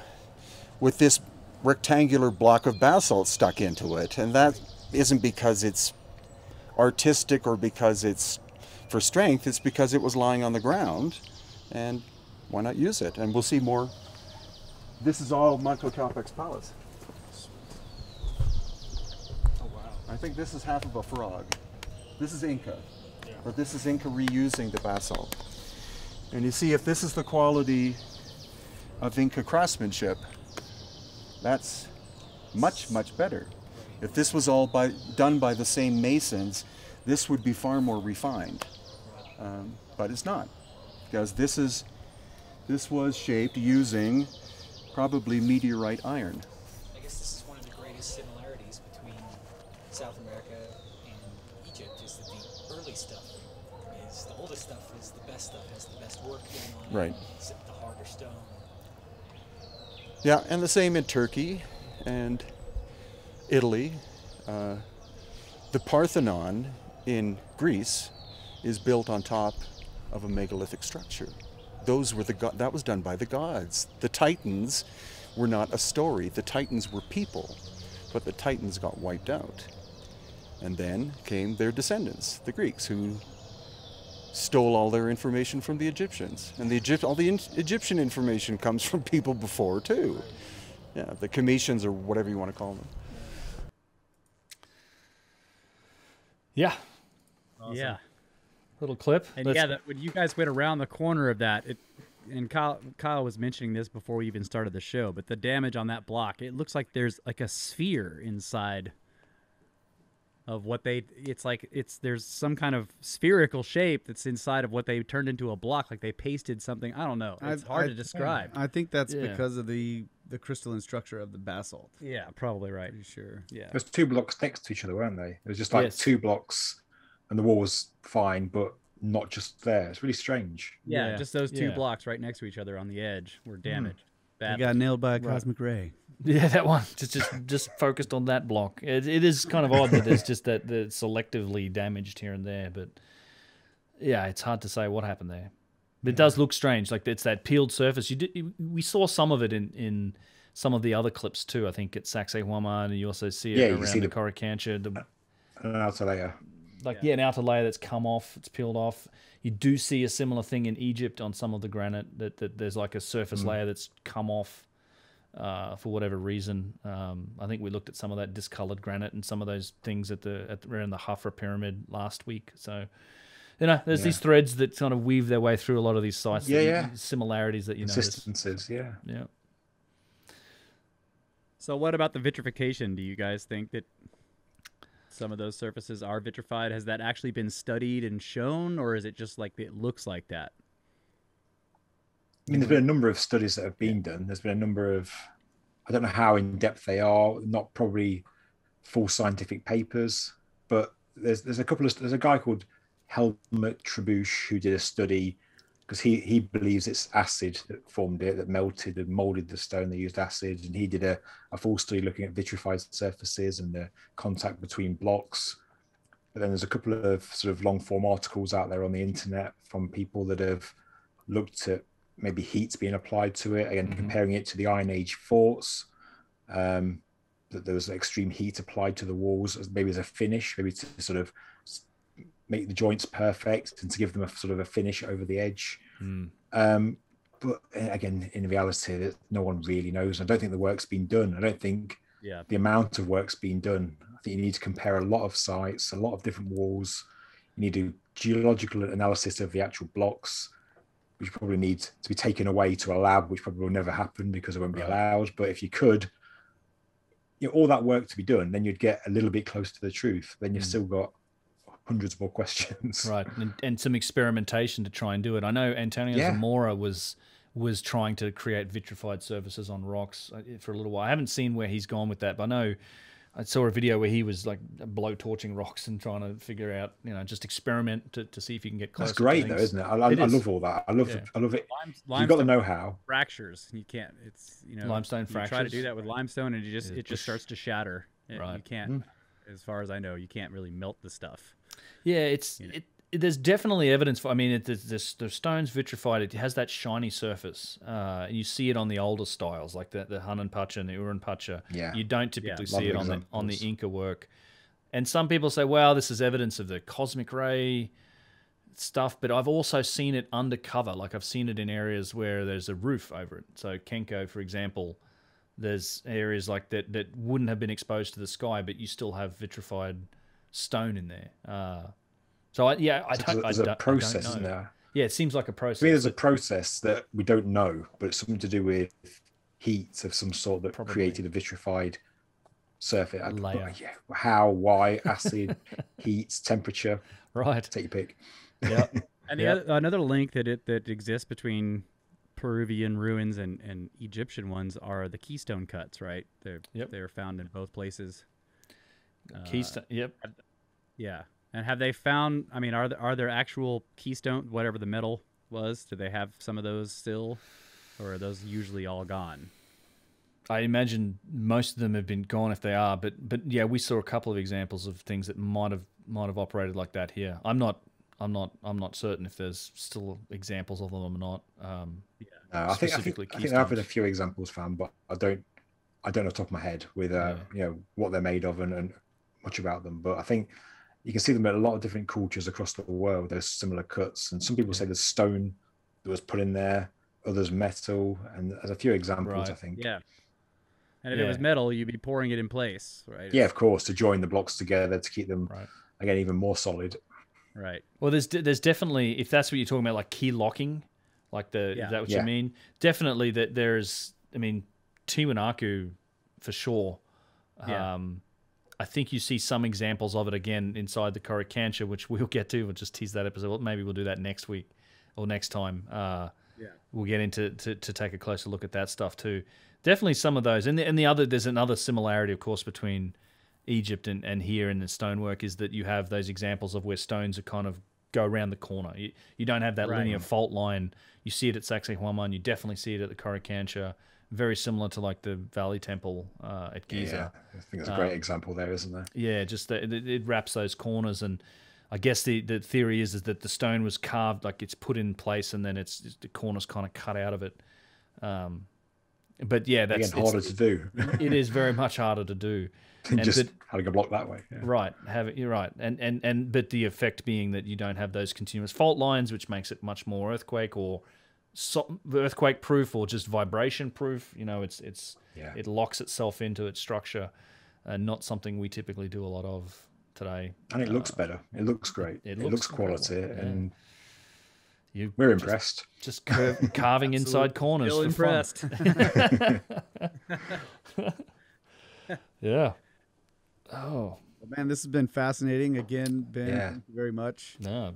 with this rectangular block of basalt stuck into it, and that isn't because it's artistic or because it's for strength. It's because it was lying on the ground, and why not use it? And we'll see more. This is all Manco Capac's palace. Oh wow! I think this is half of a frog. This is Inca, or this is Inca reusing the basalt. And you see, if this is the quality of Inca craftsmanship, that's much, much better. If this was all done by the same masons, this would be far more refined. But it's not, because this was shaped using probably meteorite iron. I guess this is one of the greatest similarities between South America and Egypt. stuff is the oldest stuff is the best stuff, has the best work going on. Right. Except the harder stone. Yeah, and the same in Turkey and Italy. The Parthenon in Greece is built on top of a megalithic structure. Those were that was done by the gods. The Titans were not a story. The Titans were people, but the Titans got wiped out. And then came their descendants, the Greeks, who stole all their information from the Egyptians. And the Egyptian information comes from people before, too. Yeah, the Cometians, or whatever you want to call them. Yeah. Awesome. Yeah. Little clip. And yeah, when you guys went around the corner of that, and Kyle was mentioning this before we even started the show, but the damage on that block, it looks like there's like a sphere inside of what they, there's some kind of spherical shape that's inside of what they turned into a block, like they pasted something. I don't know. It's hard to describe. I think that's because of the crystalline structure of the basalt. Yeah, probably right. Pretty sure. Yeah. There's two blocks next to each other, weren't they? It was just like two blocks, and the wall was fine, but not just there. It's really strange. Yeah, just those two blocks right next to each other on the edge were damaged. Badly. You got nailed by a cosmic ray. Yeah, that one. Just focused on that block. It is kind of odd that it's just that it's selectively damaged here and there, but yeah, it's hard to say what happened there. But it does look strange. Like it's that peeled surface. We saw some of it in some of the other clips too. I think at Sacsayhuaman, and you also see it around the Coricancha. An outer layer. Like an outer layer that's come off. It's peeled off. You do see a similar thing in Egypt on some of the granite. That there's like a surface layer that's come off. For whatever reason, I think we looked at some of that discolored granite and some of those things around the Hafra pyramid last week. So, you know, there's these threads that kind of weave their way through a lot of these sites. Yeah, similarities that you notice. Yeah. So, what about the vitrification? Do you guys think that some of those surfaces are vitrified? Has that actually been studied and shown, or is it just like it looks like that? I mean, there's been a number of studies that have been done. There's been a number of, I don't know how in depth they are, not probably full scientific papers, but there's a guy called Helmut Trebuch who did a study because he believes it's acid that formed it, that melted and molded the stone. They used acid, and he did a full study looking at vitrified surfaces and the contact between blocks. But then there's a couple of sort of long form articles out there on the internet from people that have looked at maybe heat's being applied to it, again, comparing it to the Iron Age forts, that there was extreme heat applied to the walls, maybe as a finish, maybe to sort of make the joints perfect and to give them a sort of a finish over the edge. But again, in reality, no one really knows. I don't think the work's been done. I don't think the amount of work's been done. I think you need to compare a lot of sites, a lot of different walls. You need to do geological analysis of the actual blocks, which probably needs to be taken away to a lab, which probably will never happen because it won't be allowed. But if you could, you know, all that work to be done, then you'd get a little bit closer to the truth. Then you've still got hundreds more questions. Right, and some experimentation to try and do it. I know Antonio Zamora was trying to create vitrified surfaces on rocks for a little while. I haven't seen where he's gone with that, but I know I saw a video where he was like blowtorching rocks and trying to figure out, you know, just experiment to see if you can get close. That's great, though, isn't it? I love all that. I love it. You've got the know-how. Fractures, you can't. It's limestone fractures. You try to do that with limestone, and it just starts to shatter. You can't, as far as I know, you can't really melt the stuff. Yeah, there's definitely evidence for. I mean, the stone's vitrified. It has that shiny surface. You see it on the older styles, like the Hanan Pacha and the Uran Pacha. Yeah. You don't typically see it on the Inca work. And some people say, "Wow, this is evidence of the cosmic ray stuff." But I've also seen it undercover. Like I've seen it in areas where there's a roof over it. So Kenko, for example, there's areas like that wouldn't have been exposed to the sky, but you still have vitrified stone in there. So I don't know. Yeah, it seems like a process. I mean, there's a process that we don't know, but it's something to do with heat of some sort that created a vitrified surface. Layer. How, why, acid, heat, temperature. Right. Take your pick. Yeah. And another link that exists between Peruvian ruins and Egyptian ones are the keystone cuts, right? They're found in both places. Keystone. Yeah. And have they found, I mean, are there actual keystone, whatever the metal was, do they have some of those still, or are those usually all gone? I imagine most of them have been gone if they are, but yeah, we saw a couple of examples of things that might have operated like that here. I'm not certain if there's still examples of them or not. Yeah. No, I think there have been a few examples found, but I don't know off the top of my head with you know, what they're made of and much about them. But I think you can see them in a lot of different cultures across the world. There's similar cuts, and some people say there's stone that was put in there, others metal, and there's a few examples. Right. I think. Yeah. And if it was metal, you'd be pouring it in place, right? Yeah, of course, to join the blocks together to keep them again even more solid. Right. Well, there's definitely, if that's what you're talking about, like key locking, like the is that what you mean? Definitely that there's. I mean, Tiwanaku for sure. Yeah. I think you see some examples of it again inside the Coricancha, which we'll get to. We'll just tease that episode. Maybe we'll do that next week or next time. Yeah, we'll get into to take a closer look at that stuff too. Definitely some of those, and the other, there's another similarity, of course, between Egypt and here in the stonework is that you have those examples of where stones are kind of go around the corner. You don't have that linear fault line. You see it at Sacsayhuaman. You definitely see it at the Coricancha. Very similar to like the Valley Temple at Giza. Yeah, I think it's a great example there, isn't there? Yeah, just it wraps those corners, and I guess the theory is that the stone was carved, like it's put in place, and then it's the corners kind of cut out of it. But yeah, that's harder to do. It is very much harder to do. And just having a block that way, yeah. Right? You're right, and but the effect being that you don't have those continuous fault lines, which makes it much more earthquake or earthquake proof or just vibration proof. You know, it locks itself into its structure, and not something we typically do a lot of today. And it looks better. It looks great. It looks quality, and we're impressed. Just carving inside corners. Still impressed. Yeah. Oh man, this has been fascinating. Again, Ben, thank you very much. No.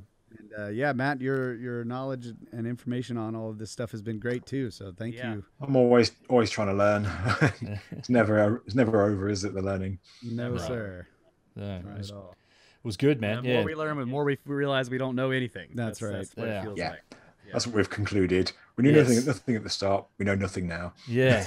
And yeah, Matt, your knowledge and information on all of this stuff has been great too. So thank you. I'm always trying to learn. it's never over, is it? The learning. No, sir. No, not at all. It was good, man. The more we learn, the more we realize we don't know anything. That's right. That's what it feels like. Yeah. That's what we've concluded. We knew nothing at the start. We know nothing now. Yeah.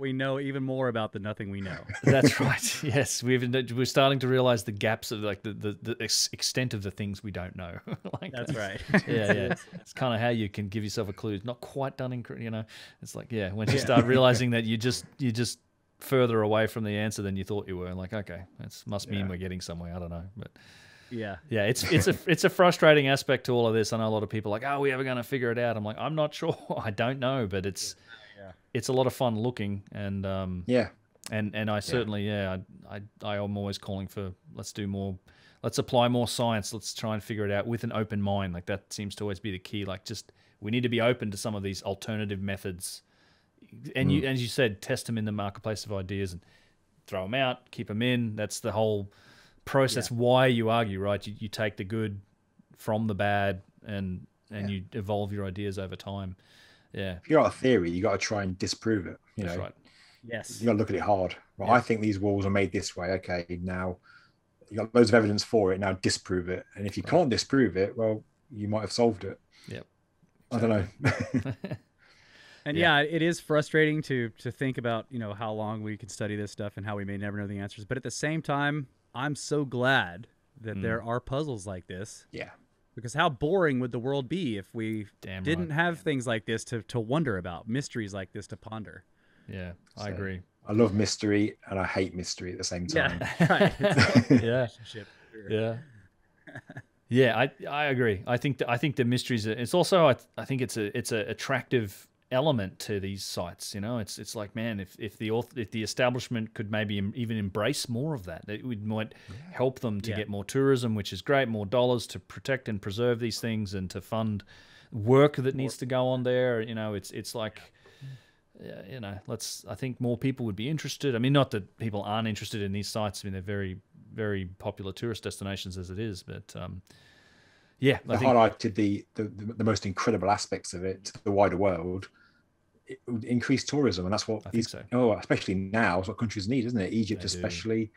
we know even more about the nothing we know. That's right. Yes, we're starting to realize the gaps of like the extent of the things we don't know. Like that's right. Yeah, yeah. It's kind of how you can give yourself a clue. It's not quite done in, you know. It's like when you start realizing that you just further away from the answer than you thought you were, and like, okay, that must mean we're getting somewhere. I don't know, but. Yeah, it's a frustrating aspect to all of this. I know a lot of people are like, oh, are we ever going to figure it out? I'm like, I'm not sure. I don't know, but it's a lot of fun looking, and I certainly I'm always calling for let's do more, let's apply more science, let's try and figure it out with an open mind. Like that seems to always be the key. Like just we need to be open to some of these alternative methods, and you as you said, test them in the marketplace of ideas and throw them out, keep them in. That's the whole process why you argue, right? You take the good from the bad and you evolve your ideas over time. Yeah, if you got a theory, you got to try and disprove it. That's right. Yes, you got to look at it hard. Well, I think these walls are made this way. Okay, now you got loads of evidence for it. Now disprove it. And if you can't disprove it, well, you might have solved it. Yep. I don't know. And it is frustrating to think about how long we can study this stuff and how we may never know the answers. But at the same time, I'm so glad that there are puzzles like this. Yeah. Because how boring would the world be if we didn't have things like this to wonder about, mysteries like this to ponder. Yeah, I agree. I love mystery and I hate mystery at the same time. Yeah, right. Yeah, I agree. I think the mysteries are, it's also I think it's a attractive element to these sites. It's like, man, if the establishment could maybe even embrace more of that, it might help them to get more tourism, which is great, more dollars to protect and preserve these things and to fund work that needs to go on there. It's like I think more people would be interested. I mean, not that people aren't interested in these sites. I mean, they're very, very popular tourist destinations as it is, but yeah, I highlighted the most incredible aspects of it to the wider world. It would increase tourism, and that's what especially now, is what countries need, isn't it? Egypt, especially,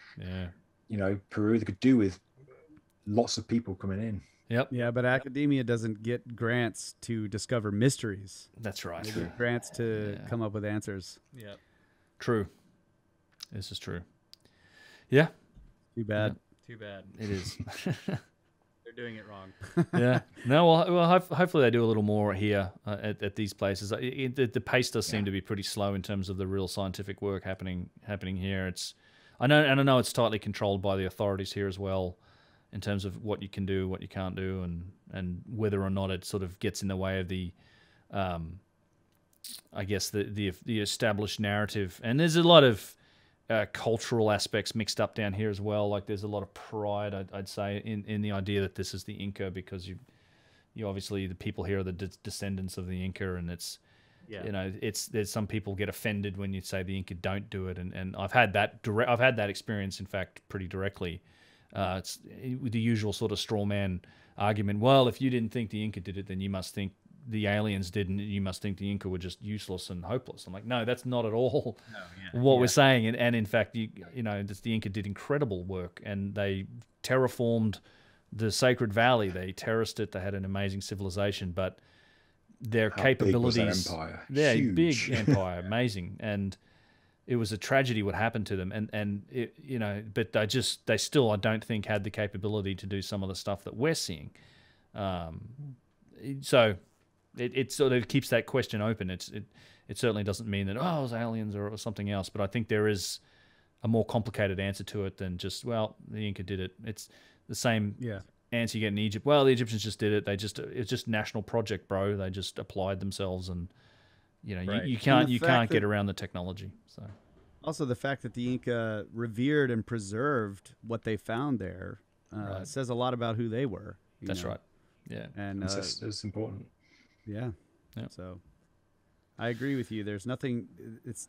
Peru, they could do with lots of people coming in. Yep. Yeah, but academia doesn't get grants to discover mysteries. That's right. They get grants to come up with answers. Yep. True. This is true. Yeah. Too bad. Yeah. Too bad. It is. They're doing it wrong. Yeah. No, well, hopefully they do a little more here at these places. The pace does seem to be pretty slow in terms of the real scientific work happening here. It's, I know it's tightly controlled by the authorities here as well, in terms of what you can do, what you can't do, and whether or not it sort of gets in the way of the, I guess the established narrative. And there's a lot of cultural aspects mixed up down here as well. Like there's a lot of pride, I'd say, in the idea that this is the Inca, because you obviously, the people here are the descendants of the Inca, and it's, you know, there's some people get offended when you say the Inca don't do it, and I've had that experience, in fact, pretty directly. It's the usual sort of straw man argument. Well, if you didn't think the Inca did it, then you must think the aliens didn't. You must think the Inca were just useless and hopeless. I'm like, no, that's not at all what we're saying. And in fact, you know, the Inca did incredible work, and they terraformed the Sacred Valley. They terraced it. They had an amazing civilization, but their capabilities, big empire, amazing, and it was a tragedy what happened to them, and you know, but they still, I don't think, had the capability to do some of the stuff that we're seeing. So it sort of keeps that question open. It certainly doesn't mean that, oh, it was aliens or something else, but I think there is a more complicated answer to it than just, well, the Inca did it. It's the same answer you get in Egypt. Well, the Egyptians just did it. It's just national project, bro. They just applied themselves, and you know, you can't get around the technology. So, also the fact that the Inca revered and preserved what they found there says a lot about who they were. That's right. Yeah, and it's important. Yeah. So, I agree with you. There's nothing. It's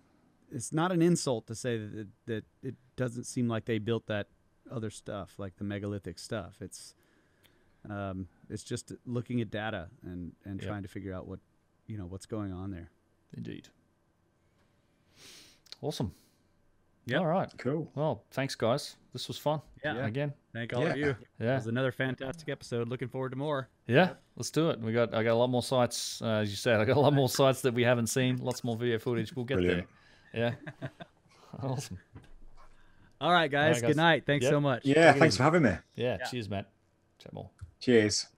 not an insult to say that it doesn't seem like they built that other stuff, like the megalithic stuff. It's just looking at data and trying to figure out what's going on there. Indeed. Awesome. Yeah. All right. Cool. Well, thanks, guys. This was fun. Yeah. Again. Thank all of you. Yeah. It was another fantastic episode. Looking forward to more. Yeah. Let's do it. I got a lot more sites. As you said, I got a lot more sites that we haven't seen. Lots more video footage. We'll get there. Yeah. Awesome. All right, guys. Good night. Thanks so much. Yeah. Thanks for having me. Yeah. Cheers, Matt. Chat more. Cheers.